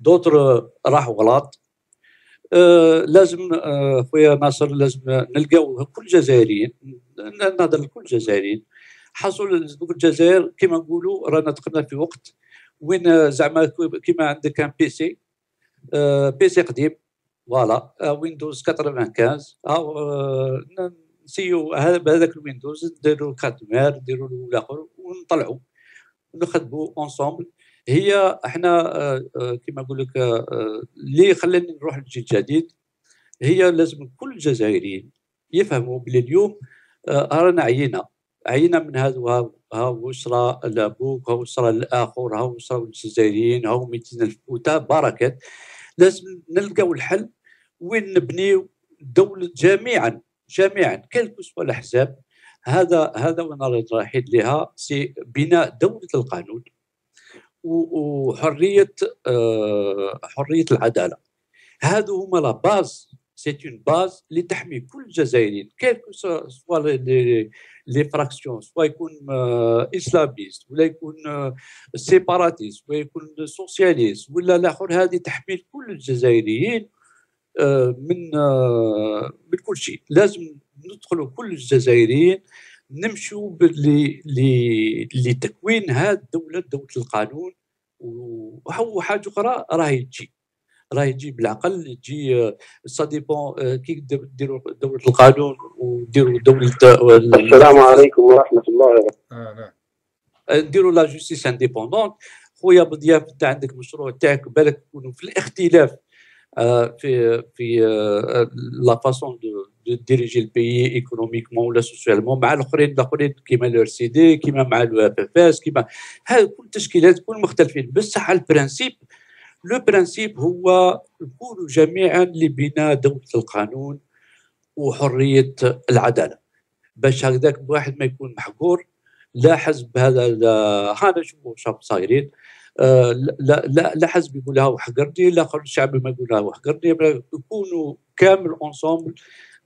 دوتر راحوا غلط. آه لازم آه خويا ناصر لازم نلقاو كل الجزائريين نهضر لكل الجزائريين. حصل دوك الجزائر كيما نقولوا رانا دخلنا في وقت وين زعما كيما عندك ان بي سي آه بي سي قديم فوالا آه ويندوز تسعة وثمانين او آه نسيو هذاك الويندوز نديرو كاتمار نديرو له الاخر ونطلعوا نخدموا اونسومبل. هي احنا كما نقول لك اللي خلاني نروح للجيل الجديد هي لازم كل الجزائريين يفهموا بلي اليوم رانا عينا عينا من هذو ها واش راه لابوك ها واش راه الاخر ها واش راه الجزائريين ها مئتين ألف فوتا بركات. لازم نلقاو الحل وين نبنيو دوله جميعا جميعا كلكو سوا الاحزاب. هذا هذا وين رايحين لها سي بناء دوله القانون وحريه آه حريه العداله. هادو هما لا باز سي اون باز اللي تحمي كل الجزائريين كيلكو سوا لي لي فراكسيون سوا يكون آه اسلاميست ولا يكون آه سيباراتيست ولا يكون سوسياليست ولا الاخر. هذه تحمي كل الجزائريين آه من آه من كل شيء. لازم ندخلوا كل الجزائريين نمشوا باللي لتكوين هذه الدوله دوله القانون. وحاجه اخرى راهي تجي راهي تجي بالعقل تجي سا ديبون كي ديروا دوله القانون وديروا دوله. السلام عليكم ورحمه الله وبركاته. نديروا لا جوستيس انديبوندونت. خويا بضياف انت عندك المشروع تاعك بالك تكونوا في الاختلاف في في لا فاسون دو ديريجي البيي ايكونوميكمون ولا سوسيالمون مع الاخرين الاخرين كيما لو ار سي دي كيما مع لو اف اف اس كيما هذو كل التشكيلات تكون مختلفين. بصح البرانسيب لو برانسيب هو نكونوا جميعا لبناء دوله القانون وحريه العداله باش هكذاك الواحد ما يكون محقور لا حزب هذا هذا شوفوا شاب صايرين آه لا لا لا حزب يقول هاو حقرني لا اخر الشعب ما يقول هاو حقرني. يكونوا كامل اونسومبل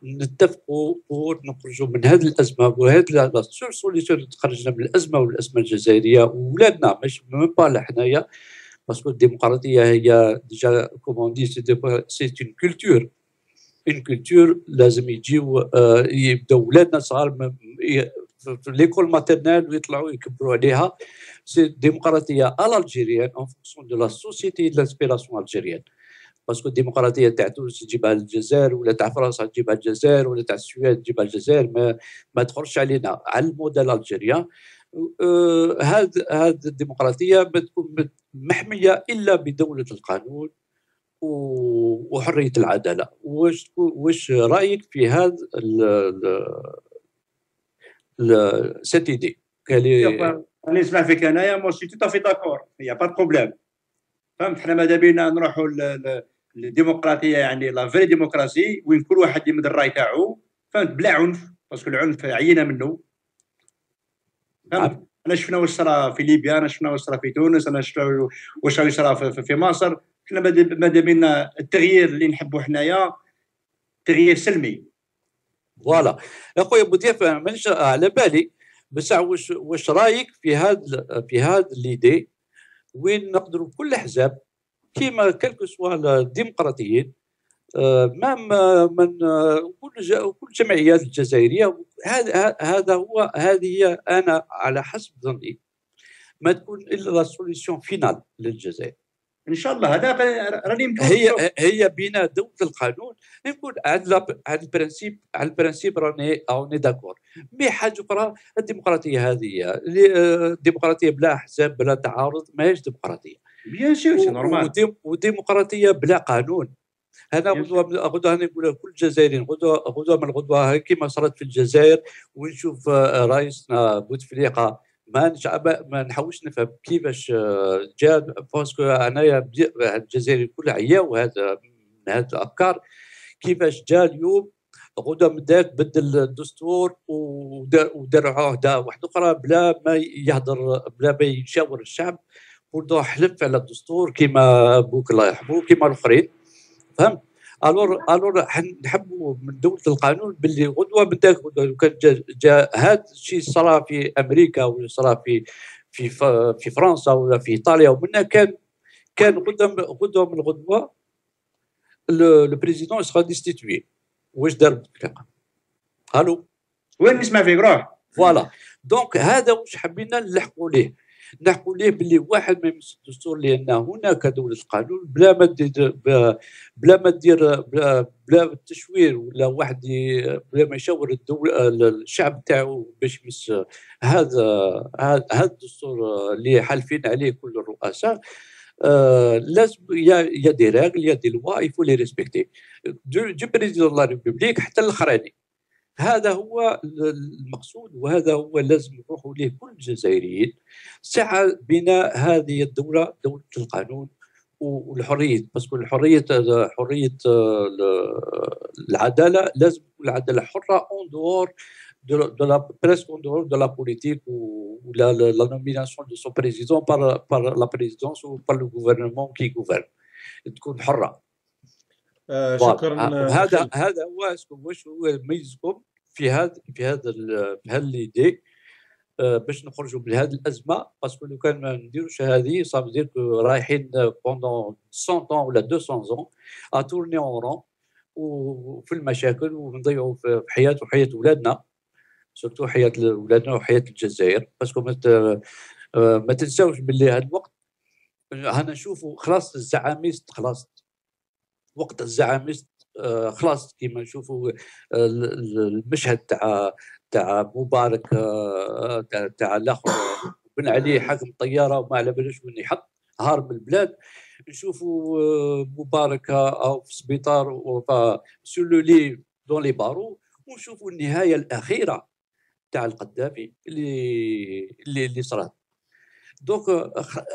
نتفقوا ونخرجوا من هذه الازمه وهذه لا سور سوليسيون تخرجنا من الازمه والازمه الجزائريه وولادنا مش ميم با لا حنايا باسكو الديمقراطيه هي ديجا كوموندي سي اون كولتور اون كولتور. لازم يجيو آه يبداو ولادنا صغار في ليكول ماتيرنال ويطلعوا يكبروا عليها. سي ديمقراطيه الجيريان اون فونكسيون دو لا سوسيتي دو لاسبيراسيون الجيريان باسكو الديمقراطيه تاع تونس تجيبها للجزائر ولا تاع فرنسا تجيبها للجزائر ولا تاع السويد تجيبها للجزائر ما, ما تخرجش علينا على الموديل الجيريان. هذه آه هذه الديمقراطيه ما تكون محميه الا بدوله القانون وحريه العداله. واش واش رايك في هذا cette idée qu'elle est انا نسمع فيك انايا ماشي توتافي داكور. هي با بروبليم فهمت. حنا ماذا بينا نروحوا الديمقراطيه يعني لا فري ديمقراسي وين كل واحد يمد الراي تاعو فهمت بلا عنف باسكو العنف عينه منه فهمت. انا شفنا واش صرا في ليبيا، انا شفنا واش صرا في تونس، انا شفنا واش صرا في, في مصر. حنا ماذا بينا التغيير اللي نحبوا حنايا تغيير سلمي فوالا. اخويا بوتيف مانيش على بالي بصح واش واش رايك في هذا في هذا ليدي وين نقدروا كل حزب كيما كلكو سوا الديمقراطيين مام من كل كل الجمعيات الجزائريه. هذا هذا هو هذه انا على حسب ظني ما تكون الا لا سوليسيون فينال للجزائر ان شاء الله. هذا راني هي هي بناء دوله القانون نقول على على البرانسيب على البرانسيب راني اوني داكور. مي حاجه اخرى الديمقراطيه هذه الديمقراطيه بلا احزاب بلا تعارض ماهيش ديمقراطيه بيان سور سي نورمال، وديمقراطيه بلا قانون. هذا غدوه غدوه نقولها كل الجزائريين غدوه غدوه من غدوه كما صارت في الجزائر ونشوف رئيسنا بوتفليقه ما ما نحاولش نفهم كيفاش جا باسكو انايا الجزائر الكل عياو هذا من هذه الافكار كيفاش جا اليوم غدوه من ذاك بدل الدستور ودار عهده واحده اخرى بلا ما يهضر بلا ما يشاور الشعب وردو حلف على الدستور كيما بوك الله يحفظه كيما الاخرين فهمت. الور الور نحبوا من دوله القانون باللي غدوه من ذاك غدوه لو كان جا, جا هذا الشيء صرا في امريكا ولا صرا في في في فرنسا ولا في ايطاليا ومنا كان كان غدوه غدوه من غدوه لو بريزيدون سرا ديستيتوي. واش دار بوتفليقه؟ الو وين نسمع فيك روح فوالا. دونك هذا واش حبينا نلحقوا ليه نحكوا ليه باللي واحد ما يمس الدستور لان هناك دوله القانون بلا ما دير بلا ما دير بلا, بلا تشوير ولا واحد بلا ما يشاور الشعب تاعو باش يمس هذا هذا الدستور اللي حالفين عليه كل الرؤساء. آه لازم يا دي راغل يا دي لوا يفو لي ريسبكتي دو بريزيدون لا ريبوبليك حتى الاخراني. هذا هو المقصود وهذا هو لازم نروحوا ليه كل الجزائريين سعى بناء هذه الدوله دوله القانون والحريه باسكو الحريه حريه العداله لازم تكون العداله حره اون دور دو لا بريسك اون دور دو لا بوليتيك ولا لا نوميناسيون دو سون بريزيدون بار بار لا بريزيدونس و بار لو غوفرنمون كي غوفرن تكون حره. آه شكرا. هذا هذا هو اسكم واش هو يميزكم في هذا في هذا في هالليدي آه باش نخرجوا من هذه الازمه باسكو لو كان ما نديروش هذه صافي دير رايحين بوندون مية طون ولا مئتين طون اتورني اون رون وفي المشاكل ونضيعوا في حياه وحياه اولادنا سورتو حياه اولادنا وحياه الجزائر باسكو ما تنساوش باللي هذا الوقت رانا نشوفوا خلاص الزعاميس خلاص وقت الزعاميست آه خلاص كيما نشوفوا آه المشهد تاع تاع مبارك آه تاع الاخر بن علي حاكم طياره وما على بالوش وين يحط هار من البلاد. نشوفوا آه مبارك او في السبيطار و سو لو لي دون لي بارو ونشوفوا النهايه الاخيره تاع القذافي اللي اللي, اللي صرات. دونك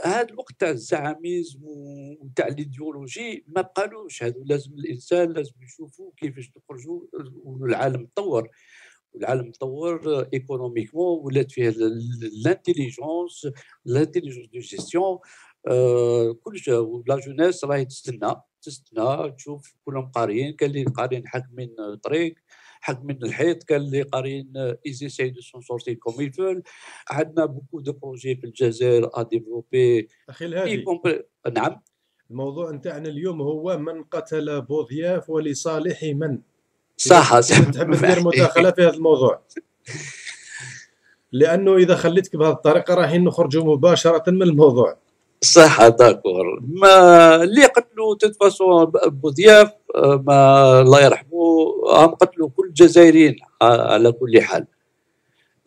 هذا الوقت تاع الزعاميز وتاع الايديولوجي ما بقالوش هذو. لازم الانسان لازم يشوفوا كيفاش نخرجوا والعالم تطور والعالم تطور ايكونوميكمون ولات فيه لانتيليجونس لانتيليجونس دو جيستيون آه كلش. لا جونيس راهي تستنى تستنى تشوف كلهم قاريين. كان اللي قاريين حاكمين طريق حق من الحيط كان اللي قارين ايزي سي دو سون سورتي كوم يفول. عندنا بوكو دو بروجي في الجزائر ا ديفلوبي كومبري... نعم الموضوع نتاعنا اليوم هو من قتل بوضياف ولصالح من صح صح. تحب ندير مداخله في هذا الموضوع لانه اذا خليتك بهذه الطريقه رايحين نخرجوا مباشره من الموضوع صح داكور. ما اللي قتلوا تتفاصوا بوضياف ما الله يرحمه هم قتلوا كل الجزائريين على كل حال.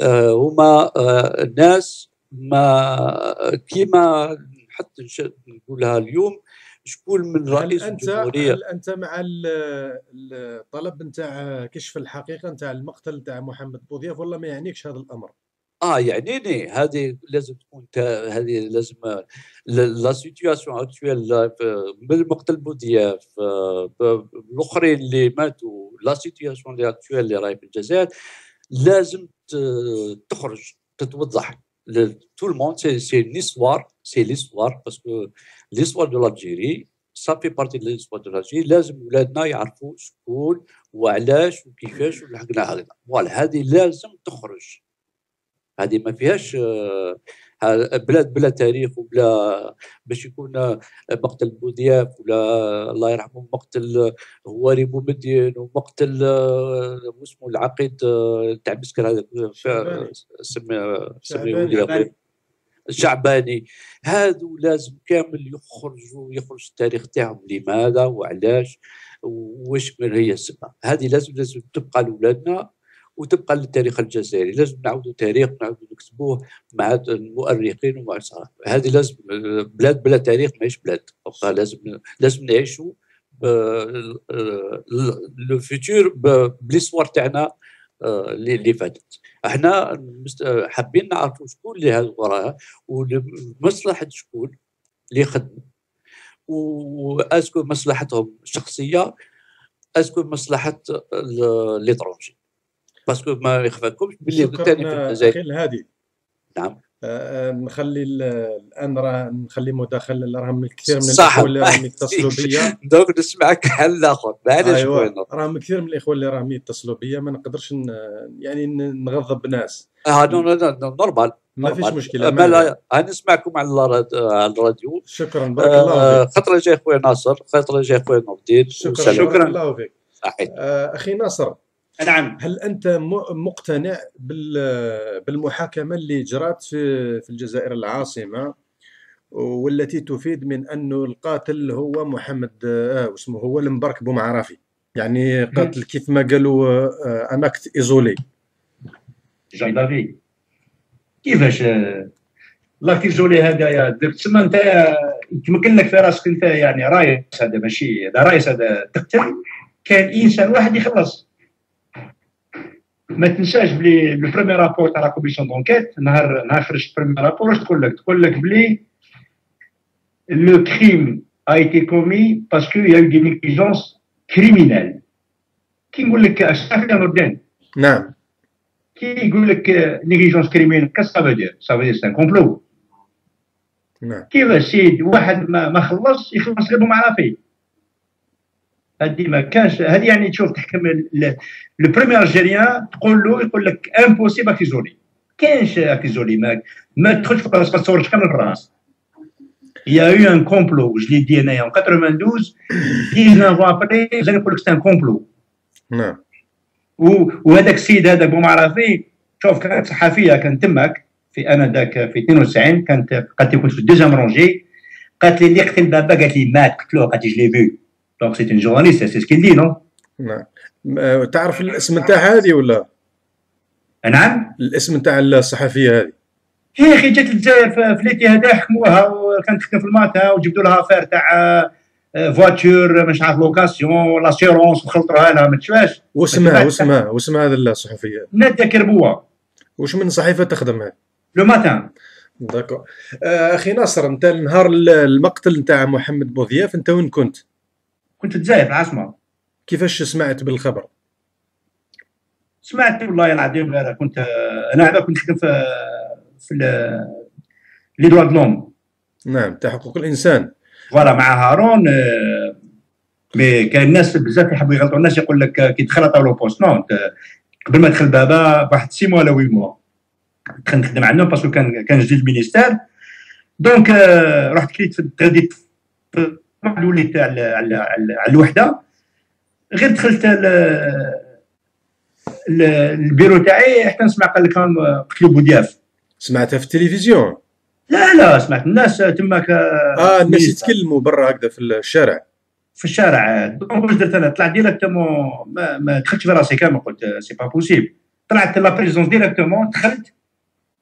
أه هما أه الناس ما كيما حتى نقولها اليوم شكون من رئيس الجمهوريه. هل انت مع الطلب نتاع كشف الحقيقه نتاع المقتل نتاع محمد بوضياف ولا ما يعنيكش هذا الامر؟ اه يعني ني هذه لازم تكون تا- هذه لازم ل- لا سيتياسيون اكتويل لا- ف- بالمقتل بوضياف آه، ب- ب- بالاخرين اللي ماتوا، لا سيتياسيون اللي اكتويل اللي راهي في الجزائر لازم ت- تخرج تتوضح تو الموند. سي سي ليستوار، سي ليستوار باسكو ليستوار دو لالجيري سا في بارتي دو ليستوار دو لالجيري. لازم ولادنا يعرفوا شكون وعلاش وكيفاش ولحقنا هذا. فوالا هذه لازم تخرج، هذه ما فيهاش آه، ها- بلاد بلا تاريخ وبلا باش يكون آه، مقتل بوذياف ولا الله يرحمه مقتل آه، هواري بومدين ومقتل آه، واسمه العقيد آه، تاع مسكر هذاك آه، شعباني سمي- سميه شعباني لي الشعباني. هذو لازم كامل يخرجوا، يخرج التاريخ تاعهم لماذا وعلاش واش من هي السبب. هذه لازم لازم تبقى لاولادنا وتبقى للتاريخ الجزائري. لازم نعودوا تاريخ، نعودوا نكتبوه مع المؤرخين ومع الصحافه. هذه لازم، بلاد بلا تاريخ ماهيش بلاد. أبقى لازم لازم نعيشوا لو فيتور بليسوار تاعنا آه، اللي اللي فاتت. احنا مست- آه، حابين نعرفوا شكون اللي هاد وراها ومصلحه شكون اللي خدموا، واسكو مصلحتهم الشخصيه اسكو مصلحه ال- ليترونجي. باسكو ما يخفاكمش باللي شكرا. الثاني في آه، الجزائر. أخي الهادي، نعم آه، آه، نخلي ال- الآن راه نخلي مداخلة، اللي راهم الكثير من صح. الإخوة اللي راهم يتصلوا بيا. دوك نسمعك حل اخر، معليش أيوا خويا. راهم كثير من الإخوة اللي راهم يتصلوا بيا، ما نقدرش ن- يعني ن- نغضب ناس، اه نو م- نو نو نو- نورمال ما فيش نورمال. مشكلة، ما مانع. لا نسمعكم على الراد- على الراديو. شكرا، بارك الله آه، فيك. خطره جاي خويا ناصر، خطره جاي خويا نور الدين، شكرا، وسلام. بارك شكرا. الله فيك. صحيح. آه، أخي ناصر، نعم هل أنت م- مقتنع بال- بالمحاكمة اللي جرت في في الجزائر العاصمة، والتي تفيد من أن القاتل هو محمد آه اسمه هو المبارك بومعرافي، يعني مهم. قاتل كيف ما قالوا آه ان اكت ايزولي؟ جاي لافي كيفاش آه، لا تيزولي هذايا درت تسمى انت آه، يتمكن لك في راسك انت، يعني رايس هذا ماشي هذا رايس هذا تقتل كان انسان واحد يخلص. ما تنساش بلي لو بريمي رابور تاع لا كوميسيون دونكيت، نهار نهار خرجت بريمي رابور واش تقول لك؟ تقول لك بلي le crime a été commis parce qu'il y a eu des négligences criminelles. كي نقول لك اشرف يا نور الدين، نعم كي يقول لك نيجليجونس كريمينال كاس سافادير سافادير سان كومبلو. نعم كيفاش سيد واحد ما, ما خلص يخلص غير بمعرفي؟ هادي ما كانش هادي، يعني تشوف تحكم لو بريمير الجيريان تقول له يقول لك امبوسيبل اكيزولي. كانش اكيزولي ما ما تدخلش في راسك، ما تصورش كامل في راسك. Il y a eu un complot, je l'ai dit en quatre-vingt-douze, dix-neuf ans après, vous allez pour que c'est un complot. نعم و- وهذاك السيد هذا بو معرفي، شوف كانت صحفيه كانت تماك في انا ذاك في اثنين وتسعين، كانت قالت لي كنت في الدوزيام رونجي، قالت لي اللي قتل بابا، قالت لي مات، قلت له قالت لي جو لي فيو. دونك سيت اون جورناليست سي سكيل دي نو. نعم آه، تعرف الاسم نتاع هذه ولا نعم الاسم نتاع الصحفية هذه؟ هي اخي جات للجزائر في في ليتي هذا، حكموها وكانت تخدم في الماتا وجبدوا لها افير تاع فواتور مش عارف لوكاسيون لاسيرونس وخلطوها لها ما تشواش. ما واسمها تبعتش واسمها واسمها هذه الصحفية ناديه كربوه وش من صحيفة تخدم هذه؟ لو ماتان. داكو آه، اخي ناصر، انت نهار ال- المقتل نتاع محمد بوضياف انت وين كنت؟ كنت في الجزائر في العاصمه، كيفاش سمعت بالخبر؟ سمعت والله العظيم غير كنت آه، انا عبا كنت نخدم في في لي دروا دلوم نعم تاع حقوق الانسان. فوالا مع هارون آه، مي كان الناس بزاف يحبوا يغلطوا الناس، يقول لك آه، كي تخلطوا لو بوست نو. أنت قبل ما دخل بابا بواحد سي موا ولا وي موا دخلت نخدم عندهم باسكو كان كان جديد المينيستير. دونك آه، رحت كليت في غادي وليت على على على على الوحده، غير دخلت ال- ال- البيرو تاعي حتى نسمع قال لك راهم قتلوا بودياف. سمعتها في التلفزيون، لا لا سمعت الناس تماك آه، اه في الناس المينيستر يتكلموا برا هكذا في الشارع. في الشارع. دونك واش درت انا؟ طلعت ديريكتومون، ما, ما دخلتش في راسي كامل، قلت آه، سي با بوسيبل. طلعت لا بريزونس ديريكتومون، دخلت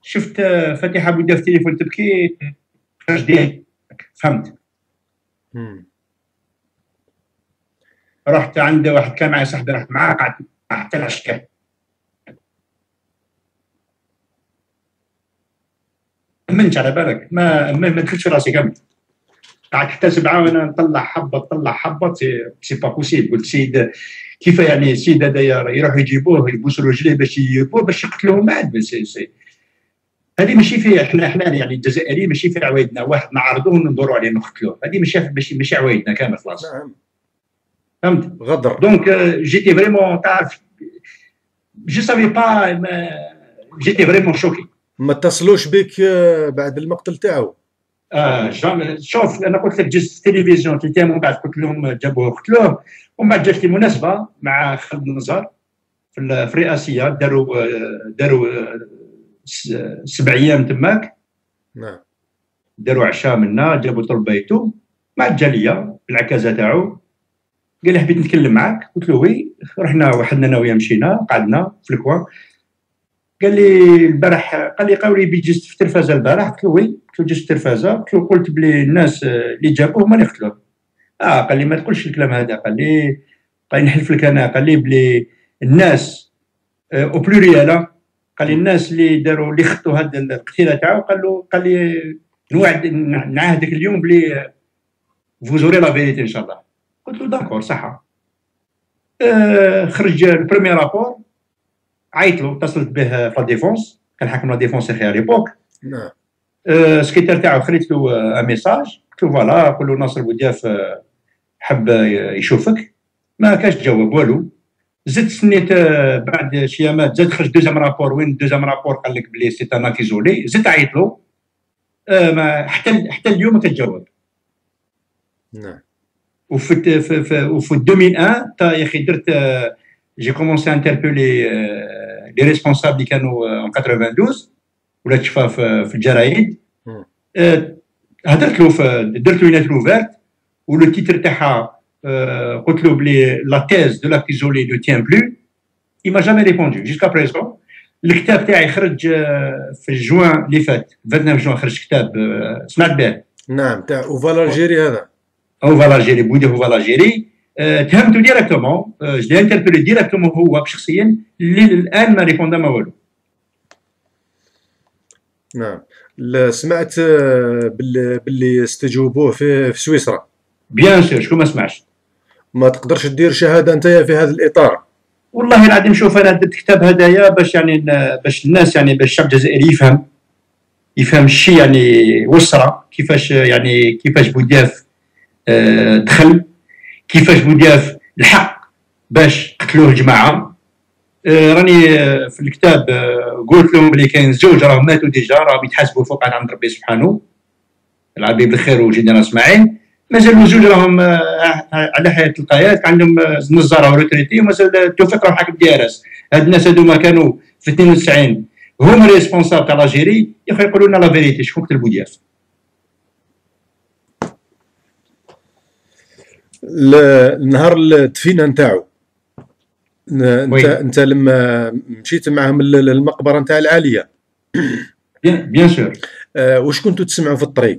شفت آه، فاتحه بودياف تليفون تبكي، خرج ديالي فهمت. مم. رحت عند واحد كان معي صاحبي، رحت معاه قعدت معاه حتى العشكه امنش على بالك، ما ما دخلتش راسي كامل، قعدت حتى سبعه وانا نطلع حبه نطلع حبه، سي با بوسيبل. قلت سيد كيف يعني السيد هذايا يروحوا يجيبوه يبوسوا رجليه باش يجيبوه باش يقتلوهم بعد؟ هذه ماشي فيها احنا احنا يعني الجزائريين ماشي فيها عوايدنا، واحد نعرضوه وندوروا عليه نقتلوه، هذه ماشي ماشي عوايدنا كامل خلاص. نعم فهمت غدر. دونك جيتي فريمون تعرف جو سافي با، جيتي فريمون شوكي. ما اتصلوش بك بعد المقتل تاعو؟ اه شوف انا قلت لك جزت التلفزيون تيتام، ومن بعد قلت لهم جابوه قتلوه، ومن بعد جات لي مناسبه مع خالد النزار في الرئاسيه، داروا داروا سبع ايام تماك. نعم داروا عشاء منا، جابوا طربيتو مع الجاليه بالعكازه تاعو، قال لي حبيت نتكلم معاك، قلت له وي. رحنا وحدنا انا وياه، مشينا قعدنا في الكوان، قال لي البارح، قال لي قالوا لي بجست في التلفازه البارح، قلت له وي، قلت له جست في التلفازه، قلت له قلت بلي الناس اللي جابوه هما اللي قتلوه. اه قال لي ما تقولش الكلام هذا، قال لي قال لي نحلف لك انا، قال لي بلي الناس او بلوريال، قال لي الناس اللي داروا اللي خطوا هذا القتيله تاعو، قال له قال لي نوعد نعاهدك اليوم بلي فوزوري لا فيريتي ان شاء الله. قلت له داكور صح. آه خرج البرومي رابور، عيط له، اتصلت به في لا ديفونس، كان حاكم لا ديفونس اخي ريبوك. نعم آه السكرتير تاعو خليت له آه ان ميساج، قلت له فوالا قول له ناصر بودياف آه حب يشوفك، ما كاش جواب والو. زدت سنيت آه بعد شيامات، زاد خرج دوزيام رابور، وين دوزيام رابور قال لك بلي سي ان اكيزولي، زدت عيط له آه ما حتى حتى اليوم ما كتجاوب. نعم وفي في في وفي ألفين وواحد يا اخي درت جي كومونسي انتربيلي لي ريسبونسابل اللي كانوا تسعة وتسعين ولا تشفى في الجرايد، هدرت له درت له اون اوفيرت، ولو تيتر تاعها قلت له بلي لا تيز دو لاكيزولي دو تيان بلو، اي ما جامي ريبوندي جيسكا بريزون. الكتاب تاعي خرج في جوان اللي فات، ثلاثة وعشرين جوان خرج كتاب سمعت به. نعم تاع اوفال الجيري، هذا اوفال الجيري، بودي اوفال الجيري. أه تهمته ديراكتومون، أه جدي انتربيلي ديراكتومون هو شخصيا، اللي الان ما ريبوندا ما والو. نعم سمعت باللي باللي استجوبوه في في سويسرا. بيان سور شكون ما سمعش. ما تقدرش دير شهاده انت في هذا الاطار؟ والله العظيم شوف انا درت الكتاب هذايا باش يعني باش الناس يعني باش الشعب الجزائري يفهم يفهم الشيء يعني وسرا، كيفاش يعني كيفاش بودياف أه دخل، كيفاش بودياف الحق باش قتلوه جماعه. آه راني آه في الكتاب آه قلت لهم بلي كاين زوج راهم ماتوا ديجا، راهم يتحاسبوا فوق عند ربي سبحانه، العبيد الخير وجدنا اسماعيل، مازالوا زوج راهم آه على حياه القياد، عندهم آه نزاره روتريتي، ومازال التوفيق راه حاكم دي ار اس. هاد الناس هادوما كانوا في اثنين وتسعين هما ريسبونسابل تاع لاجيري، يا اخي يقولوا لنا لا فيريتي شكون قتل بودياف. النهار الدفينه نتاعو انت انت لما مشيت معهم للمقبره نتاع العاليه بيان سور، واش كنتوا تسمعوا في الطريق؟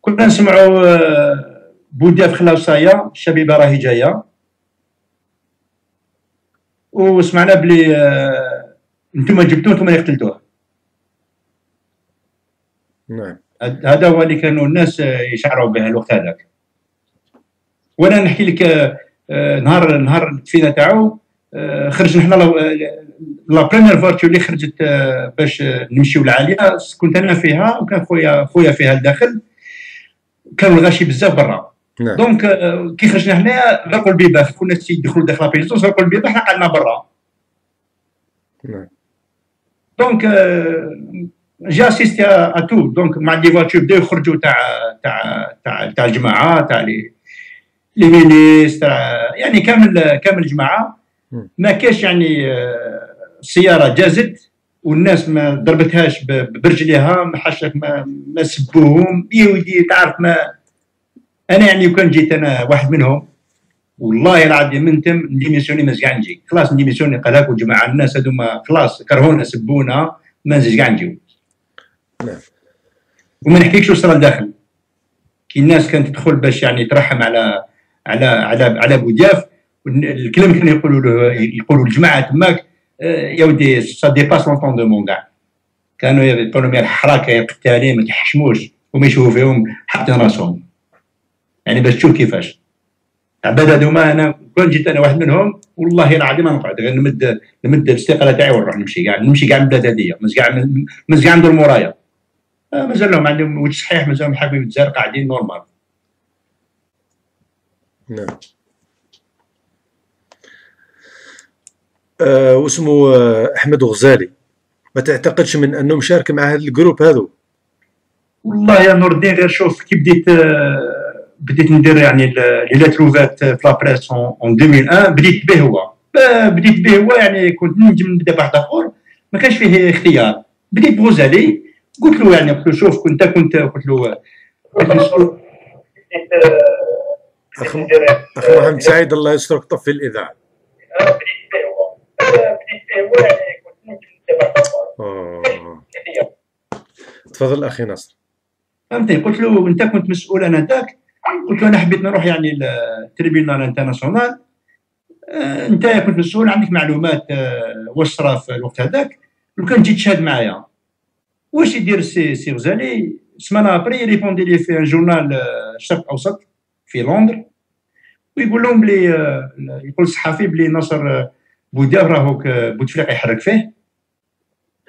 كنا نسمعوا بودياف خلاو صايا الشبيبه راهي جايه، وسمعنا بلي انتم جبتوه انتم اللي قتلتوه. نعم هذا هو اللي كانوا الناس يشعروا به الوقت هذاك. وانا نحكي لك نهار نهار الدفينه تاعو خرجنا حنا لا بريمير فارتيو اللي خرجت باش نمشيو للعاليه، كنت انا فيها وكان خويا خويا فيها لداخل، كانوا الغاشي بزاف برا. نعم. دونك كي خرجنا هنايا غلقوا البيبان، كنا يدخلوا داخل لابيزوس غلقوا البيبان، حنا قعدنا برا. نعم دونك جي اسيستي ا تو، دونك مع دي فواتور بداو يخرجوا تاع تاع تاع تاع الجماعه تاع لي لي مينيستر يعني كامل كامل جماعه، ما كاش يعني السياره جازت والناس ما ضربتهاش برجليها، ما حاشاك ما, ما سبوهم يودي تعرف. ما انا يعني وكان جيت انا واحد منهم والله العظيم منتم نديميسيوني، ما كاع نجي خلاص نديميسيوني، قال هاك جماعه الناس هذوما خلاص كرهونا سبونا، ما نجيش كاع نجيو. وما نحكيكش واش صرا لداخل، كي الناس كانت تدخل باش يعني ترحم على على على على بودياف، الكلام كانوا يقولوا له يقولوا الجماعه تماك، يا ودي سا ديباس لونتوندمون كاع، كانوا يبقوا لهم الحركه يقتالي ما يحشموش وما يشوفوا فيهم حاطين راسهم، يعني باش تشوف كيفاش عباد هذوما. انا كون جيت انا واحد منهم والله العظيم ما نقعد غير نمد نمد الاستقاله تاعي ونروح نمشي كاع نمشي كاع من البلاد هذيا، مازال مازال ندور مورايا، مازال لهم عندهم وجه صحيح، مازالهم حاكمين الجزائر قاعدين نورمال. نعم. أه واسمو احمد غزالي، ما تعتقدش من انه مشارك مع هذا الجروب هذو؟ والله يا نور الدين غير شوف كي بديت بديت ندير يعني لي لاتروفات في لابريس اون ألفين وواحد بديت به هو بديت به هو يعني كنت نجم نبدا بواحد اخر ما كانش فيه اختيار، بديت بغزالي قلت له يعني قلت له شوف كنت كنت قلت له اخي اخي محمد سعيد الله يسترك طفي الاذاعه. بديت به هو بديت به هو يعني كنت نجم نبدا بواحد اخر. تفضل اخي ناصر. فهمتني قلت له انت كنت مسؤول انا ذاك، قلت له انا حبيت نروح يعني للتريبيونال انترناسيونال، انت كنت مسؤول عندك معلومات واش صرا في الوقت هذاك، لو كان تجي تشهد معايا واش يدير سي سي غزالي. سمان ابري ريبوندي لي في ان جورنال الشرق الاوسط في لندن ويقول لهم بلي يقول الصحفي بلي ناصر بوداب راهو بوتفليقه يحرك فيه،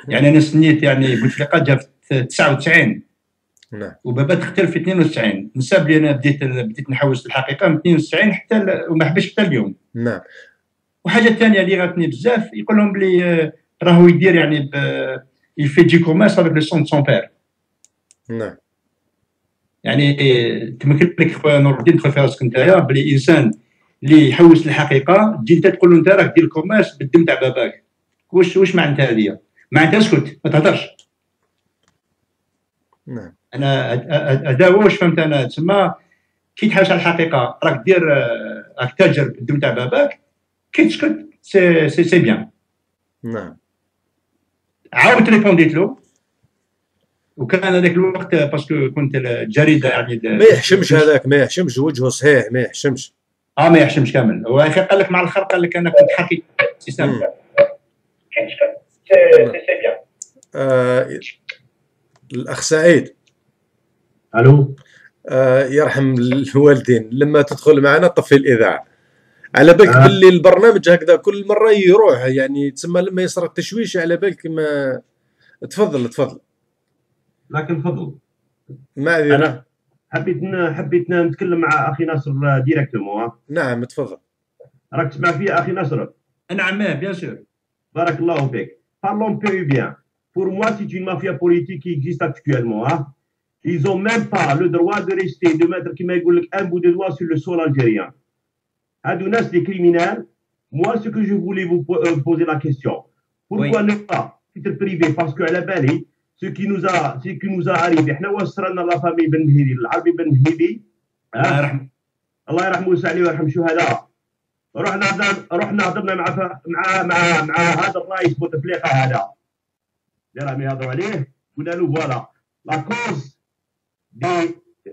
يعني انا سنيت يعني بوتفليقه جا في تسعة وتسعين نعم وبابا تختلف في اثنين وتسعين، نساب لي انا بديت بديت نحوس الحقيقه من اثنين وتسعين حتى ل... وما حبش حتى اليوم. نعم. وحاجه ثانيه اللي غاتني بزاف يقول لهم بلي راهو يدير يعني ب... يفي دي كوميرس افيك لو سون سون بير. نعم. يعني تمكن لك خويا نور الدين تدخل في راسك نتايا بلي انسان اللي يحوس الحقيقه تجي انت تقول له انت راك دير كوميرس بالدم تاع باباك، واش واش معناتها هذه؟ معناتها اسكت ما تهدرش. نعم. انا هذا هو واش فهمت انا تما كي تحاش على الحقيقه راك دير راك تاجر بالدم تاع باباك كي تسكت سي سي سي بيان. نعم. عاودت ريبونديت له وكان هذاك الوقت باسكو كنت الجريده يعني ما يحشمش هذاك ما يحشمش وجهه صحيح ما يحشمش اه ما يحشمش كامل. هو قال لك مع الخرق قال لك انا كنت حقيقي سي سامي كي تسكت سي سي بيان. آه الاخ سعيد الو. آه يرحم الوالدين لما تدخل معنا طفي الاذاعه على بالك آه. باللي البرنامج هكذا كل مره يروح يعني تسمى لما يصرى التشويش على بالك ما تفضل تفضل لكن تفضل معذره. انا حبيت حبيت نتكلم مع اخي ناصر ديريكتومون. نعم تفضل. راك تسمع فيا اخي ناصر؟ نعم بيان سور. بارك الله فيك. parlons peu bien. Pour moi c'est une mafia politique qui existe actuellement hein. Ils n'ont même pas le droit de rester, de mettre un bout de doigt sur le sol algérien. Adounas, des criminels, moi, ce que je voulais vous poser la question, pourquoi oui. ne pas titre privé? Parce qu'à la Bali, ce qui nous a, ce qui nous a arrivé, nous avons la famille Ben Mhidi, l'Arabe Ben Mhidi, Allah yarhamou sa'li wa yarham shuhada. رحنا رحنا هضرنا مع مع مع مع هذا الرئيس بوتفليقه هذا اللي راهم يهضروا عليه، قلنا له فوالا لا كوز des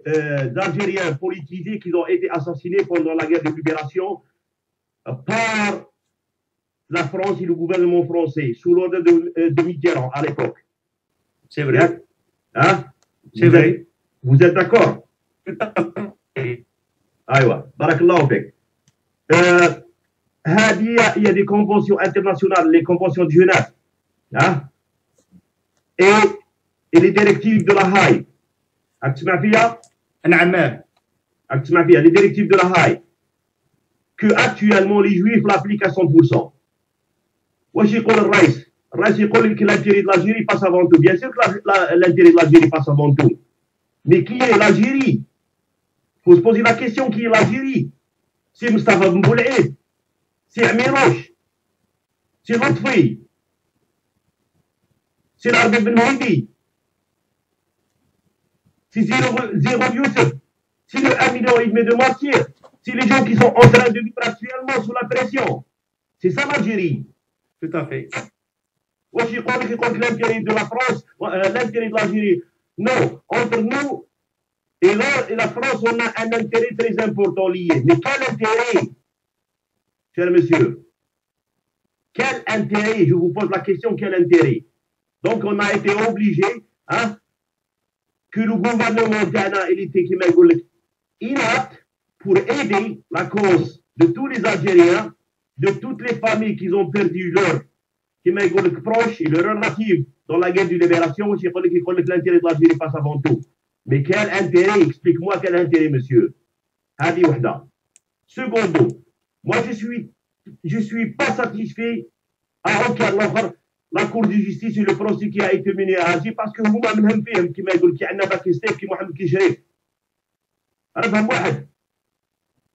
euh, Algériens politisés qui ont été assassinés pendant la guerre de libération par la France et le gouvernement français sous l'ordre de, euh, de Mitterrand à l'époque. C'est vrai. Hein? C'est vrai. Vous êtes d'accord? Aïwa, barakallahu fik. Il y a des conventions internationales, les conventions de Genève, hein? et, et les directives de la Haye. راك تسمع فيا؟ نعم راك تسمع فيا لي ديريكتيف دو لا هاي كو اكتوالمون لي جويف لابليكا مية بالمية. واش يقول الرئيس؟ الرئيس يقول لك لانتيري دو لاجيري باس افون تو، بيان سور لانتيري دو لاجيري باس افون تو، مي كي هي لاجيري؟ فو سو بوزي لا كيسيون كي هي لاجيري؟ سي مصطفى بن بولعيد، سي عميروش، سي لطفي، سي العربي بن مهدي، c'est zéro, zéro Youssef, c'est le un million et demi de martyrs, c'est les gens qui sont en train de vivre actuellement sous la pression. C'est ça l'Algérie. Tout à fait. Moi, je crois que contre l'intérêt de la France, euh, l'intérêt de l'Algérie, non, entre nous et la, et la France, on a un intérêt très important lié. Mais quel intérêt, cher monsieur? Quel intérêt? Je vous pose la question, quel intérêt? Donc on a été obligé, hein, que le gouvernement d'Ana et inapte pour aider la cause de tous les Algériens, de toutes les familles qui ont perdu leurs proches et leurs relatives dans la guerre de libération. Je connais que l'intérêt de l'Algérie passe avant tout. Mais quel intérêt? Explique-moi quel intérêt, monsieur. Hadi Wahda. Secondo, moi je suis, je suis pas satisfait à aucun offre la Cour de justice et le procès qui a été mené à Alger parce que vous m'avez même fait, qui m'a dit qu'il y a un Pakistan qui m'a dit qu'il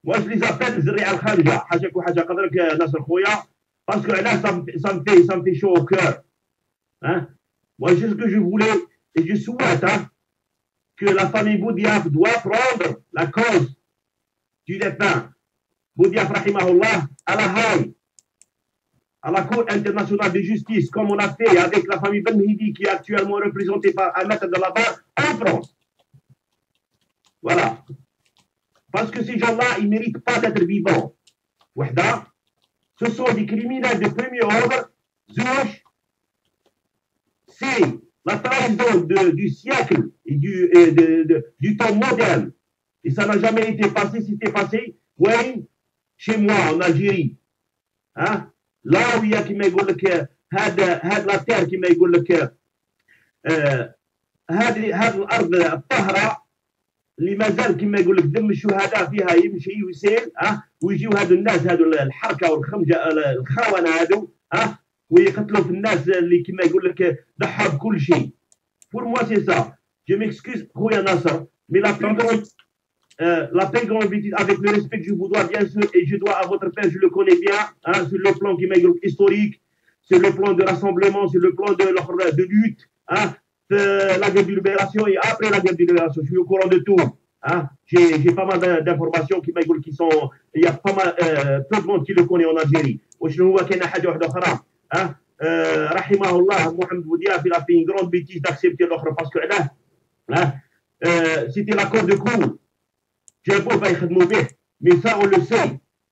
moi je les appelle Zri Al-Kharija, parce que là ça me, ça me, fait, ça me fait chaud au cœur. Hein? Moi c'est ce que je voulais et je souhaite, hein, que la famille Boudiaf doit prendre la cause du défunt Boudiaf Rahimahullah à la Haye, à la Cour internationale de justice, comme on a fait avec la famille Ben Hidi qui est actuellement représentée par Ahmed Abdelabbar en France. Voilà. Parce que ces gens-là, ils ne méritent pas d'être vivants. Wahda, ce sont des criminels de premier ordre. Zouch, c'est la trahison de, du siècle et du, et de, de, du temps moderne. Et ça n'a jamais été passé. Si c'était passé, oui, chez moi, en Algérie. Hein? Là où il y a qui m'a dit que la terre qui m'a dit que cette terre اللي مازال كما يقول لك دم الشهداء فيها يمشي ويسيل اه ويجيو هادو الناس هادو الحركه والخمجه الخونه هادو اه ويقتلوا في الناس اللي كما يقول لك ضحوا بكل شيء. بور موا سي سا جو ميكسكوز خويا ناصر مي لا la plus grande bêtise avec le respect que je vous dois bien sûr et je dois à votre père, je le connais bien, hein, sur le plan qui m'a dit historique, sur le plan de rassemblement, sur le plan de, de lutte, hein, de la guerre de libération et après la guerre de libération. Je suis au courant de tout. Hein. J'ai pas mal d'informations qui m'aiguillent qui sont. Il y a pas mal euh, peu de monde qui le connaît en Algérie. Hein. Euh, Rahimahullah, Mohamed Boudiaf, il a fait une grande bêtise d'accepter l'autre parce que là, hein, euh, c'était la cause de coup. J'ai beau pas être mauvais, mais ça on le sait.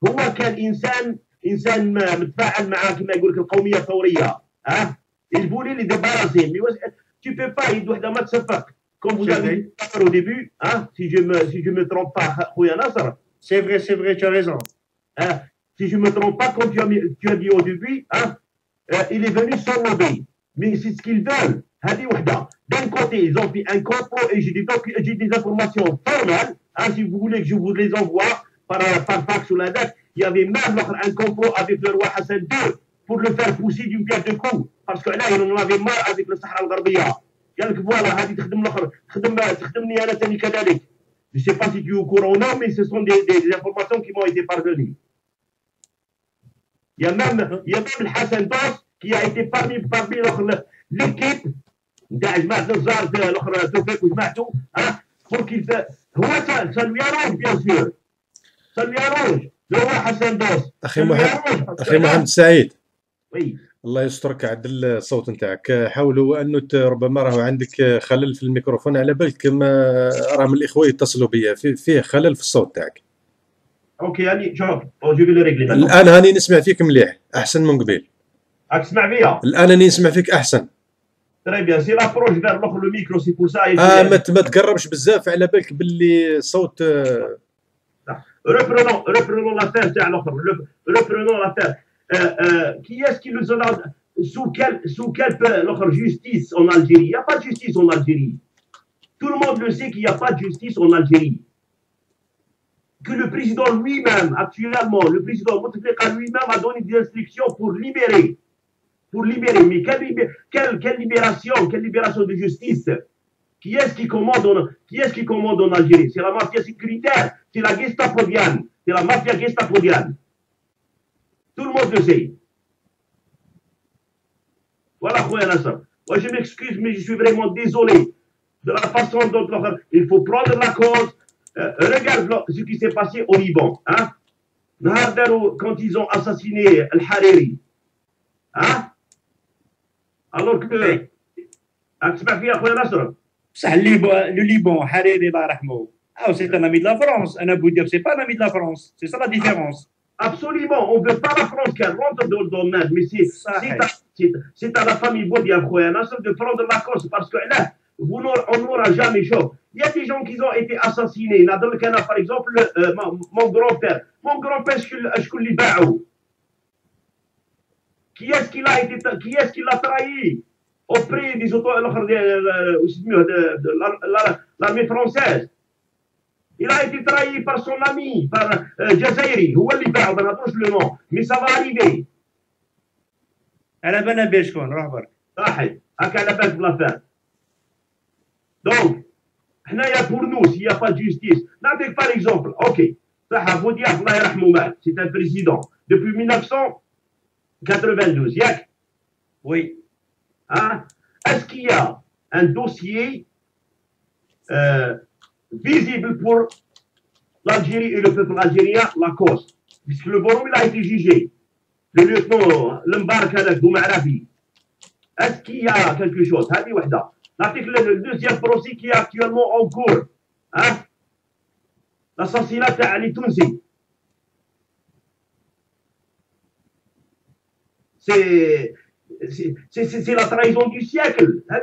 هو كان إنسان إنسان متفاعل معاه كما يقول لك القومية الثورية. ها. Il voulait les débarrasser. Tu ne peux pas, il doit être un safak. Comme vous avez dit au début, hein, si je me, si je me trompe pas, c'est vrai, c'est vrai, tu as raison. Hein, si je me trompe pas, comme tu as, tu as dit au début, hein, euh, il est venu sans lobby. Mais c'est ce qu'ils veulent. D'un côté, ils ont fait un complot et j'ai des, des informations formelles. Hein, si vous voulez que je vous les envoie par, par fax ou la date, il y avait même un complot avec le roi Hassan deux pour le faire pousser d'une pierre de coups. Parce que là, on avait marre avec le Sahara al-Gharbiya. Je ne sais pas si tu es au courant ou non, mais ce sont des, des informations qui m'ont été pardonnées. Il y a même, il y a même le Hassan Dos qui a été parmi, parmi l'équipe pour qu'il fasse. Ça, ça lui arrange, bien sûr. Ça lui arrange. Le roi Hassan Dos. Akhi Mohamed Saïd. Oui. الله يسترك عدل الصوت نتاعك. حاولوا انه ربما راهو عندك خلل في الميكروفون، على بالك راهم الاخوه يتصلوا بيا فيه خلل في الصوت تاعك. اوكي يعني شوف الان هاني نسمع فيك مليح احسن من قبيل. راك تسمع بيا؟ الان هاني نسمع فيك احسن. تري بيان سي لابروش فير الاخر لو ميكرو سي بور سا. اه ما تقربش بزاف على بالك باللي صوت. ريبرونون ريبرونون لافير تاع الاخر ريبرونون لافير. Euh, euh, qui est-ce qui nous en a sous quelle sous quelle notre justice en Algérie? Il n'y a pas de justice en Algérie. Tout le monde le sait qu'il n'y a pas de justice en Algérie. Que le président lui-même, actuellement, le président Bouteflika lui-même a donné des instructions pour libérer. Pour libérer. Mais quelle, libé, quelle, quelle libération, quelle libération de justice? Qui est-ce qui commande en, qui est-ce qui commande en Algérie? C'est la mafia sécuritaire, c'est la gestapovienne, c'est la mafia gestapovienne. Tout le monde le sait. Voilà, moi je m'excuse, mais je suis vraiment désolé de la façon dont il faut prendre la cause. Euh, regarde ce qui s'est passé au Liban. Hein? Quand ils ont assassiné Al-Hariri. Hein? Alors que. Le Liban, Hariri, c'est un ami de la France. Un Abou Diab, c'est pas un ami de la France. C'est ça la différence. absolument. On ne peut pas la France qui rentre dans le domaine. Mais c'est à la famille Boudia de prendre la cause parce que là, vous on n'aura jamais chaud. Il y a des gens qui ont été assassinés. Là, dans le Canada, par exemple, euh, mon, mon grand-père. Mon grand-père, je connais les Baou. Qui est-ce qui l'a est qu trahi auprès des autorités de, de, de l'armée la, la, française? Il a été trahi par son ami, par euh, Jazairi. Où est-ce qu'on a tous le nom? Mais ça va arriver. Elle a bien un bêche, quoi. Donc, pour nous, s'il n'y a pas de justice, par exemple, ok, c'est un président depuis mille neuf cent quatre-vingt-douze, oui. Hein? Est-ce qu'il y a un dossier euh, visible pour l'Algérie et le peuple algérien, la cause? Puisque le bonhomme il a été jugé, le lieutenant Lembark avec Doumarabi. Est-ce qu'il y a quelque chose? L'article, le deuxième procès qui est actuellement en cours, hein? L'assassinat d'Ali Tounsi. C'est la trahison du siècle. Le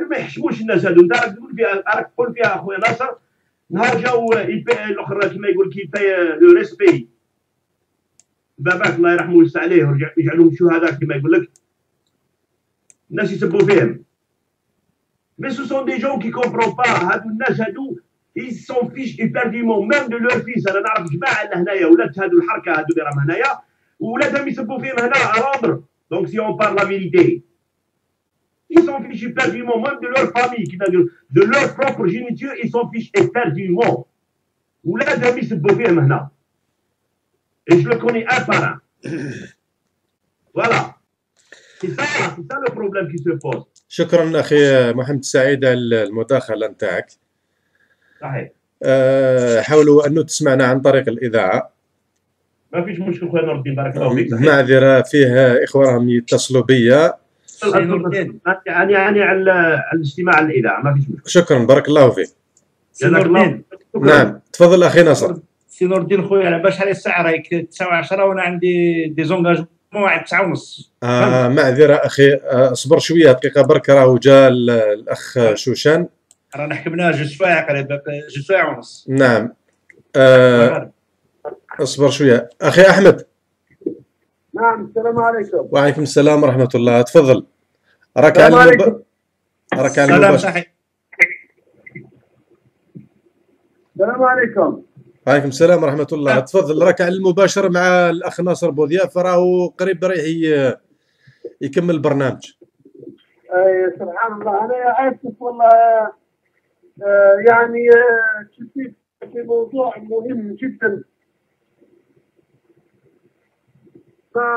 respect. Mais ce sont des gens qui ne comprennent pas. Ils s'en fichent éperdument, même de leur fils. Donc, si on parle la vérité, ils s'en fichent éperdument, même de leur famille, de leur propre géniture, ils s'en fichent éperdument. Et je le connais un par un. Voilà. C'est ça, c'est ça le problème qui se pose. شكرا أخي محمد سعيد على المداخلة نتاعك. صحيح. أه حاولوا أنه تسمعنا عن طريق الإذاعة. ما فيش مشكل خويا نور الدين بارك الله فيك. معذرة فيه إخوة راهم يتصلوا بيا. يعني يعني على على الاجتماع على الإذاعة ما فيش مشكل. شكرا بارك الله فيك. جزاك الله. نعم تفضل أخي نصر. سي نور الدين خويا على باش شحال الساعة راهي تسعة وعشرة وأنا عندي دي زونجاجمون موعد تسعة ونص. آه معذرة أخي اصبر شوية دقيقة برك راهو جا الأخ شوشان. رانا حكمناها جوج سوايع قريب جوج سوايع ونص. نعم. آه اصبر شوية. أخي أحمد. نعم السلام عليكم. وعليكم السلام ورحمة الله، تفضل. راك على المب... راك على السلام صحيح. السلام عليكم. وعليكم السلام ورحمة الله، تفضل راك على المباشر مع الأخ ناصر بوذياف راهو قريب رايح يكمل البرنامج. أي سبحان الله أنا آسف والله يعني شفت في موضوع مهم جدا ما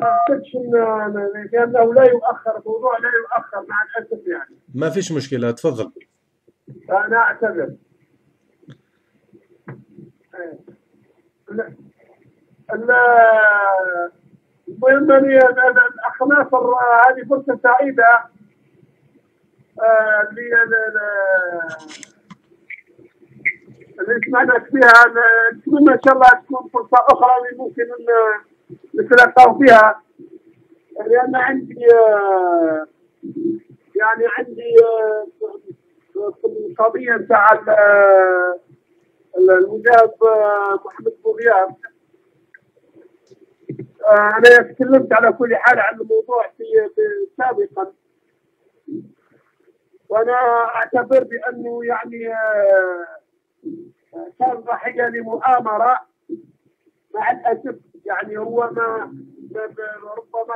ما أعتقدش لأنه لا يؤخر موضوع لا يؤخر مع الأسف يعني. ما فيش مشكلة تفضل. أنا أعتذر. المهم اني الاخ ناصر هذه فرصه سعيده اللي سمعناك فيها نتمنى ان شاء الله تكون فرصه اخرى اللي ممكن نتلاقاو فيها لان عندي يعني عندي القضيه نتاع الوجاب محمد بوغياف أنا تكلمت على كل حال عن الموضوع في سابقا وأنا أعتبر بأنه يعني كان ضحية لمؤامرة مع الأسف يعني هو ما ربما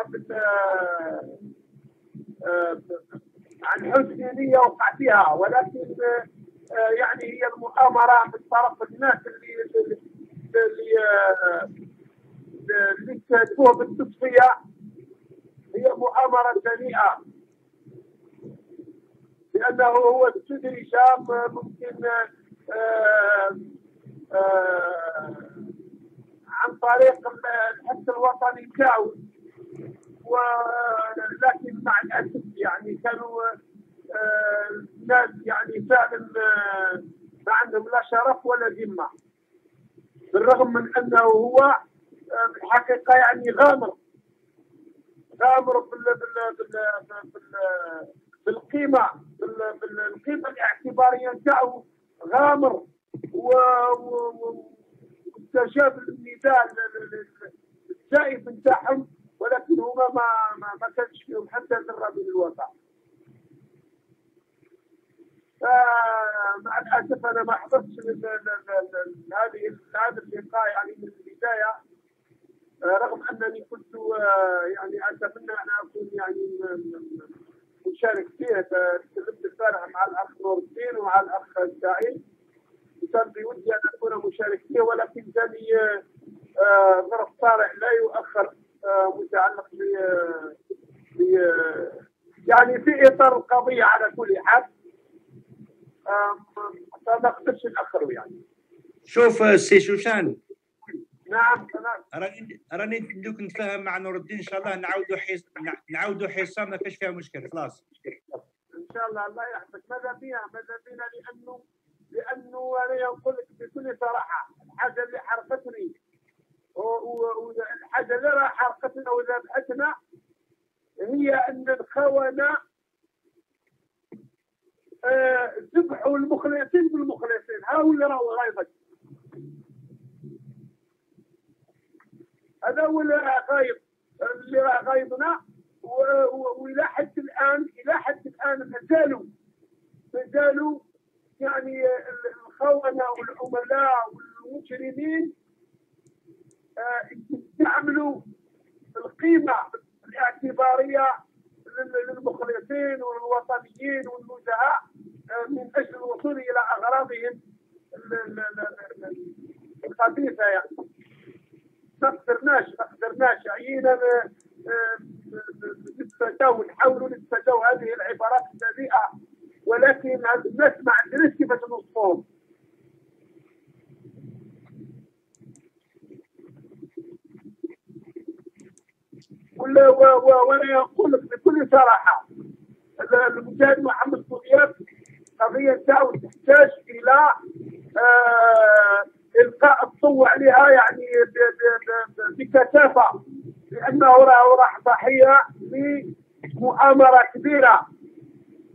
عن حسن نية وقع فيها ولكن يعني هي المؤامرة من طرف الناس اللي اللي تسوى بالتصفية هي مؤامرة سيئة لأنه هو بصدر شام ممكن آآ آآ عن طريق الحس الوطني بتاعه ولكن مع الأسف يعني كانوا الناس يعني فعلا ما عندهم لا شرف ولا ذمه بالرغم من انه هو بالحقيقه يعني غامره غامره بال بال بالقيمه بالقيمه الاعتباريه نتاعو، غامر واستجاب للنداء الزائف نتاعهم، ولكن هما ما ما كانش فيهم حتى ذره من الوفاء. مع الاسف انا ما حضرتش هذه هذا اللقاء يعني من البدايه، رغم انني كنت يعني اتمنى ان اكون يعني مشارك فيه. تكلمت البارح مع الاخ نور الدين ومع الاخ سعيد، وكان بودي ان اكون مشارك فيه، ولكن جاني ظرف طارئ لا يؤخر متعلق ب يعني في اطار القضيه. على كل حال ما قدرتش ناخره يعني. شوف السي شوشان، نعم نعم راني راني ندوك نتفاهم مع نور الدين ان شاء الله، نعاودوا حص نعاودوا حصه ما كاش فيها مشكل خلاص ان شاء الله. الله يحفظك. ماذا بينا ماذا بينا لانه لانه انا نقول لك بكل صراحه، الحاجه اللي حرقتني والحاجه اللي راه حرقتنا وذبحتنا هي ان الخونه ذبحوا المخلصين بالمخلصين، ها هو اللي راهو غايبك، هذا هو اللي راه غايب اللي راه غايبنا. والى حد الان الى حد الان مازالوا مازالوا يعني الخونه والعملاء والمجرمين يستعملوا القيمه الاعتباريه للمخلصين والوطنيين والنزهاء من اجل الوصول الى اغراضهم الخبيثه. يعني ما قدرناش ما قدرناش عينا نتفاداو نحاولوا نتفاداو هذه العبارات السيئه، ولكن هاد الناس ما عندناش كيفاش نوصفوهم. ولا وانا نقول لك بكل صراحه المجاهد محمد بوغياف القضيه نتاعو تحتاج الى القاء الضوء عليها يعني بكثافه، لانه راه راح ضحيه لمؤامره كبيره.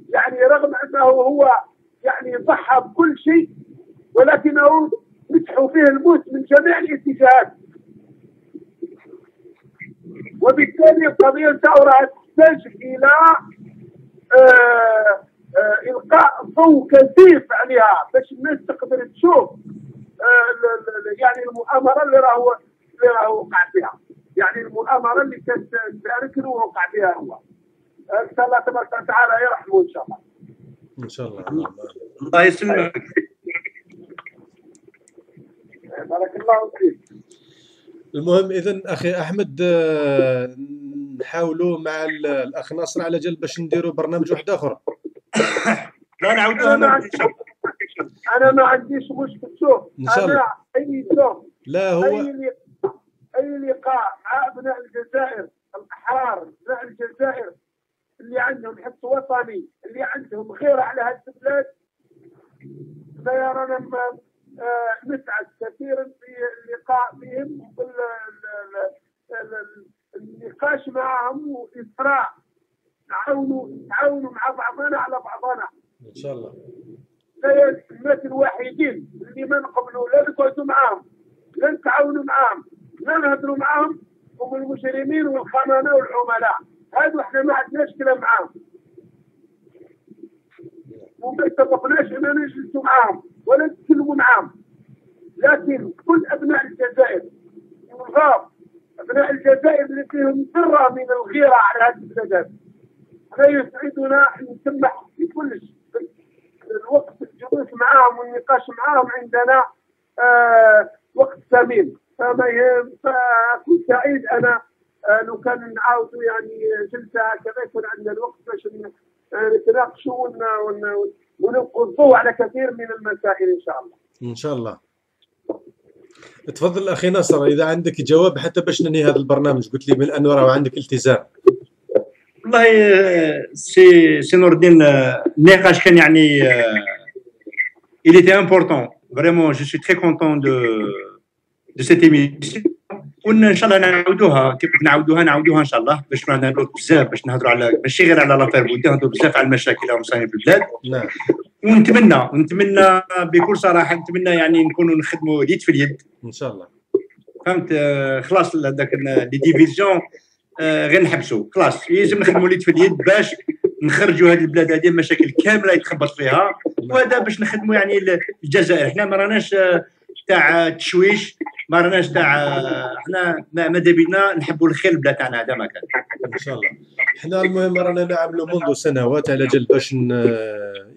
يعني رغم انه هو يعني ضحى بكل شيء، ولكنه مسحوا فيه الموت من جميع الاتجاهات، وبالتالي القضيه نتاعو راح تحتاج الى آه آه القاء ضوء كثيف عليها باش الناس تقدر تشوف آه يعني المؤامره اللي راهو اللي راهو وقع فيها، يعني المؤامره اللي كانت تاركن ووقع فيها هو. ان شاء الله تبارك وتعالى يرحمه ان شاء الله. ان شاء الله الله يسلمك. بارك الله فيك. المهم اذا اخي احمد نحاولوا مع الاخ ناصر على جال باش نديروا برنامج واحد اخر. لا نعاودوها ان شاء الله. انا ما عنديش مشكل. شوف انا اي يوم لا هو اي اي لقاء مع ابناء الجزائر الاحرار، ابناء الجزائر اللي عندهم حس وطني، اللي عندهم غيره على هذه البلاد، سيرانا نسعد كثيرا في اللقاء بهم والنقاش معهم واثراء، نعاونوا نتعاونوا مع بعضنا على بعضنا ان شاء الله. الناس الوحيدين اللي ما نقبلوا لا نقعدوا معاهم لا نتعاونوا معاهم لا نهضروا معاهم هم المجرمين والخونه والعملاء، هادو احنا ما عندناش كلام معاهم وما اتفقناش اننا نجلسوا معاهم ولا نتكلموا معاهم. لكن كل ابناء الجزائر والغاب ابناء الجزائر اللي فيهم ذره من الغيره على هذه البلاد، لا يسعدنا ان نسمح بكلش الوقت الجلوس معاهم والنقاش معاهم. عندنا آه وقت ثمين، فما فكنت سعيد انا آه لو كان نعاودوا يعني جلسه هكذا يكون عندنا الوقت باش نتناقشوا ونلقوا الضوء على كثير من المسائل ان شاء الله. ان شاء الله. تفضل اخي ناصر اذا عندك جواب حتى باش ننهي هذا البرنامج، قلت لي من انه راه عندك التزام. والله سي سي نور الدين النقاش كان يعني il était important. Vraiment je suis très content de de cette émission. وان ان شاء الله نعاودوها كيف نعاودوها نعاودوها ان شاء الله باش رانا نقولوا بزاف باش نهضروا على ماشي غير على لافير بودي نهضروا بزاف على المشاكل اللي مصايبه في البلاد. ونتمنى نتمنى بكل صراحه نتمنى يعني نكونوا نخدموا يد في اليد ان شاء الله. فهمت آه خلاص هذاك لي ديفيزيون آه غير نحبسوا خلاص لازم نخدموا يد في اليد باش نخرجوا هذه البلاد هذه المشاكل كامله يتخبط فيها وهذا باش نخدموا يعني الجزائر. احنا ما راناش آه تاع تشويش ما راناش تاع احنا ماذا بينا نحبوا الخير البلاد تاعنا هذا ما كان ان شاء الله. احنا المهم رانا نعملوا منذ سنوات على جل باش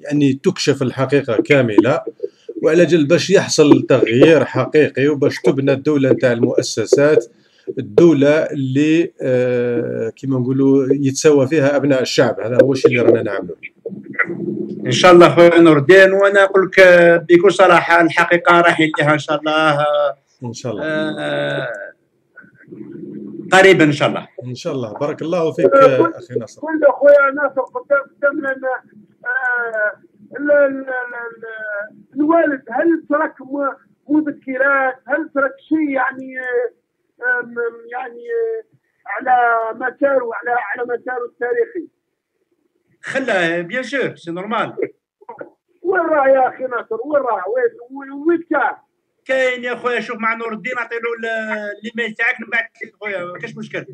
يعني تكشف الحقيقه كامله وعلى جل باش يحصل تغيير حقيقي وباش تبنى الدوله تاع المؤسسات الدوله اللي اه كيما نقولوا يتساوى فيها ابناء الشعب. هذا هو الشيء اللي رانا نعملوه ان شاء الله خويا نور الدين. وانا نقول لك بكل صراحه الحقيقه رايحين لها ان شاء الله ان شاء الله آه قريبا ان شاء الله ان شاء الله. بارك الله فيك اخي ناصر. كل خويا ناصر قدام قدام الوالد هل ترك مذكرات هل ترك شيء يعني يعني على مساره على على مساره التاريخي؟ خلاه بيان سور سي نورمال. وين راه يا اخي ناصر وين راه وين وين كان؟ كاين يا خويا شوف مع نور الدين اعطي له الايميل تاعك نبعث لك خويا ما كاش مشكل.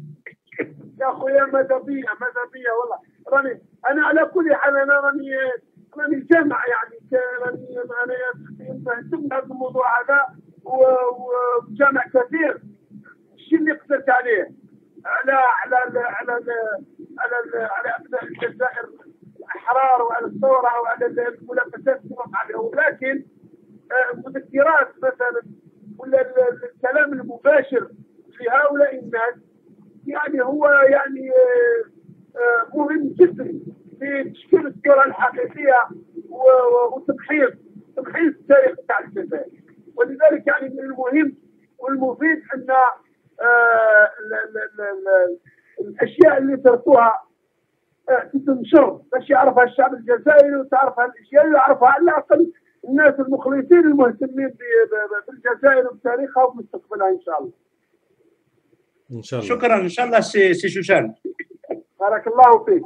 يا خويا ماذا بيا ماذا بيا والله راني انا على كل حال انا راني راني جامع يعني راني انا فهمت بهذا الموضوع هذا وجامع كثير. الشيء اللي قدرت عليه على على على على على, على ابناء الجزائر الاحرار وعلى الثوره وعلى المنافسات اللي وقع بها ولكن المذكرات مثلا ولا الكلام المباشر لهؤلاء الناس يعني هو يعني مهم جدا في تشكيل الصوره الحقيقيه وتمحيص تمحيص التاريخ تاع الجزائر. ولذلك يعني من المهم والمفيد ان الاشياء اللي تركوها تنشر باش يعرفها الشعب الجزائري وتعرفها الاشياء اللي يعرفها على الاقل الناس المخلصين المهتمين بالجزائر وبتاريخها وبمستقبلها ان شاء الله. ان شاء الله. شكرا ان شاء الله سي شوشان. بارك الله فيك.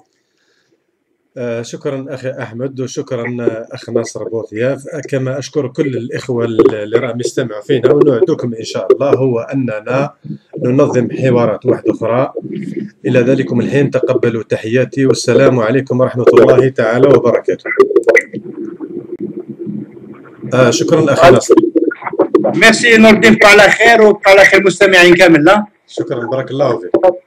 آه شكرا اخي احمد وشكرا اخ ناصر بوضياف. كما اشكر كل الاخوه اللي راهم يستمعوا فينا ونوعدكم ان شاء الله هو اننا ننظم حوارات واحده اخرى. الى ذلكم الحين تقبلوا تحياتي والسلام عليكم ورحمه الله تعالى وبركاته. آه شكرا اخي ناصر. ميرسي نور الدين على خير وبقى على خير مستمعين كامل. لا شكرا بارك الله فيك.